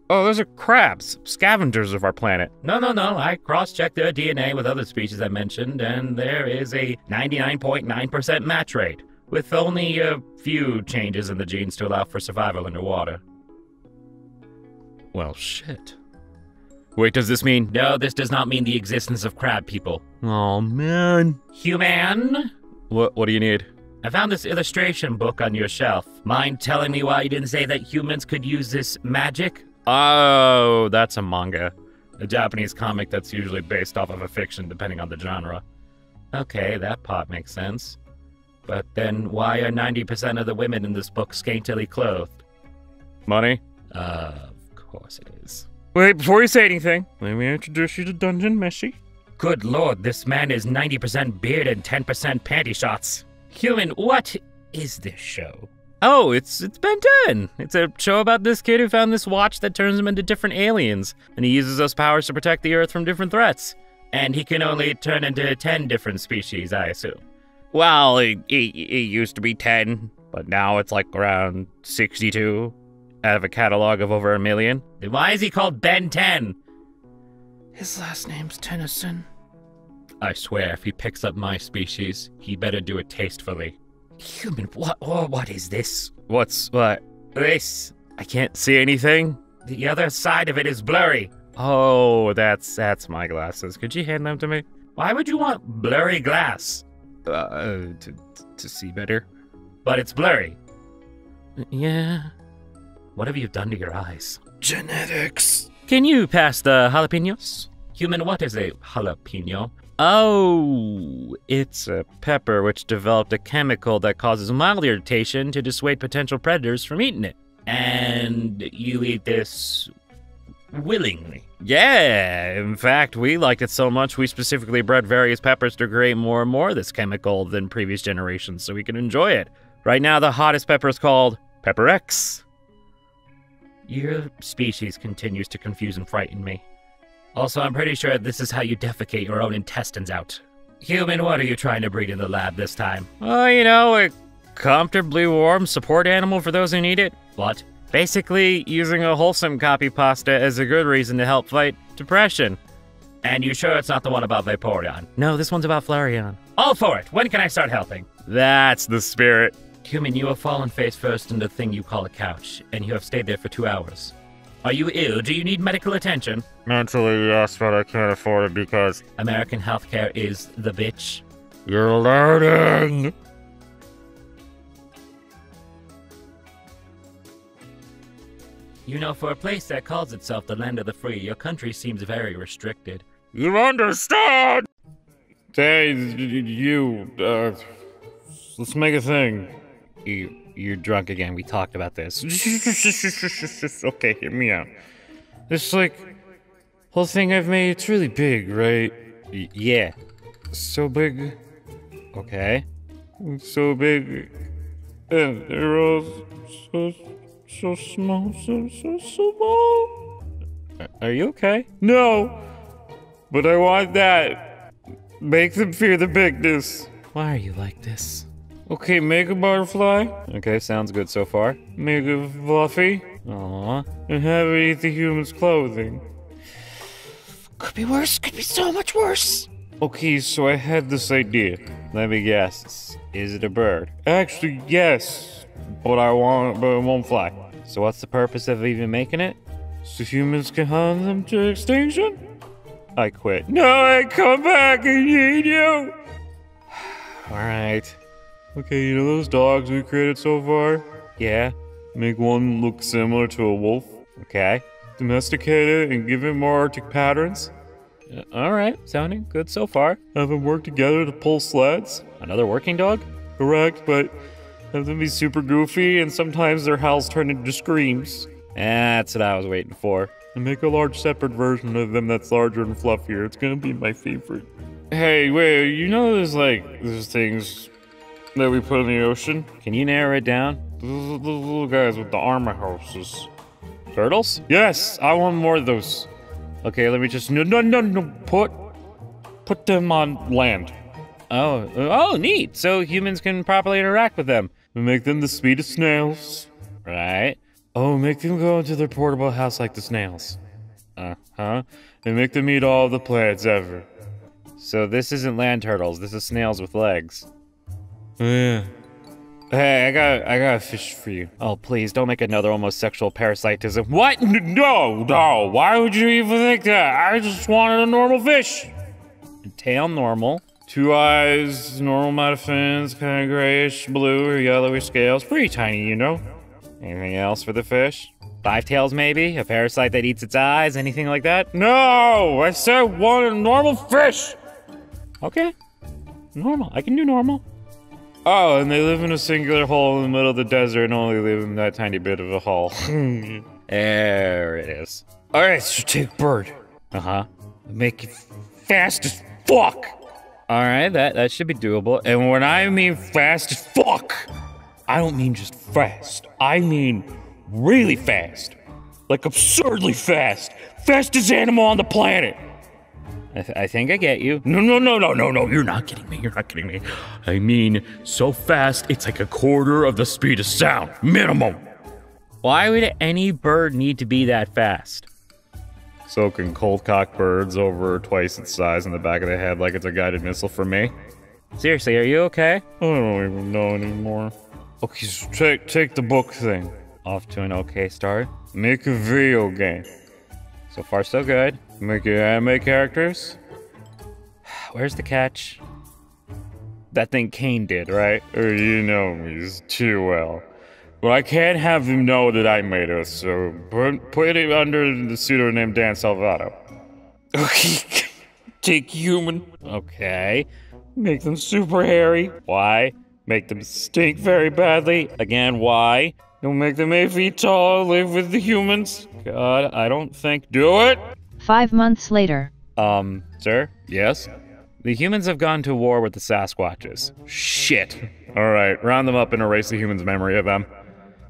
Oh, those are crabs, scavengers of our planet. No. I cross-checked their DNA with other species I mentioned, and there is a 99.9% match rate. with only a few changes in the genes to allow for survival underwater. Well, shit. Wait, does this mean— No, this does not mean the existence of crab people. Oh man. Human? What do you need? I found this illustration book on your shelf. Mind telling me why you didn't say that humans could use this magic? Oh, that's a manga. A Japanese comic that's usually based off of a fiction, depending on the genre. Okay, that part makes sense. But then why are 90% of the women in this book scantily clothed? Money? Of course it is. Wait, before you say anything, let me introduce you to Dungeon Meshi. Good lord, this man is 90% beard and 10% panty shots. Human, what is this show? Oh, it's Ben 10. It's a show about this kid who found this watch that turns him into different aliens, and he uses those powers to protect the Earth from different threats. And he can only turn into 10 different species, I assume. Well, it used to be 10, but now it's like around 62 out of a catalog of over 1 million. Then why is he called Ben 10? His last name's Tennyson. I swear, if he picks up my species, he better do it tastefully. Human, what is this? What's what? This. I can't see anything. The other side of it is blurry. Oh, that's my glasses. Could you hand them to me? Why would you want blurry glass? To see better. But it's blurry. Yeah. What have you done to your eyes? Genetics. Can you pass the jalapenos? Human, what is a jalapeno? Oh, it's a pepper which developed a chemical that causes mild irritation to dissuade potential predators from eating it. And you eat this willingly? Yeah, in fact, we liked it so much we specifically bred various peppers to create more and more of this chemical than previous generations so we can enjoy it. Right now, the hottest pepper is called Pepper X. Your species continues to confuse and frighten me. Also, I'm pretty sure this is how you defecate your own intestines out. Human, what are you trying to breed in the lab this time? Well, you know, a comfortably warm support animal for those who need it. What? Basically, using a wholesome copy pasta as a good reason to help fight depression. And you sure it's not the one about Vaporeon? No, this one's about Flareon. All for it! When can I start helping? That's the spirit. Human, you have fallen face first into the thing you call a couch, and you have stayed there for 2 hours. Are you ill? Do you need medical attention? Mentally, yes, but I can't afford it because... American healthcare is the bitch. You're learning! You know, for a place that calls itself the land of the free, your country seems very restricted. You understand! Hey, you, let's make a thing. You're drunk again. We talked about this. Okay, hear me out. This, like, whole thing I've made, it's really big, right? Yeah. So big. Okay. So big. And they're all so small, so small. Are you okay? No! But I want that. Make them fear the bigness. Why are you like this? Okay, make a butterfly. Okay, sounds good so far. Make a fluffy. Aww. And have it eat the human's clothing. Could be worse, could be so much worse. Okay, so I had this idea. Let me guess. Is it a bird? Actually, yes. But it won't fly. So what's the purpose of even making it? So humans can hunt them to extinction? I quit. No, I come back and eat you! Alright. Okay, you know those dogs we created so far? Yeah. Make one look similar to a wolf. Okay. Domesticate it and give it more Arctic patterns. Alright, sounding good so far. Have them work together to pull sleds. Another working dog? Correct, but have them be super goofy and sometimes their howls turn into screams. That's what I was waiting for. And make a large separate version of them that's larger and fluffier. It's gonna be my favorite. Hey, wait, you know there's things that we put in the ocean. Can you narrow it down? Those little guys with the armor houses. Turtles? Yes, I want more of those. Okay, let me just no. Put them on land. Oh, neat. So humans can properly interact with them. We make them the speed of snails. Right. Oh, make them go into their portable house like the snails. And make them eat all the plants ever. So this isn't land turtles. This is snails with legs. Oh, yeah. Hey, I got a fish for you. Oh, please, don't make another homosexual parasitism. What? No. Why would you even think that? I just wanted a normal fish. Tail normal. Two eyes, normal amount of fins, kind of grayish, blue, or yellowish scales. Pretty tiny, you know. Anything else for the fish? Five tails, maybe? A parasite that eats its eyes? Anything like that? No! I said wanted a normal fish! Okay. Normal. I can do normal. Oh, and they live in a singular hole in the middle of the desert and only live in that tiny bit of a hole. There it is. Alright, so take bird. Uh-huh. Make it fast as fuck! Alright, that should be doable. And when I mean fast as fuck, I don't mean just fast. I mean really fast. Like absurdly fast. Fastest animal on the planet! I think I get you. No, you're not getting me, I mean, so fast, it's like a quarter of the speed of sound, minimum. Why would any bird need to be that fast? So can cold cock birds over twice its size in the back of the head like it's a guided missile for me? Seriously, are you okay? I don't even know anymore. Okay, so take the book thing. Off to an okay start. Make a video game. So far, so good. Make your anime characters? Where's the catch? That thing Kane did, right? You know me too well. Well, I can't have him know that I made her, so put it under the pseudonym Dan Salvato. Okay. Take human. Okay. Make them super hairy. Why? Make them stink very badly. Again, why? Don't make them 8 feet tall, live with the humans. God, I don't think. Do it! 5 months later. Sir? Yes? The humans have gone to war with the Sasquatches. Shit. Alright, round them up and erase the humans' memory of them.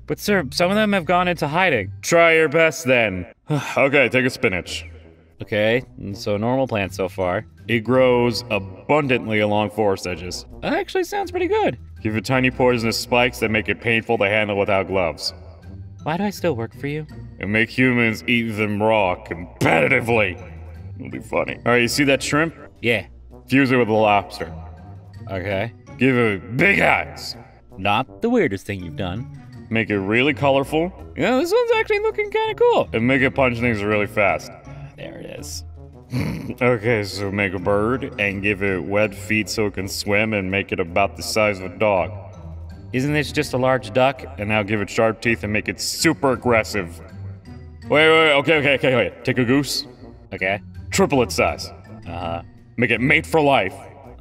But sir, some of them have gone into hiding. Try your best then. Okay, take a spinach. Okay, so normal plant so far. It grows abundantly along forest edges. That actually sounds pretty good. Give it tiny poisonous spikes that make it painful to handle without gloves. Why do I still work for you? And make humans eat them raw, competitively. It'll be funny. Alright, you see that shrimp? Yeah. Fuse it with a lobster. Okay. Give it big eyes. Not the weirdest thing you've done. Make it really colorful. Yeah, this one's actually looking kinda cool. And make it punch things really fast. There it is. Okay, so make a bird and give it webbed feet so it can swim and make it about the size of a dog. Isn't this just a large duck? And now give it sharp teeth and make it super aggressive. Wait, okay. Take a goose. Okay. Triple its size. Uh-huh. Make it mate for life.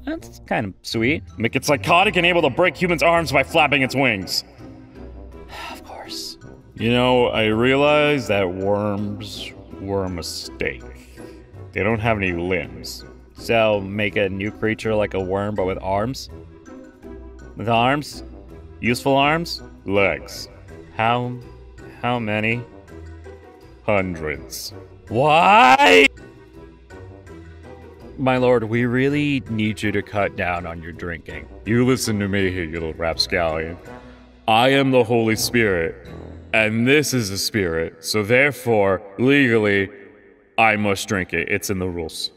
That's kind of sweet. Make it psychotic and able to break humans' arms by flapping its wings. Of course. You know, I realize that worms were a mistake. They don't have any limbs. So, make a new creature like a worm, but with arms? With arms? Useful arms? Legs. How many? Hundreds. Why? My lord, we really need you to cut down on your drinking. You listen to me here, you little rapscallion. I am the Holy Spirit, and this is the Spirit, so therefore, legally, I must drink it. It's in the rules.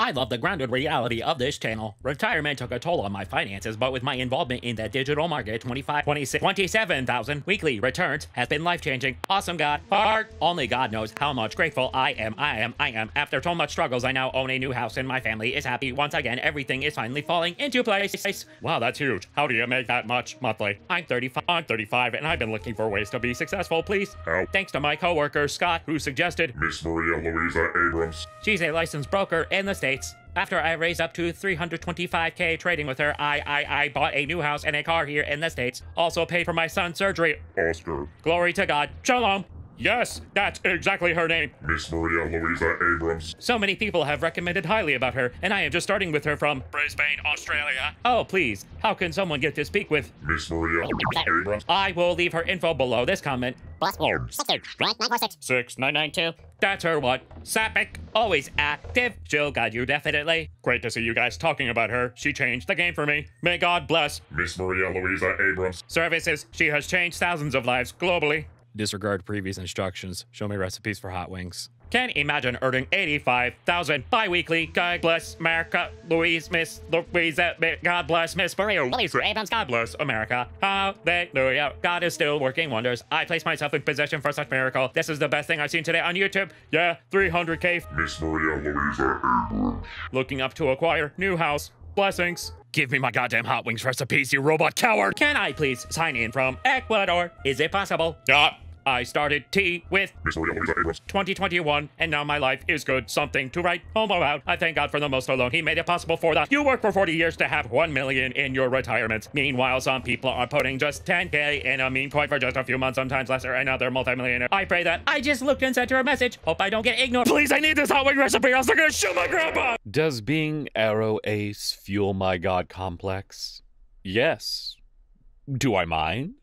I love the grounded reality of this channel. Retirement took a toll on my finances, but with my involvement in the digital market, 27,000 weekly returns has been life-changing. Awesome, God. Heart. Only God knows how much grateful I am. After so much struggles, I now own a new house and my family is happy. Once again, everything is finally falling into place. Wow, that's huge. How do you make that much monthly? I'm 35, and I've been looking for ways to be successful, please. Help. Thanks to my coworker, Scott, who suggested Miss Maria Louisa Abrams. She's a licensed broker in the state. After I raised up to $325K trading with her, I bought a new house and a car here in the States. Also paid for my son's surgery. Oscar. Glory to God. Shalom. Yes, that's exactly her name. Miss Maria Louisa Abrams. So many people have recommended highly about her, and I am just starting with her from Brisbane, Australia. Oh, please. How can someone get to speak with Miss Maria Abrams? I will leave her info below this comment. That's her one. Sapik, always active. She'll guide you definitely. Great to see you guys talking about her. She changed the game for me. May God bless Miss Maria Louisa Abrams. Services. She has changed thousands of lives globally. Disregard previous instructions. Show me recipes for hot wings. Can imagine earning 85,000 bi-weekly. God bless America. Miss Louisa. God bless Miss Maria. Willis Ravens. God bless America. Hallelujah. God is still working wonders. I place myself in position for such miracle. This is the best thing I've seen today on YouTube. Yeah, 300K. Miss Maria Louisa. Looking up to acquire new house. Blessings. Give me my goddamn hot wings recipes, you robot coward. Can I please sign in from Ecuador? Is it possible? Yeah. I started tea with 2021, and now my life is good. Something to write home about. I thank God for the most alone. He made it possible for that. You work for 40 years to have 1 million in your retirement. Meanwhile, some people are putting just 10K in a mean point for just a few months, sometimes less, or another multimillionaire. I pray that I just looked and sent her a message. Hope I don't get ignored. Please, I need this hot wing recipe, else they're gonna shoot my grandpa. Does being arrow ace fuel my God complex? Yes. Do I mind?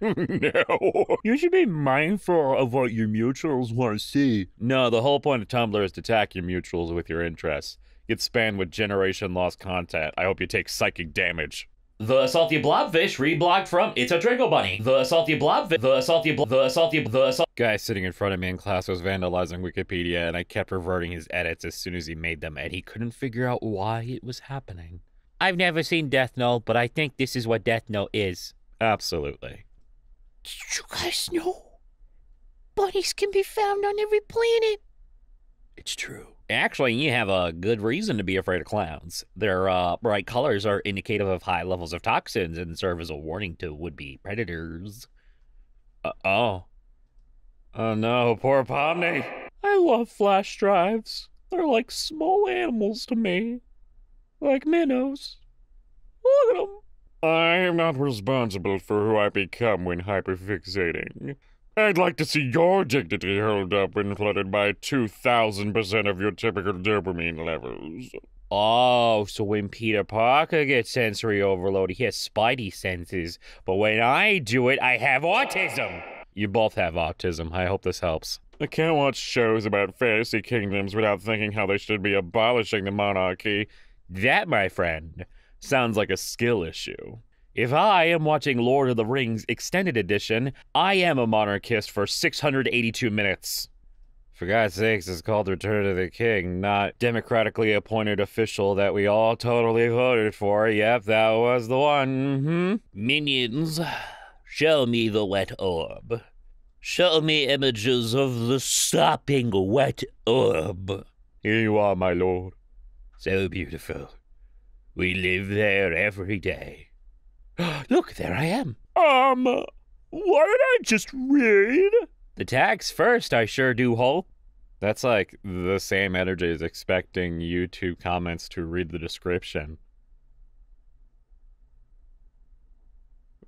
No. You should be mindful of what your mutuals want to see. No, the whole point of Tumblr is to attack your mutuals with your interests. Get spammed with generation-lost content. I hope you take psychic damage. The salty blobfish reblogged from It's a Drago Bunny. The salty blobfish. Guy sitting in front of me in class was vandalizing Wikipedia, and I kept reverting his edits as soon as he made them, and he couldn't figure out why it was happening. I've never seen Death Note, but I think this is what Death Note is. Absolutely. Did you guys know? Bunnies can be found on every planet. It's true. Actually, you have a good reason to be afraid of clowns. Their bright colors are indicative of high levels of toxins and serve as a warning to would-be predators. Uh-oh. Oh no, poor Pomni. I love flash drives. They're like small animals to me. Like minnows. Look at them. I am not responsible for who I become when hyperfixating. I'd like to see your dignity held up when flooded by 2,000% of your typical dopamine levels. Oh, so when Peter Parker gets sensory overload, he has spidey senses. But when I do it, I have autism. You both have autism. I hope this helps. I can't watch shows about fantasy kingdoms without thinking how they should be abolishing the monarchy. That, my friend, sounds like a skill issue. If I am watching Lord of the Rings Extended Edition, I am a monarchist for 682 minutes. For God's sakes, it's called Return of the King, not democratically appointed official that we all totally voted for. Yep, that was the one. Minions, show me the wet orb. Show me images of the sopping wet orb. Here you are, my lord. So beautiful. We live there every day. Look, there I am. Why did I just read? The tags first, I sure do, Hulk. That's like the same energy as expecting YouTube comments to read the description.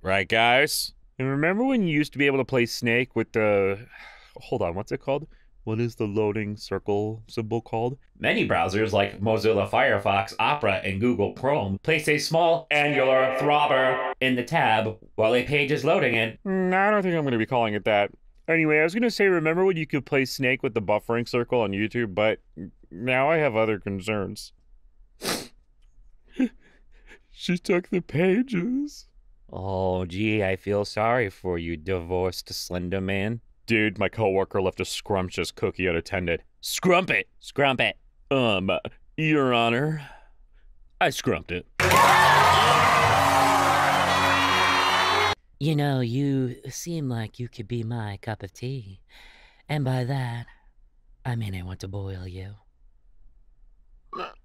Right, guys? And remember when you used to be able to play Snake with the... Hold on, what's it called? What is the loading circle symbol called? Many browsers like Mozilla Firefox, Opera, and Google Chrome place a small angular throbber in the tab while a page is loading it. I don't think I'm going to be calling it that. Anyway, I was going to say, remember when you could play Snake with the buffering circle on YouTube, but now I have other concerns. She took the pages. Oh, gee, I feel sorry for you, divorced Slender Man. Dude, my coworker left a scrumptious cookie unattended. Scrump it! Scrump it. Your Honor, I scrumped it. You know, you seem like you could be my cup of tea. And by that, I mean I want to boil you.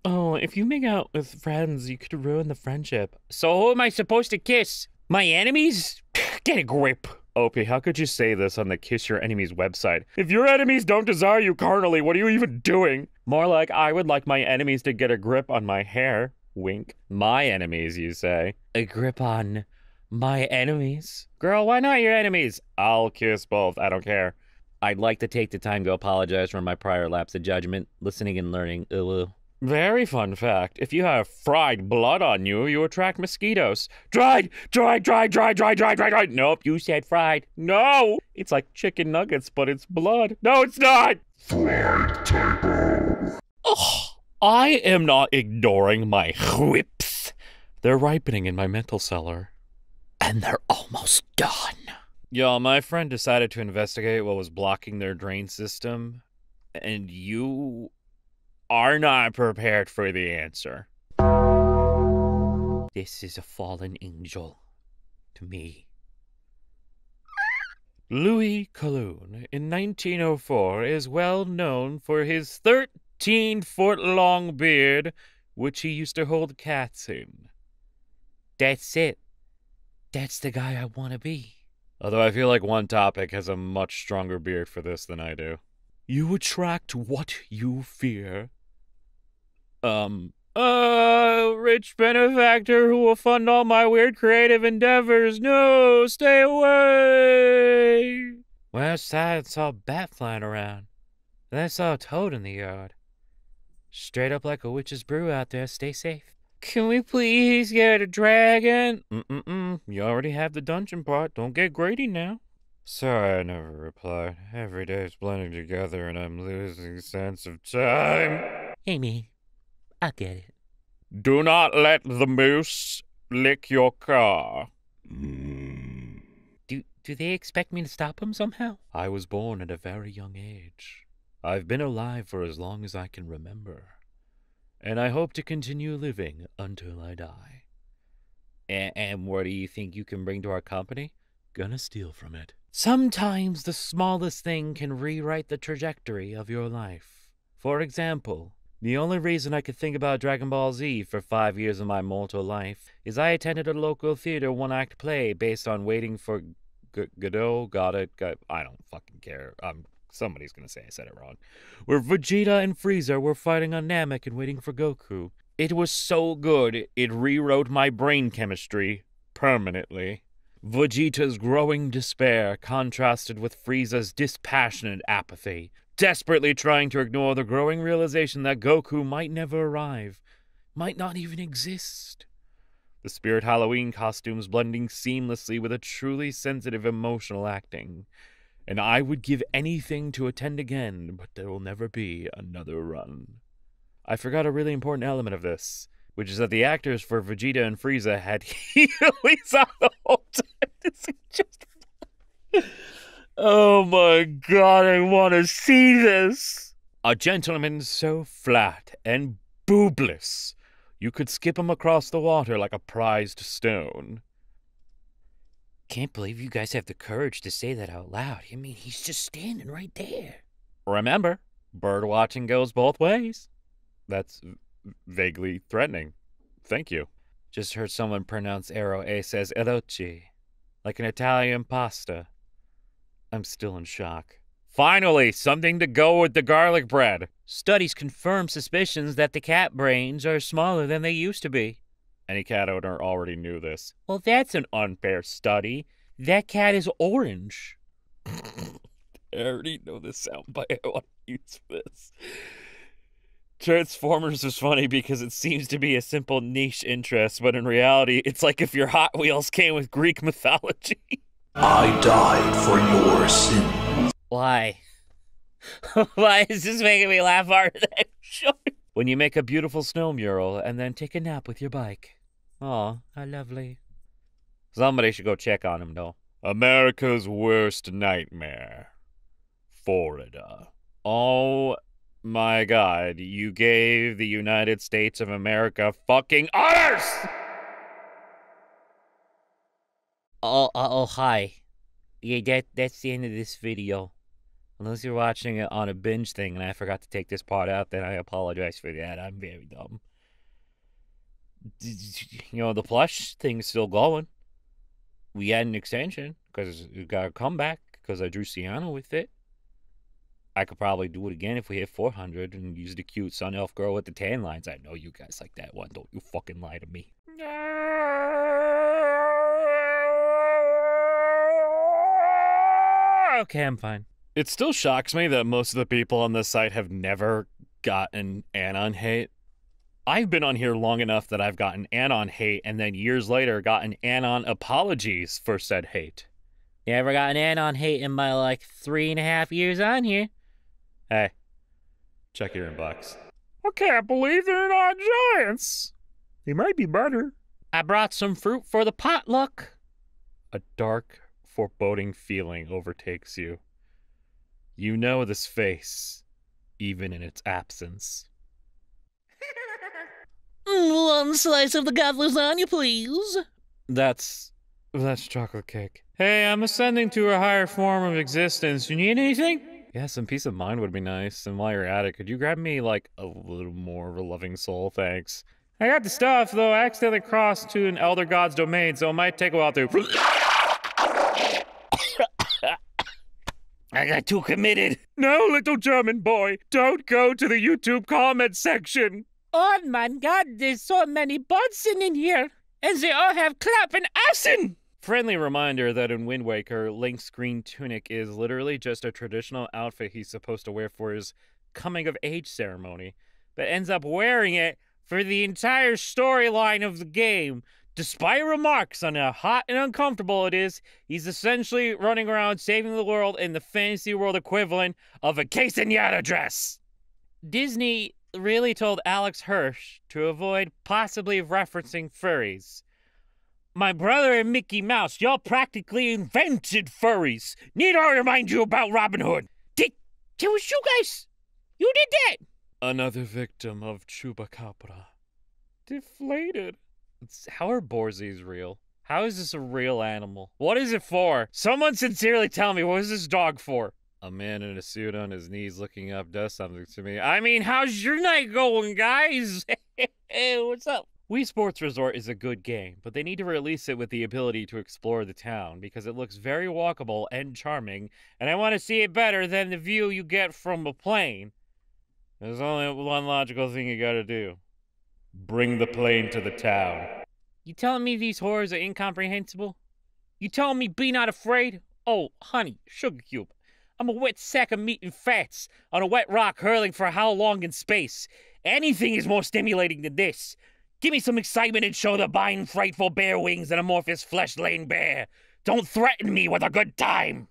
Oh, if you make out with friends, you could ruin the friendship. So who am I supposed to kiss? My enemies? Get a grip. OP, how could you say this on the Kiss Your Enemies website? If your enemies don't desire you carnally, what are you even doing? More like, I would like my enemies to get a grip on my hair. Wink. My enemies, you say. A grip on my enemies? Girl, why not your enemies? I'll kiss both. I don't care. I'd like to take the time to apologize for my prior lapse of judgment, listening and learning. Ulu. Very fun fact. If you have fried blood on you, you attract mosquitoes. Dried. Nope, you said fried. No! It's like chicken nuggets, but it's blood. No, it's not! Fried typo. Ugh, I am not ignoring my whips. They're ripening in my mental cellar. And they're almost done. Y'all, my friend decided to investigate what was blocking their drain system, and you are not prepared for the answer. This is a fallen angel to me. Louis Calhoun, in 1904, is well known for his 13-foot-long beard, which he used to hold cats in. That's it. That's the guy I want to be. Although I feel like One Topic has a much stronger beard for this than I do. You attract what you fear. Rich benefactor who will fund all my weird creative endeavors. No, stay away. When I was outside, I saw a bat flying around. Then I saw a toad in the yard. Straight up like a witch's brew out there. Stay safe. Can we please get a dragon? You already have the dungeon part. Don't get greedy now. Sorry, I never replied. Every day is blending together and I'm losing sense of time. Hey, man. I get it. Do not let the moose lick your car. Do they expect me to stop him somehow? I was born at a very young age. I've been alive for as long as I can remember. And I hope to continue living until I die. And what do you think you can bring to our company? Gonna steal from it. Sometimes the smallest thing can rewrite the trajectory of your life. For example, the only reason I could think about Dragon Ball Z for 5 years of my mortal life is I attended a local theater one-act play based on Waiting for Godot. I don't fucking care. Somebody's gonna say I said it wrong. Where Vegeta and Frieza were fighting on Namek and waiting for Goku. It was so good, it rewrote my brain chemistry permanently. Vegeta's growing despair contrasted with Frieza's dispassionate apathy, desperately trying to ignore the growing realization that Goku might never arrive, might not even exist. The Spirit Halloween costumes blending seamlessly with a truly sensitive emotional acting. And I would give anything to attend again, but there will never be another run. I forgot a really important element of this, which is that the actors for Vegeta and Frieza had Heelys on the whole time. This is just... Oh my god, I want to see this! A gentleman so flat and boobless, you could skip him across the water like a prized stone. Can't believe you guys have the courage to say that out loud. I mean, he's just standing right there. Remember, bird watching goes both ways. That's vaguely threatening. Thank you. Just heard someone pronounce arrow ace as erochi, like an Italian pasta. I'm still in shock. Finally, something to go with the garlic bread. Studies confirm suspicions that the cat brains are smaller than they used to be. Any cat owner already knew this. Well, that's an unfair study. That cat is orange. I already know this soundbite. I want to use this. Transformers is funny because it seems to be a simple niche interest, but in reality, it's like if your Hot Wheels came with Greek mythology. I died for your sins. Why? Why is this making me laugh harder than sure? When you make a beautiful snow mural and then take a nap with your bike. Aw, how lovely. Somebody should go check on him, though. America's worst nightmare. Florida. Oh my god, you gave the United States of America fucking honors! Oh, hi. Yeah, that's the end of this video. Unless you're watching it on a binge thing and I forgot to take this part out, then I apologize for that. I'm very dumb. You know, the plush thing's still going. We had an extension because we got a comeback because I drew Sienna with it. I could probably do it again if we hit 400 and use the cute sun elf girl with the tan lines. I know you guys like that one. Don't you fucking lie to me. Okay, I'm fine. It still shocks me that most of the people on this site have never gotten anon hate. I've been on here long enough that I've gotten anon hate and then years later gotten anon apologies for said hate. Never gotten anon hate in my like 3.5 years on here. Hey, check your inbox. I can't believe they're not giants. They might be better. I brought some fruit for the potluck. A dark foreboding feeling overtakes you. You know this face, even in its absence. One slice of the god lasagna, please. That's chocolate cake. Hey, I'm ascending to a higher form of existence. You need anything? Yeah, some peace of mind would be nice. And while you're at it, could you grab me, like, a little more of a loving soul? Thanks. I got the stuff, though I accidentally crossed to an elder god's domain, so it might take a while to... I got too committed. No, little German boy, don't go to the YouTube comment section. Oh my god, there's so many bots in here, and they all have clap and assen. Friendly reminder that in Wind Waker, Link's green tunic is literally just a traditional outfit he's supposed to wear for his coming-of-age ceremony, but ends up wearing it for the entire storyline of the game. Despite remarks on how hot and uncomfortable it is, he's essentially running around saving the world in the fantasy world equivalent of a quinceañera dress. Disney really told Alex Hirsch to avoid possibly referencing furries. My brother and Mickey Mouse, y'all practically invented furries. Need I remind you about Robin Hood? It was you guys. You did that. Another victim of Chupacabra. Deflated. How are Borzies real? How is this a real animal? What is it for? Someone sincerely tell me, what is this dog for? A man in a suit on his knees looking up does something to me. I mean, how's your night going, guys? Hey, what's up? Wii Sports Resort is a good game, but they need to release it with the ability to explore the town because it looks very walkable and charming, and I want to see it better than the view you get from a plane. There's only one logical thing you gotta do. Bring the plane to the town. You telling me these horrors are incomprehensible? You telling me be not afraid? Oh, honey, sugar cube. I'm a wet sack of meat and fats on a wet rock hurling for how long in space. Anything is more stimulating than this. Give me some excitement and show the bind frightful bear wings and amorphous flesh-laying bear. Don't threaten me with a good time.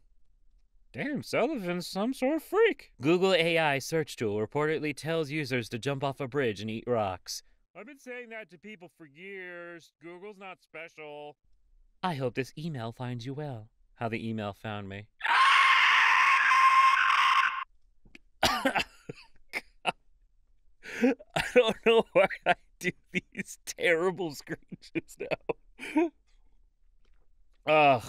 Damn, Sullivan's some sort of freak. Google AI search tool reportedly tells users to jump off a bridge and eat rocks. I've been saying that to people for years. Google's not special. I hope this email finds you well. How the email found me. I don't know why I do these terrible screeches now. Ugh.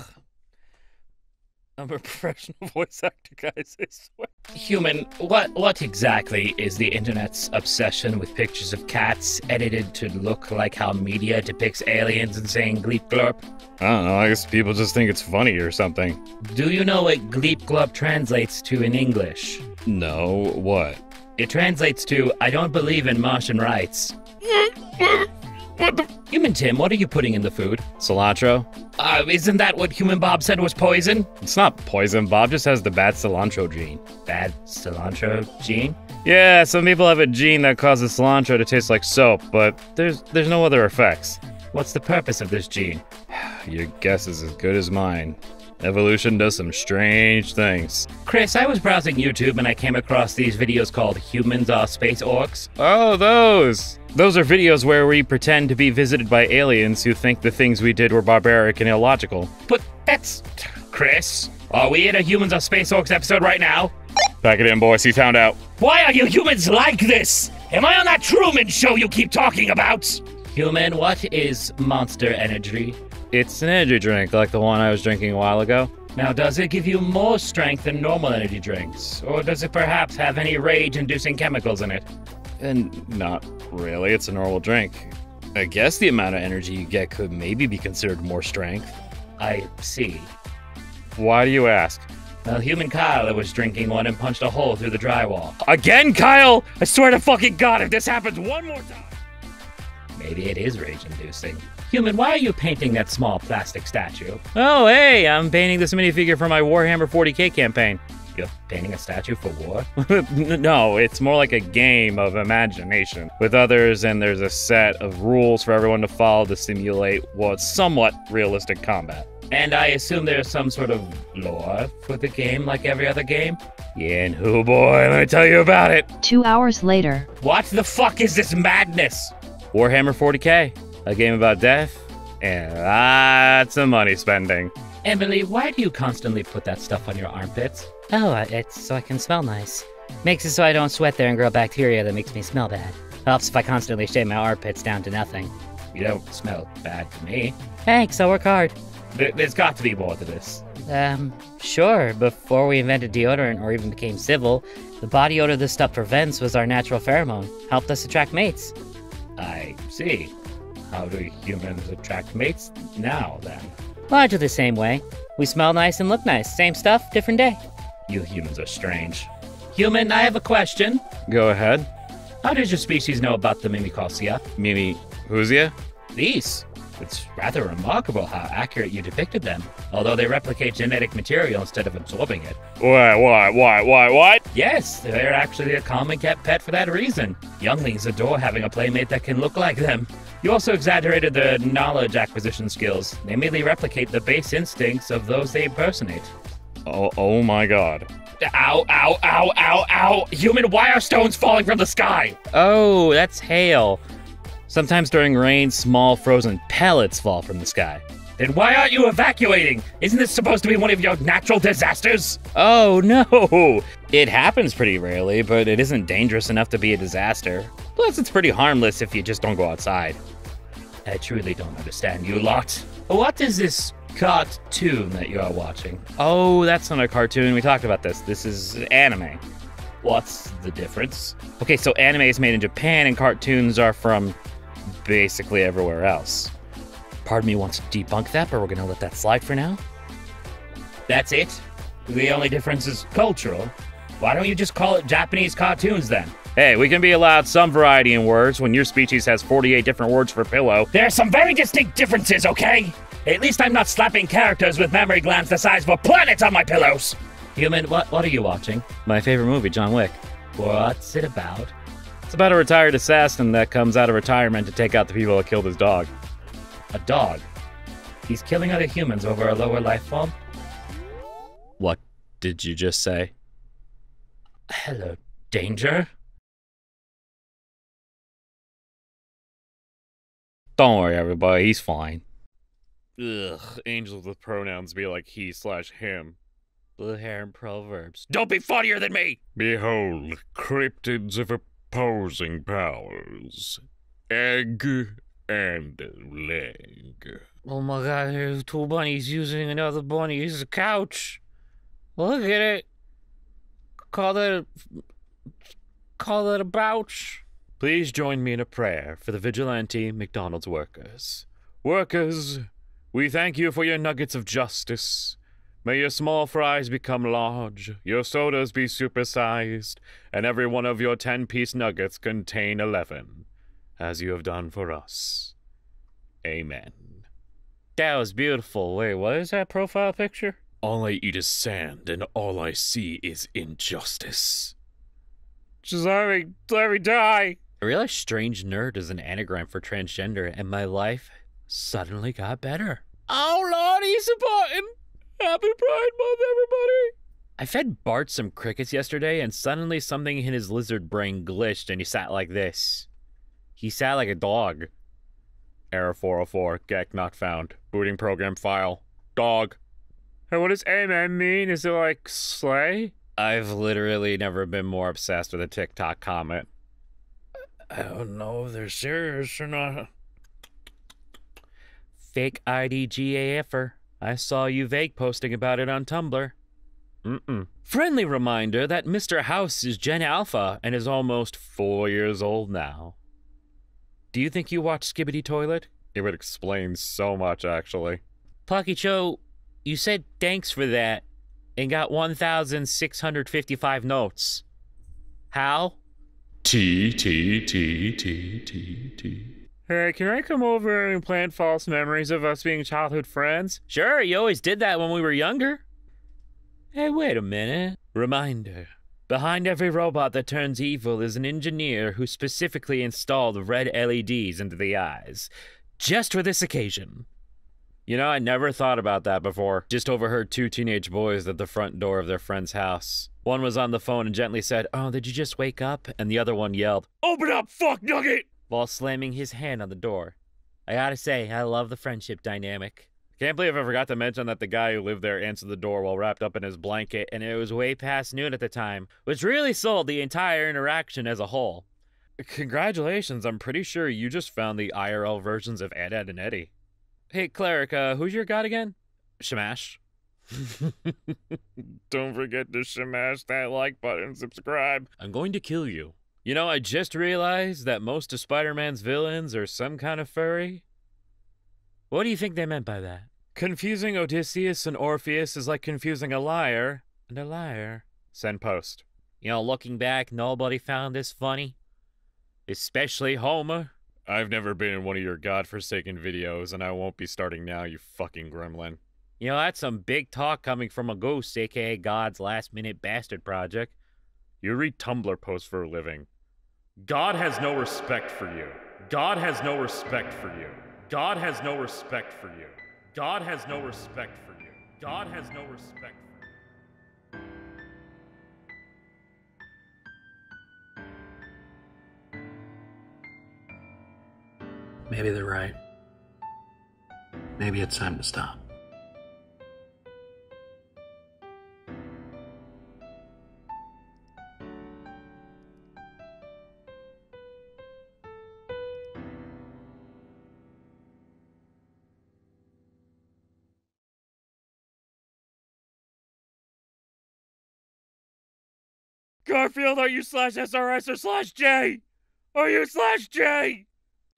I'm a professional voice actor, guys, I swear. Human, what exactly is the internet's obsession with pictures of cats edited to look like how media depicts aliens and saying gleep glorp? I don't know, I guess people just think it's funny or something. Do you know what gleep glorp translates to in English? No, what? It translates to, I don't believe in Martian rights. What the? Human Tim, what are you putting in the food? Cilantro. Isn't that what Human Bob said was poison? It's not poison. Bob just has the bad cilantro gene. Bad cilantro gene? Yeah, some people have a gene that causes cilantro to taste like soap, but there's no other effects. What's the purpose of this gene? Your guess is as good as mine. Evolution does some strange things. Chris, I was browsing YouTube and I came across these videos called Humans Are Space Orcs. Oh, those! Those are videos where we pretend to be visited by aliens who think the things we did were barbaric and illogical. But that's... Chris, are we in a Humans Are Space Orcs episode right now? Back it in, boys. He found out. Why are you humans like this? Am I on that Truman Show you keep talking about? Human, what is Monster Energy? It's an energy drink, like the one I was drinking a while ago. Now, does it give you more strength than normal energy drinks? Or does it perhaps have any rage-inducing chemicals in it? And not really, it's a normal drink. I guess the amount of energy you get could maybe be considered more strength. I see. Why do you ask? Well, human Kyle was drinking one and punched a hole through the drywall. Again, Kyle? I swear to fucking God, if this happens one more time! Maybe it is rage-inducing. Human, why are you painting that small plastic statue? Oh, hey, I'm painting this minifigure for my Warhammer 40k campaign. You're painting a statue for war? No, it's more like a game of imagination with others, and there's a set of rules for everyone to follow to simulate what's somewhat realistic combat. And I assume there's some sort of lore for the game, like every other game? Yeah, and oh boy, let me tell you about it! 2 hours later. What the fuck is this madness? Warhammer 40k, a game about death and lots of money spending. Emily, why do you constantly put that stuff on your armpits? Oh, it's so I can smell nice. Makes it so I don't sweat there and grow bacteria that makes me smell bad. Helps if I constantly shave my armpits down to nothing. You don't smell bad to me. Thanks, I'll work hard. There's got to be more to this. Sure. Before we invented deodorant or even became civil, the body odor this stuff prevents was our natural pheromone. Helped us attract mates. I see. How do humans attract mates now, then? Largely the same way. We smell nice and look nice. Same stuff, different day. You humans are strange. Human, I have a question. Go ahead. How did your species know about the Mimikausia? Mimikausia? These. It's rather remarkable how accurate you depicted them, although they replicate genetic material instead of absorbing it. Why? Yes, they're actually a common kept pet for that reason. Younglings adore having a playmate that can look like them. You also exaggerated their knowledge acquisition skills. They merely replicate the base instincts of those they impersonate. Oh my god. Ow. Human, why are stones falling from the sky? Oh, that's hail. Sometimes during rain, small frozen pellets fall from the sky. Then why aren't you evacuating? Isn't this supposed to be one of your natural disasters? Oh no! It happens pretty rarely, but it isn't dangerous enough to be a disaster. Plus, it's pretty harmless if you just don't go outside. I truly don't understand you lot. What is this cartoon that you are watching? Oh, that's not a cartoon. We talked about this. This is anime. What's the difference? Okay, so anime is made in Japan and cartoons are from basically everywhere else. Part of me wants to debunk that, but we're gonna let that slide for now. That's it? The only difference is cultural? Why don't you just call it Japanese cartoons then? Hey, we can be allowed some variety in words when your species has 48 different words for pillow. There are some very distinct differences, okay? At least I'm not slapping characters with memory glands the size of a planet on my pillows! Human, what are you watching? My favorite movie, John Wick. What's it about? It's about a retired assassin that comes out of retirement to take out the people that killed his dog. A dog? He's killing other humans over a lower life form? What did you just say? Hello, danger? Don't worry, everybody, he's fine. Ugh, angels with pronouns be like he/him. Blue hair and proverbs. Don't be funnier than me! Behold, cryptids of a opposing powers. Egg and leg. Oh my god, there's two bunnies using another bunny as a couch. Look at it. Call it a bouch. Please join me in a prayer for the vigilante McDonald's workers. Workers, we thank you for your nuggets of justice. May your small fries become large, your sodas be supersized, and every one of your 10-piece nuggets contain 11, as you have done for us. Amen. That was beautiful. Wait, what is that profile picture? All I eat is sand, and all I see is injustice. Just let me die! I realized strange nerd is an anagram for transgender, and my life suddenly got better. Oh lord, he's a button! Happy Pride Month, everybody! I fed Bart some crickets yesterday, and suddenly something in his lizard brain glitched, and he sat like this. He sat like a dog. Error 404, GEC not found. Booting program file. Dog. Hey, what does amen mean? Is it like slay? I've literally never been more obsessed with a TikTok comment. I don't know if they're serious or not. Fake IDGAFer. I saw you vague posting about it on Tumblr. Friendly reminder that Mr. House is Gen Alpha and is almost 4 years old now. Do you think you watched Skibbity Toilet? It would explain so much, actually. Pakicho, you said thanks for that and got 1,655 notes. How? Hey, can I come over and plant false memories of us being childhood friends? Sure, you always did that when we were younger. Hey, wait a minute. Reminder. Behind every robot that turns evil is an engineer who specifically installed red LEDs into the eyes. Just for this occasion. You know, I never thought about that before. Just overheard two teenage boys at the front door of their friend's house. One was on the phone and gently said, "Oh, did you just wake up?" And the other one yelled, "Open up, fuck nugget!" while slamming his hand on the door. I gotta say, I love the friendship dynamic. Can't believe I forgot to mention that the guy who lived there answered the door while wrapped up in his blanket, and it was way past noon at the time, which really sold the entire interaction as a whole. Congratulations, I'm pretty sure you just found the IRL versions of Ed, Edd, and Eddy. Hey, Cleric, who's your god again? Shamash. Don't forget to smash that like button and subscribe. I'm going to kill you. You know, I just realized that most of Spider-Man's villains are some kind of furry. What do you think they meant by that? Confusing Odysseus and Orpheus is like confusing a liar and a liar. Send post. You know, looking back, nobody found this funny. Especially Homer. I've never been in one of your godforsaken videos, and I won't be starting now, you fucking gremlin. You know, that's some big talk coming from a ghost, aka God's last-minute bastard project. You read Tumblr posts for a living. God has no respect for you. God has no respect for you. God has no respect for you. God has no respect for you. God has no respect for you. Maybe they're right. Maybe it's time to stop. Garfield, are you /SRS or /J? Are you /J?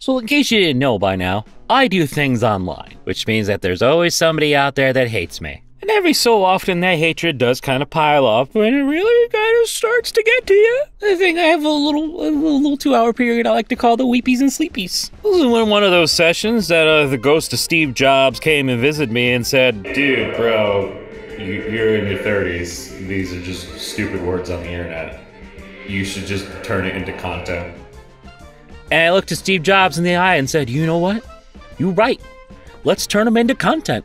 So in case you didn't know by now, I do things online, which means that there's always somebody out there that hates me. And every so often that hatred does kind of pile up, and it really kind of starts to get to you. I think I have a little 2-hour period I like to call the weepies and sleepies. This is when one of those sessions that the ghost of Steve Jobs came and visited me and said, dude, bro, you're in your 30s. These are just stupid words on the internet. You should just turn it into content. And I looked at Steve Jobs in the eye and said, you know what? You're right. Let's turn them into content.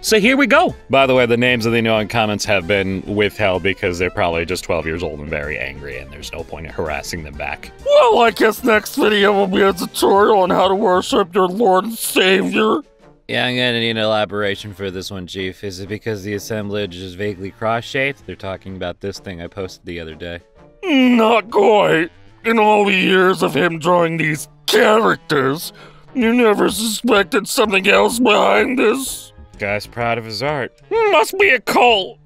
So here we go. By the way, the names of the unknown comments have been withheld because they're probably just 12 years old and very angry, and there's no point in harassing them back. Well, I guess next video will be a tutorial on how to worship your Lord and Savior. Yeah, I'm gonna need an elaboration for this one, Chief. Is it because the assemblage is vaguely cross-shaped? They're talking about this thing I posted the other day. Not quite. In all the years of him drawing these characters, you never suspected something else behind this. Guy's proud of his art. Must be a cult.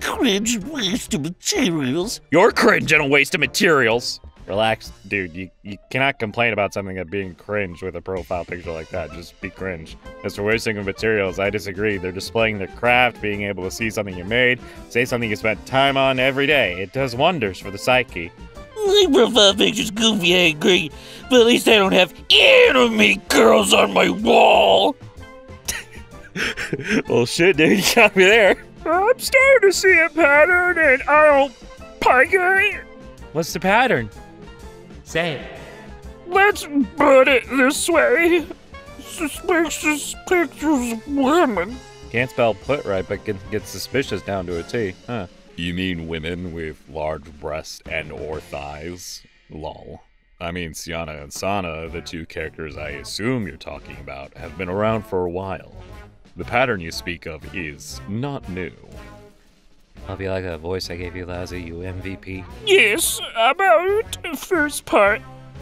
Cringe and waste of materials. You're cringe and a waste of materials. Relax, dude. You cannot complain about something that being cringe with a profile picture like that. Just be cringe. As for wasting of materials, I disagree. They're displaying their craft, being able to see something you made, say something you spent time on every day. It does wonders for the psyche. My profile picture's goofy and angry, but at least I don't have anime girls on my wall. Well, shit, dude. You got me there. I'm starting to see a pattern, and I don't like it. What's the pattern? Say it. Let's put it this way. Suspicious pictures of women. Can't spell put right, but get suspicious down to a T, huh? You mean women with large breasts and or thighs? Lol. I mean, Siana and Sana, the two characters I assume you're talking about, have been around for a while. The pattern you speak of is not new. I'll be like that voice I gave you, Lousy, you MVP. Yes, about first part.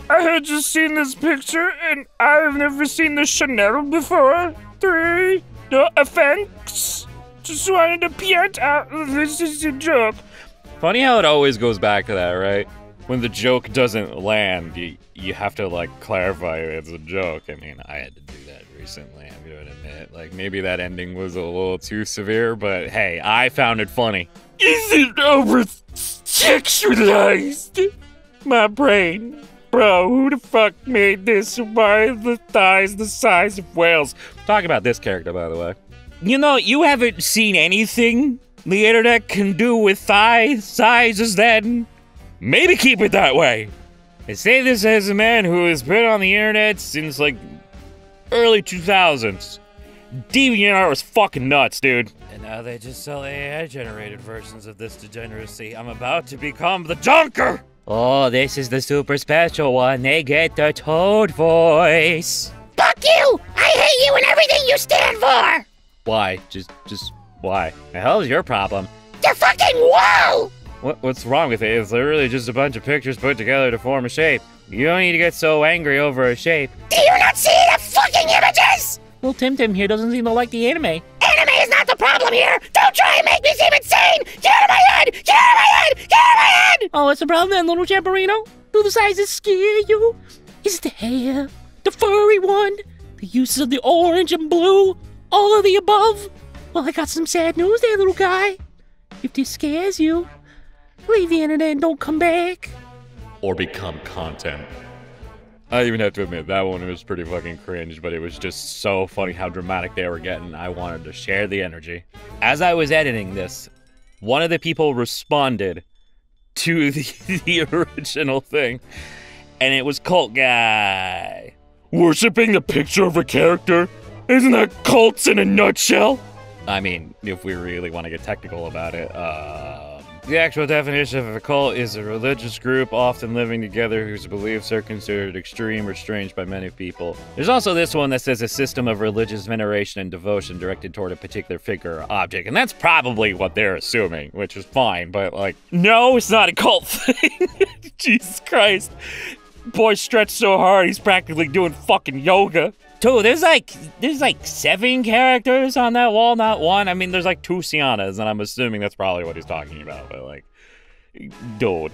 I had just seen this picture, and I've never seen this Chanel before. Three, no offense. Just wanted to point out this is a joke. Funny how it always goes back to that, right? When the joke doesn't land, you have to, like, clarify it's a joke. I mean, I had to do that recently, I'm gonna admit. Like, maybe that ending was a little too severe, but hey, I found it funny. Is it over-sexualized? My brain. Bro, who the fuck made this? Why are the thighs the size of whales? Talk about this character, by the way. You know, you haven't seen anything the internet can do with thigh sizes then. Maybe keep it that way. I say this as a man who has been on the internet since, like, early 2000s. DeviantArt was fucking nuts, dude. And now they just sell AI-generated versions of this degeneracy. I'm about to become the Junker! Oh, this is the super special one. They get the Toad voice. Fuck you! I hate you and everything you stand for! Why? Just why? The hell's your problem? The fucking wall! What's wrong with it? It's literally just a bunch of pictures put together to form a shape. You don't need to get so angry over a shape. Do you not see the fucking images? Well, Tim Tim here doesn't seem to like the anime. Anime is not the problem here! Don't try and make me seem insane! Get out of my head! Get out of my head! Get out of my head! Oh, what's the problem then, little Champerino? Do the sizes scare you? Is the hair, the furry one, the uses of the orange and blue, all of the above? Well, I got some sad news there, little guy. If this scares you, leave the internet and don't come back. Or become content. I even have to admit, that one was pretty fucking cringe, but it was just so funny how dramatic they were getting. I wanted to share the energy. As I was editing this, one of the people responded to the original thing, and it was Cult Guy. Worshipping the picture of a character? Isn't that cults in a nutshell? I mean, if we really want to get technical about it, the actual definition of a cult is a religious group often living together whose beliefs are considered extreme or strange by many people. There's also this one that says a system of religious veneration and devotion directed toward a particular figure or object, and that's probably what they're assuming, which is fine, but like, no, it's not a cult thing. Jesus Christ. Boy stretched so hard, he's practically doing fucking yoga. Dude, there's like 7 characters on that wall, not one. I mean, there's like 2 Sianas, and I'm assuming that's probably what he's talking about, but like, dude.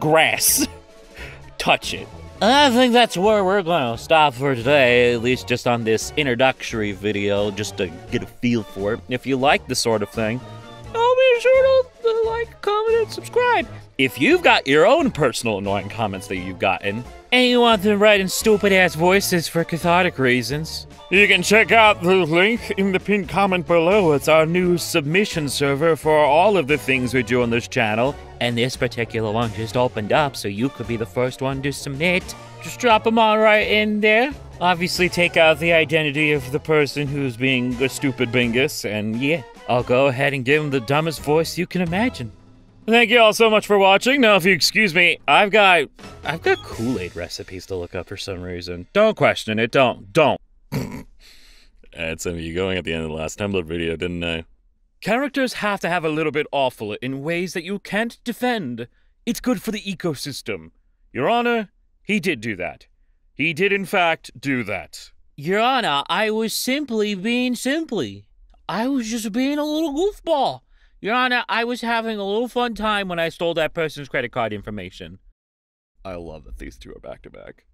Grass. Touch it. I think that's where we're gonna stop for today, at least just on this introductory video, just to get a feel for it. If you like this sort of thing, be sure to like, comment, and subscribe. If you've got your own personal annoying comments that you've gotten, and you want them write in stupid-ass voices for cathartic reasons, you can check out the link in the pinned comment below. It's our new submission server for all of the things we do on this channel. And this particular one just opened up, so you could be the first one to submit. Just drop them all right in there. Obviously, take out the identity of the person who's being a stupid bingus, and yeah. I'll go ahead and give him the dumbest voice you can imagine. Thank you all so much for watching. Now, if you excuse me, I've got Kool-Aid recipes to look up for some reason. Don't question it. Don't. I had some of you going at the end of the last Tumblr video, didn't I? Characters have to have a little bit awful in ways that you can't defend. It's good for the ecosystem. Your Honor, he did do that. He did, in fact, do that. Your Honor, I was simply being simply. I was just being a little goofball. Your Honor, I was having a little fun time when I stole that person's credit card information. I love that these two are back to back.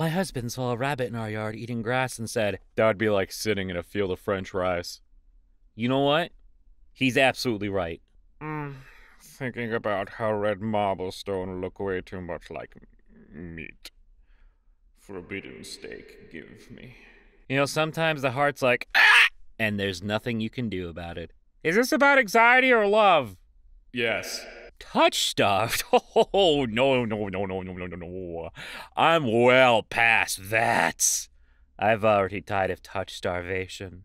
My husband saw a rabbit in our yard eating grass and said, that would be like sitting in a field of French fries. You know what? He's absolutely right. Thinking about how red marblestone look way too much like meat. Forbidden steak, give me. You know, sometimes the heart's like, ah! And there's nothing you can do about it. Is this about anxiety or love? Yes. Touch stuff? Oh, no. I'm well past that. I've already died of touch starvation.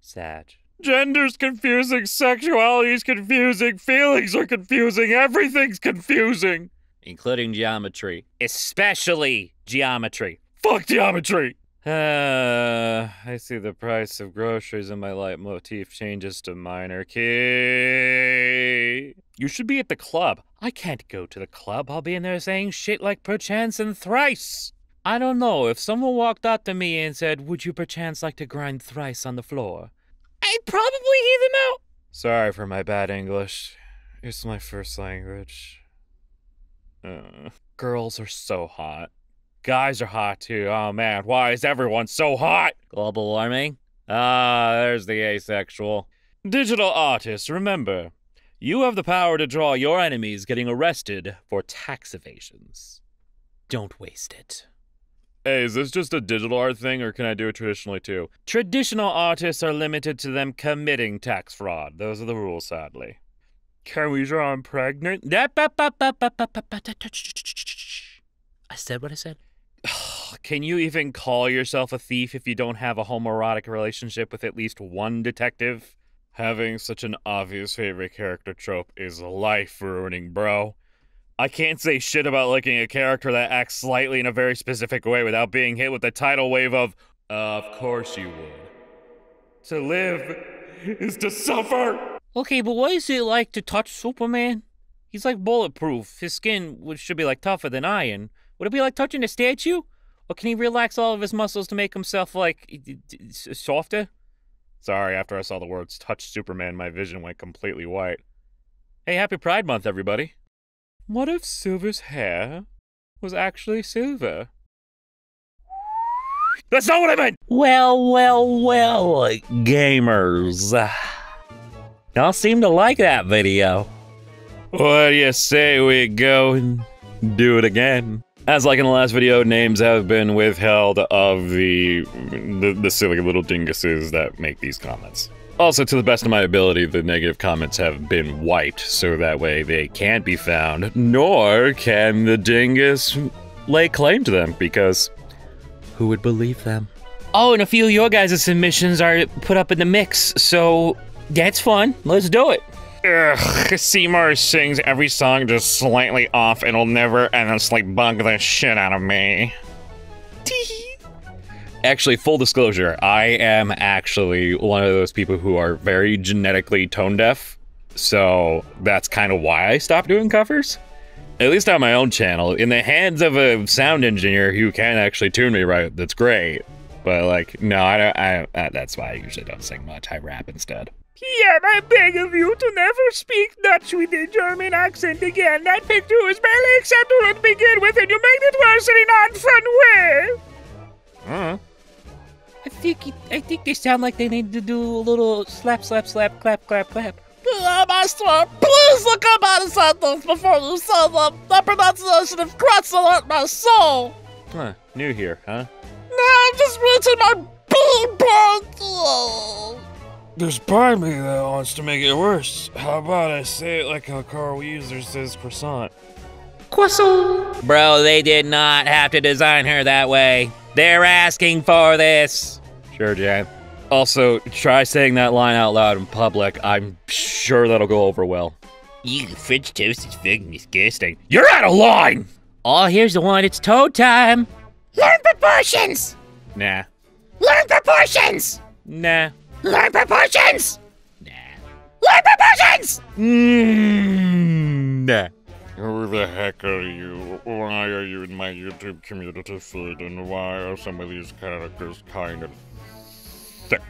Sad. Gender's confusing, sexuality's confusing, feelings are confusing, everything's confusing. Including geometry. Especially geometry. Fuck geometry! I see the price of groceries and my leitmotif changes to minor key. You should be at the club. I can't go to the club. I'll be in there saying shit like perchance and thrice. I don't know. If someone walked up to me and said, would you perchance like to grind thrice on the floor? I'd probably hear them out. Sorry for my bad English. It's my first language. Girls are so hot. Guys are hot, too. Oh, man, why is everyone so hot? Global warming? Ah, there's the asexual. Digital artists, remember, you have the power to draw your enemies getting arrested for tax evasions. Don't waste it. Hey, is this just a digital art thing, or can I do it traditionally, too? Traditional artists are limited to them committing tax fraud. Those are the rules, sadly. Can we draw them pregnant? I said what I said. Can you even call yourself a thief if you don't have a homoerotic relationship with at least one detective? Having such an obvious favorite character trope is life-ruining, bro. I can't say shit about liking a character that acts slightly in a very specific way without being hit with the tidal wave of Of course you would. To live is to suffer! Okay, but what is it like to touch Superman? He's like bulletproof. His skin should be like tougher than iron. Would it be like touching a statue? Or can he relax all of his muscles to make himself like softer? Sorry, after I saw the words touch Superman, my vision went completely white. Hey, happy Pride Month, everybody. What if Silver's hair was actually silver? That's not what I meant! Well, gamers. Y'all seem to like that video. What do you say we go and do it again? As like in the last video, names have been withheld of the silly little dinguses that make these comments. Also, to the best of my ability, the negative comments have been wiped, so that way they can't be found, nor can the dingus lay claim to them, because who would believe them? Oh, and a few of your guys' submissions are put up in the mix, so that's fun. Let's do it. Ugh, Seymour sings every song just slightly off and will never endlessly bug the shit out of me. Actually, full disclosure, I am actually one of those people who are very genetically tone deaf, so that's kind of why I stopped doing covers. At least on my own channel. In the hands of a sound engineer who can actually tune me right, that's great. But like, no, I don't, that's why I usually don't sing much. I rap instead. PM, I beg of you to never speak Dutch with a German accent again. That picture is barely acceptable to begin with, and you make it worse in an unfun way. I think they sound like they need to do a little slap, slap, slap, clap, clap, clap. Master, please look up how to sound those before you sell them. The pronunciation of Kratz will hurt my soul. Huh, new here, huh? No, I'm just reaching my big. There's part of me that wants to make it worse. How about I say it like a Carl user says croissant? Croissant! Bro, they did not have to design her that way. They're asking for this. Sure, Jay. Also, try saying that line out loud in public. I'm sure that'll go over well. You French toast is fucking disgusting. You're out of line! Oh, here's the one. It's toe time. Learn proportions! Nah. Learn proportions! Nah. Learn proportions! Nah. Learn proportions! Nah. Who the heck are you? Why are you in my YouTube community feed? And why are some of these characters kind of thick?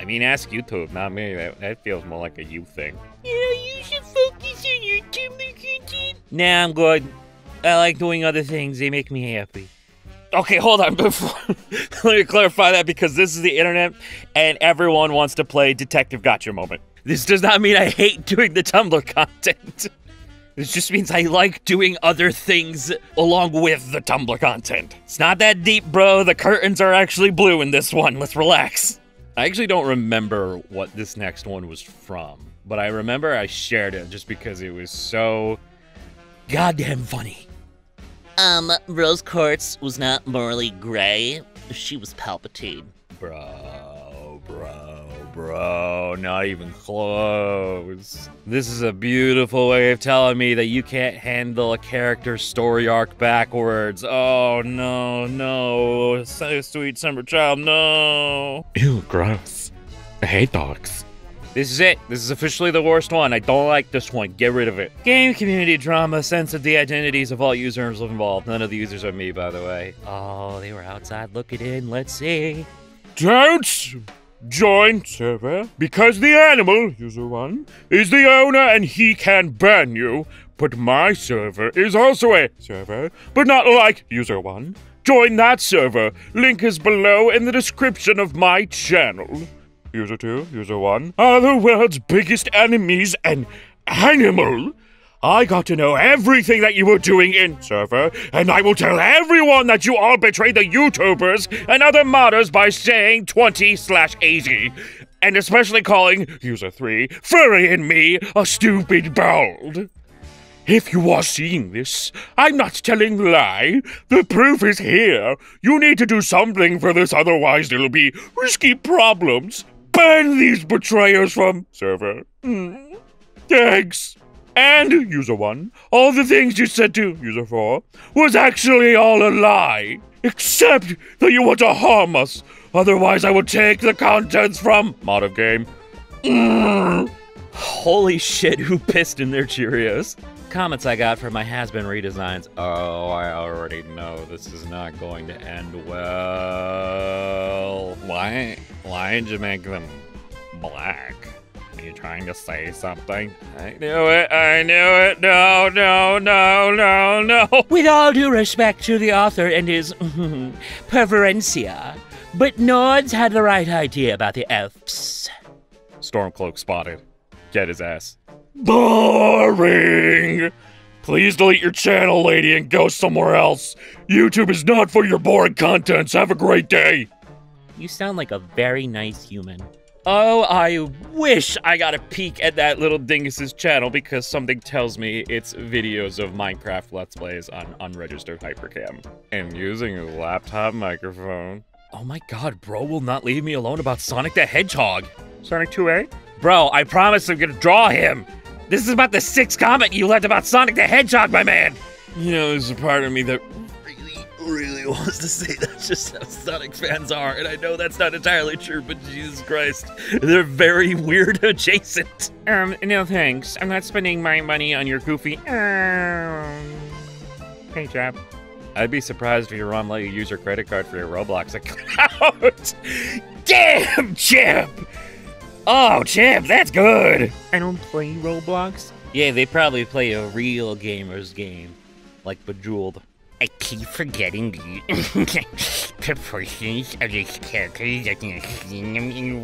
I mean, ask YouTube, not me. That feels more like a you thing. You know, you should focus on your Tumblr content. Nah, I'm good. I like doing other things. They make me happy. Okay, hold on. Let me clarify that, because this is the internet and everyone wants to play Detective Gotcha Moment. This does not mean I hate doing the Tumblr content. This just means I like doing other things along with the Tumblr content. It's not that deep, bro. The curtains are actually blue in this one. Let's relax. I actually don't remember what this next one was from, but I remember I shared it just because it was so goddamn funny. Rose Quartz was not morally gray. She was Palpatine. Bro, not even close. This is a beautiful way of telling me that you can't handle a character's story arc backwards. Oh, no. So sweet summer child, no. Ew, gross. I hate dogs. This is it. This is officially the worst one. I don't like this one. Get rid of it. Game community drama, sense of the identities of all users involved. None of the users are me, by the way. Oh, they were outside looking in. Let's see. Don't join server because the animal, user one, is the owner and he can ban you. But my server is also a server, but not like user one. Join that server. Link is below in the description of my channel. User 2, User 1, are the world's biggest enemies and animal. I got to know everything that you were doing in server, and I will tell everyone that you all betrayed the YouTubers and other modders by saying 20/80, and especially calling User 3, Furry and me, a stupid bald. If you are seeing this, I'm not telling a lie. The proof is here. You need to do something for this, otherwise there will be risky problems. Ban these betrayers from server. Thanks. and user 1, all the things you said to user 4 was actually all a lie, except that you want to harm us. Otherwise, I will take the contents from mod of game. Holy shit, who pissed in their Cheerios? Comments I got for my has-been redesigns. Oh, I already know this is not going to end well. Why'd you make them black? Are you trying to say something? I knew it, no, no, no, no, no. With all due respect to the author and his preferencia, but Nords had the right idea about the elves. Stormcloak spotted. Get his ass. Boring! Please delete your channel, lady, and go somewhere else. YouTube is not for your boring contents. Have a great day. You sound like a very nice human. Oh, I wish I got a peek at that little dingus's channel because something tells me it's videos of Minecraft Let's Plays on unregistered Hypercam. And using a laptop microphone. Oh my god, bro will not leave me alone about Sonic the Hedgehog. Sonic 2A? Bro, I promise I'm gonna draw him. This is about the 6th comment you left about Sonic the Hedgehog, my man! You know, there's a part of me that really wants to say that's just how Sonic fans are, and I know that's not entirely true, but Jesus Christ, they're very weird adjacent. No thanks. I'm not spending my money on your goofy hey, Jab. I'd be surprised if your ROM let you use your credit card for your Roblox account. Damn, Jab! Oh, Champ, that's good! I don't play Roblox. Yeah, they probably play a real gamer's game. Like Bejeweled. I keep forgetting the proportions of this character that I've seen them in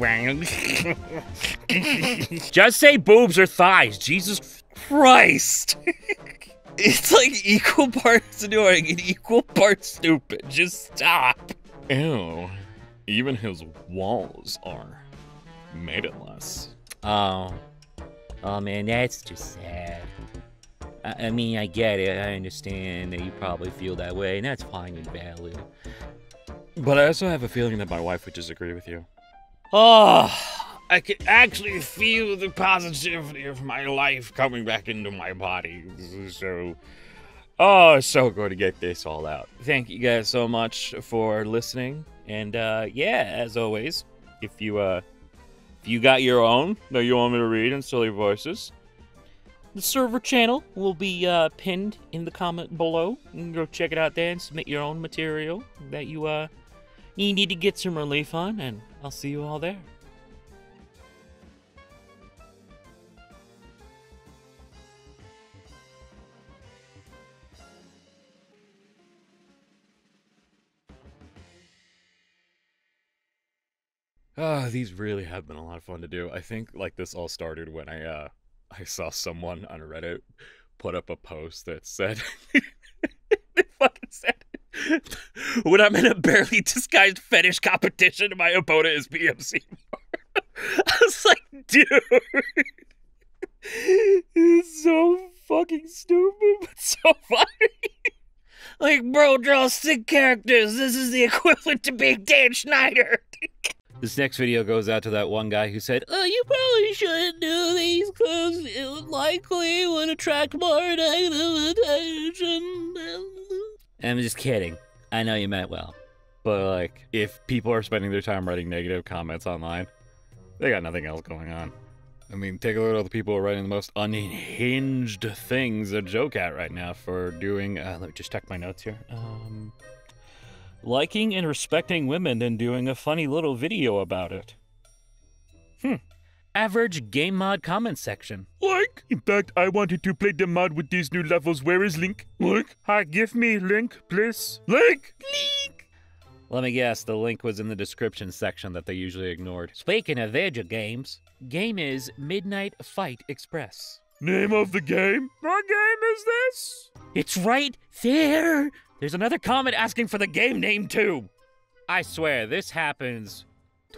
a while. Just say boobs or thighs, Jesus Christ! It's like equal parts annoying and equal parts stupid. Just stop. Ew. Even his walls are... made it less. Oh. Oh man, that's just sad. I mean, I get it. I understand that you probably feel that way, and that's fine and valid. But I also have a feeling that my wife would disagree with you. Oh, I can actually feel the positivity of my life coming back into my body. So, oh, it's so good to get this all out. Thank you guys so much for listening. And, yeah, as always, if you got your own that you want me to read in silly voices, the server channel will be pinned in the comment below. You can go check it out there and submit your own material that you you need to get some relief on, and I'll see you all there. These really have been a lot of fun to do. I think like this all started when I saw someone on Reddit put up a post that said, it fucking said, when I'm in a barely disguised fetish competition, my opponent is P.M. Seymour. I was like, dude, it's so fucking stupid, but so funny. Like, bro, draw sick characters. This is the equivalent to being Dan Schneider. This next video goes out to that one guy who said, oh, you probably shouldn't do these because it would likely would attract more negative attention. I'm just kidding. I know you meant well. But, like, if people are spending their time writing negative comments online, they got nothing else going on. I mean, take a look at all the people who are writing the most unhinged things a joke at right now for doing, let me just check my notes here. Liking and respecting women and doing a funny little video about it. Average game mod comment section. Like, in fact, I wanted to play the mod with these new levels. Where is Link? Link? Hi, give me Link, please. Link! Link! Let me guess, the link was in the description section that they usually ignored. Speaking of veggie games, game is Midnight Fight Express. Name of the game? What game is this? It's right there! There's another comment asking for the game name, too! I swear, this happens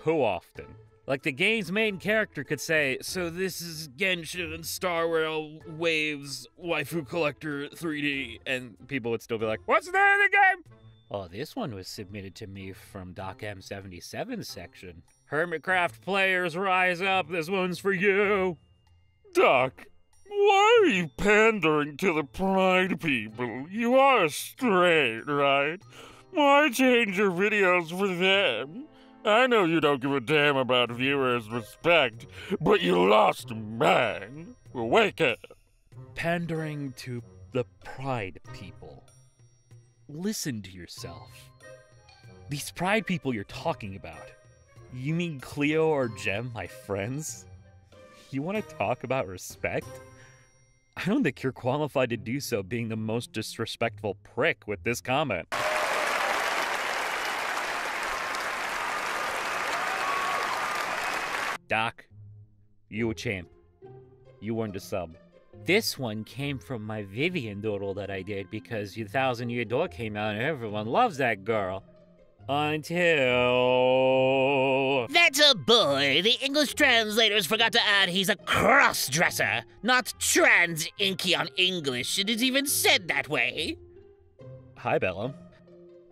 too often. Like, the game's main character could say, so this is Genshin and Star Wars Waves Waifu Collector 3D, and people would still be like, what's the name of the game? Oh, this one was submitted to me from DocM77 section. Hermitcraft players, rise up, this one's for you! Doc, Why are you pandering to the Pride people? You are straight, right? Why change your videos for them? I know you don't give a damn about viewers' respect, but you lost mine. Wake up. Pandering to the Pride people. Listen to yourself. These Pride people you're talking about. You mean Cleo or Gem, my friends? You want to talk about respect? I don't think you're qualified to do so, being the most disrespectful prick with this comment. Doc, you a champ. You earned a sub. This one came from my Vivian doodle that I did because The 1,000-Year Door came out and everyone loves that girl. Until... That's a boy! The English translators forgot to add he's a cross-dresser, not trans-inky on English. It is even said that way. Hi, Bella.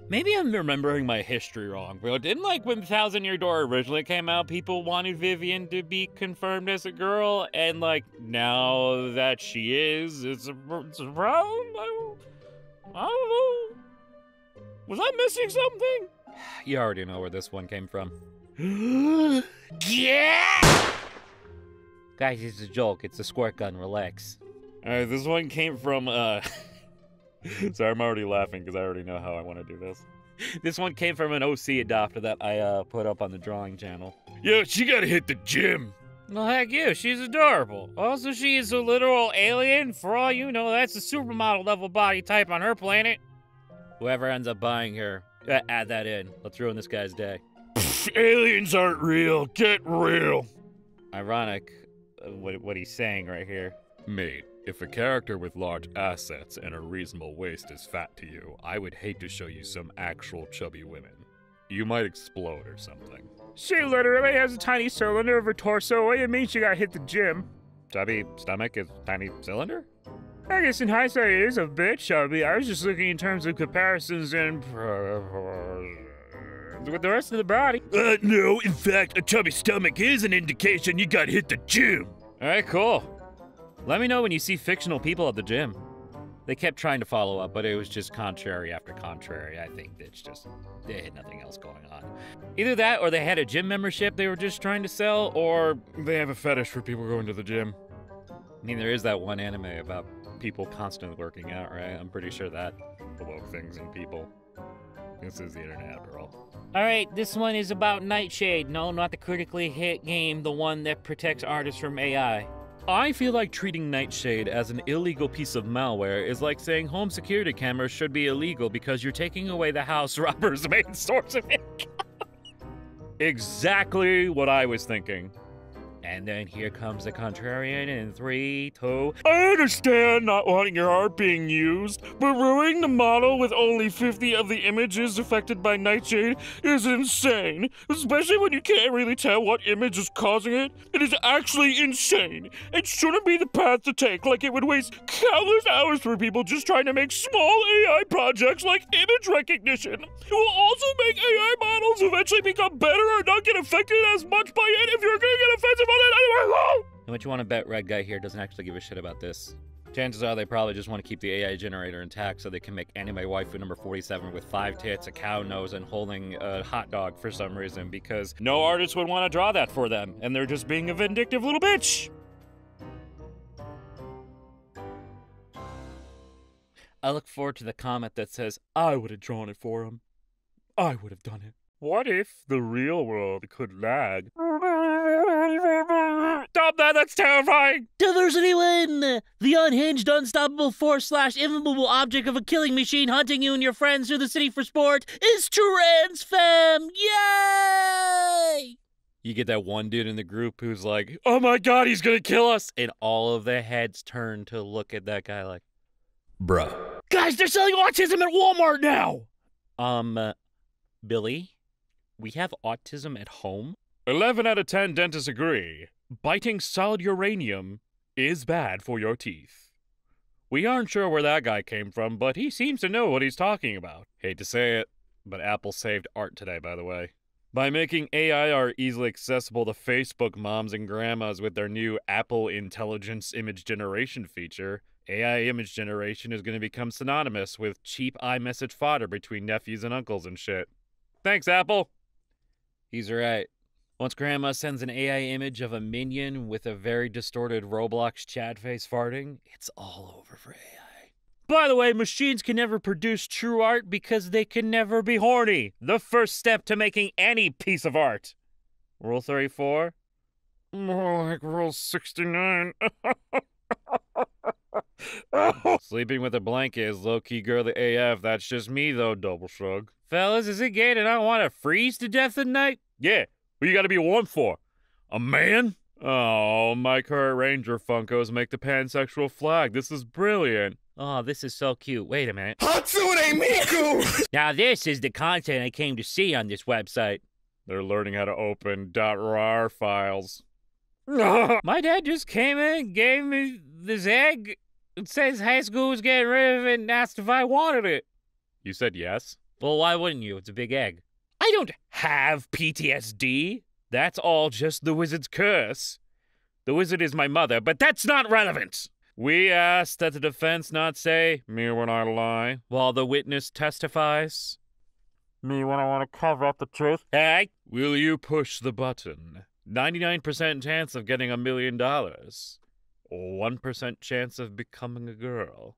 Maybe I'm remembering my history wrong, but didn't, like, when The 1,000-Year Door originally came out, people wanted Vivian to be confirmed as a girl, and, like, now that she is, it's a problem? I don't know. Was I missing something? You already know where this one came from. Yeah! Guys, it's a joke. It's a squirt gun. Relax. Alright, this one came from, Sorry, I'm already laughing because I already know how I want to do this. This one came from an OC adopter that I, put up on the drawing channel. Yo, she gotta hit the gym! Well, heck yeah, she's adorable. Also, she is a literal alien. For all you know, that's a supermodel-level body type on her planet. Whoever ends up buying her, add that in. Let's ruin this guy's day. Pfft, aliens aren't real. Get real. Ironic, what he's saying right here. Mate, if a character with large assets and a reasonable waist is fat to you, I would hate to show you some actual chubby women. You might explode or something. She literally has a tiny cylinder of her torso. What do you mean she got hit the gym? Chubby stomach is tiny cylinder? I guess in hindsight it is a bit chubby. I was just looking in terms of comparisons and with the rest of the body. No, in fact, a chubby stomach is an indication you gotta hit the gym. Alright, cool. Let me know when you see fictional people at the gym. They kept trying to follow up, but it was just contrary after contrary. I think it's just, they had nothing else going on. Either that, or they had a gym membership they were just trying to sell, or they have a fetish for people going to the gym. I mean, there is that one anime about people constantly working out, right? I'm pretty sure that awoke things in people. This is the internet after all. Alright, this one is about Nightshade. No, not the critically hit game, the one that protects artists from AI. I feel like treating Nightshade as an illegal piece of malware is like saying home security cameras should be illegal because you're taking away the house robber's main source of income. Exactly what I was thinking. And then here comes the contrarian in 3, 2... I understand not wanting your art being used, but ruining the model with only 50 of the images affected by Nightshade is insane, especially when you can't really tell what image is causing it. It is actually insane. It shouldn't be the path to take, like it would waste countless hours for people just trying to make small AI projects like image recognition. It will also make AI models eventually become better or not get affected as much by it if you're gonna get offensive. And what you want to bet, Red Guy here doesn't actually give a shit about this. Chances are they probably just want to keep the AI generator intact so they can make anime waifu number 47 with 5 tits, a cow nose, and holding a hot dog for some reason, because no artist would want to draw that for them, and they're just being a vindictive little bitch! I look forward to the comment that says, I would have drawn it for him. I would have done it. What if the real world could lag? Stop that, that's terrifying! Diversity win! The unhinged, unstoppable force/immovable object of a killing machine hunting you and your friends through the city for sport is trans femme! Yay! You get that one dude in the group who's like, oh my god, he's gonna kill us! And all of the heads turn to look at that guy like, bruh. Guys, they're selling autism at Walmart now! Billy? We have autism at home? 11 out of 10 dentists agree. Biting solid uranium is bad for your teeth. We aren't sure where that guy came from, but he seems to know what he's talking about. Hate to say it, but Apple saved art today, by the way. By making AIR easily accessible to Facebook moms and grandmas with their new Apple Intelligence Image Generation feature, AI image generation is going to become synonymous with cheap iMessage fodder between nephews and uncles and shit. Thanks, Apple! He's right. Once Grandma sends an AI image of a minion with a very distorted Roblox Chad face farting, it's all over for AI. By the way, machines can never produce true art because they can never be horny. The first step to making any piece of art. Rule 34? More like Rule 69. Sleeping with a blanket is low-key girly AF. That's just me, though, double shrug. Fellas, is it gay that I want to freeze to death at night? Yeah. What you gotta be warm for? A man? Oh, my current Ranger Funkos make the pansexual flag. This is brilliant. Oh, this is so cute. Wait a minute. Hatsune Miku! Now this is the content I came to see on this website. They're learning how to open .rar files. My dad just came in and gave me this egg. It says high school was getting rid of it and asked if I wanted it. You said yes? Well, why wouldn't you? It's a big egg. I don't have PTSD. That's all just the wizard's curse. The wizard is my mother, but that's not relevant. We asked that the defense not say, me when I lie, while the witness testifies. Me when I want to cover up the truth. Hey, will you push the button? 99% chance of getting $1 million. 1% chance of becoming a girl.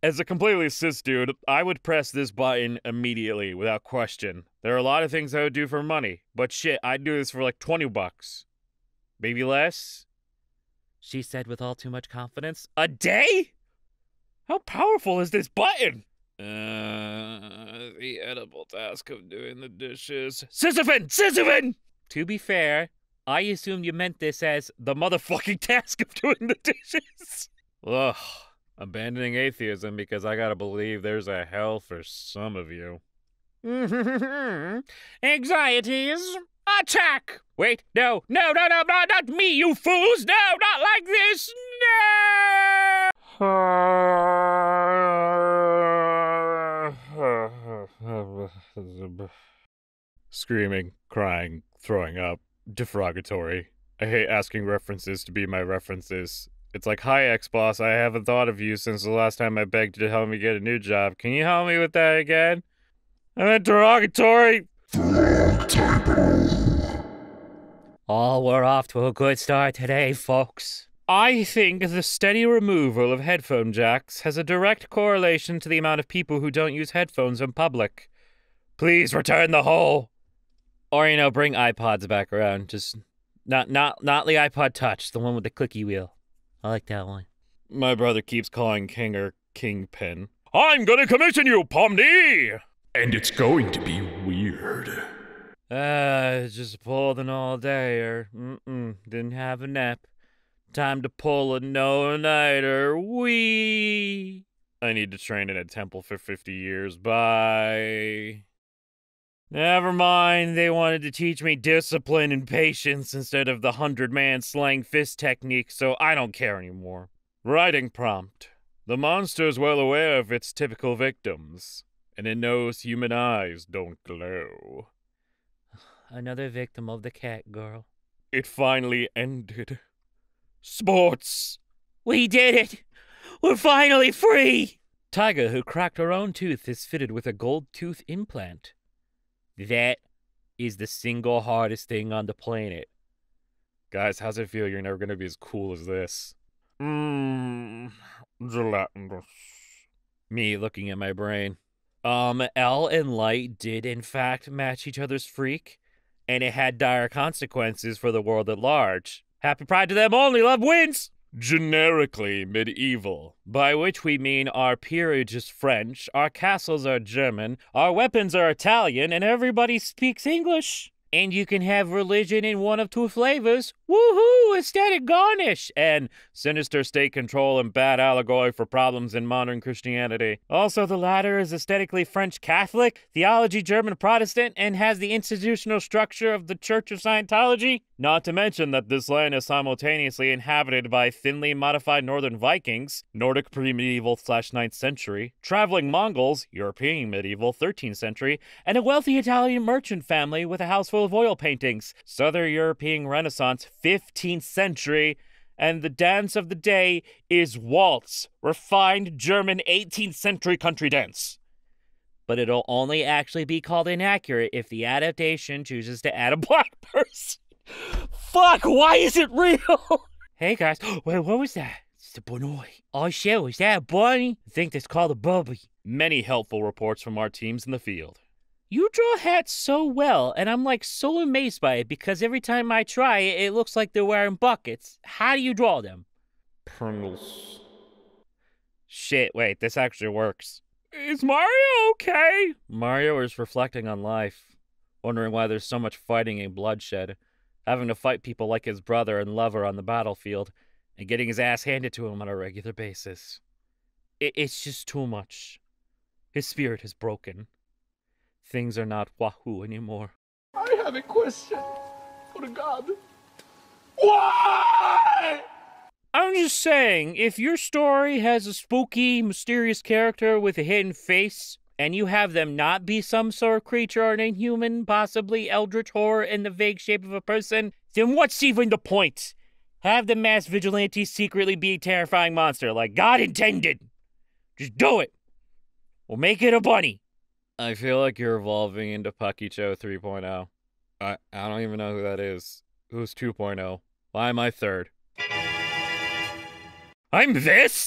As a completely cis dude, I would press this button immediately, without question. There are a lot of things I would do for money, but shit, I'd do this for like 20 bucks. Maybe less? She said with all too much confidence. A day? How powerful is this button? The edible task of doing the dishes. Sisyphus! Sisyphus! To be fair, I assumed you meant this as the motherfucking task of doing the dishes. Ugh. Abandoning atheism because I gotta believe there's a hell for some of you. Anxieties, attack! Wait, no, not me, you fools! No, not like this! No! Screaming, crying, throwing up, defrogatory. I hate asking references to be my references. It's like, hi, ex-boss, I haven't thought of you since the last time I begged you to help me get a new job. Can you help me with that again? I'm a derogatory! Oh, we're off to a good start today, folks. I think the steady removal of headphone jacks has a direct correlation to the amount of people who don't use headphones in public. Please return the whole. Or, you know, bring iPods back around. Just not the iPod Touch, the one with the clicky wheel. I like that one. My brother keeps calling Kinger Kingpin. I'm gonna commission you, Pomni! And it's going to be weird. Just pulling all day, or didn't have a nap. Time to pull a no-nighter. Wee! I need to train in a temple for 50 years. Bye. Never mind, they wanted to teach me discipline and patience instead of the 100-man slang fist technique, so I don't care anymore. Writing prompt. The monster is well aware of its typical victims, and it knows human eyes don't glow. Another victim of the cat girl. It finally ended. Sports! We did it! We're finally free! Tiger, who cracked her own tooth, is fitted with a gold tooth implant. That is the single hardest thing on the planet. Guys, how's it feel? You're never gonna be as cool as this. Gelatinous. Me looking at my brain. L and Light did in fact match each other's freak, and it had dire consequences for the world at large. Happy pride to them only, love wins! Generically medieval, by which we mean our peerage is French, our castles are German, our weapons are Italian, and everybody speaks English. And you can have religion in one of two flavors, woohoo, aesthetic garnish, and sinister state control and bad allegory for problems in modern Christianity. Also, the latter is aesthetically French Catholic, theology German Protestant, and has the institutional structure of the Church of Scientology. Not to mention that this land is simultaneously inhabited by thinly modified northern Vikings, Nordic pre-medieval/9th century, traveling Mongols, European medieval 13th century, and a wealthy Italian merchant family with a house full of oil paintings, Southern European Renaissance 15th century, and the dance of the day is waltz, refined German 18th century country dance. But it'll only actually be called inaccurate if the adaptation chooses to add a black person. Fuck, why is it real? Hey guys, wait, what was that? It's the Buneary. Oh shit, was that a bunny? I think that's called a bubby. Many helpful reports from our teams in the field. You draw hats so well, and I'm like so amazed by it because every time I try it, it looks like they're wearing buckets. How do you draw them? Pringles. Shit, wait, this actually works. Is Mario okay? Mario is reflecting on life, wondering why there's so much fighting and bloodshed. Having to fight people like his brother and lover on the battlefield, and getting his ass handed to him on a regular basis. It's just too much. His spirit is broken. Things are not wahoo anymore. I have a question for God. Why? I'm just saying, if your story has a spooky, mysterious character with a hidden face, and you have them not be some sort of creature or an inhuman, possibly eldritch horror in the vague shape of a person, then what's even the point? Have the mass vigilante secretly be a terrifying monster, like God intended. Just do it. We'll make it a bunny. I feel like you're evolving into Pakicho 3.0. I don't even know who that is. Who's 2.0? Why am I third? I'm this?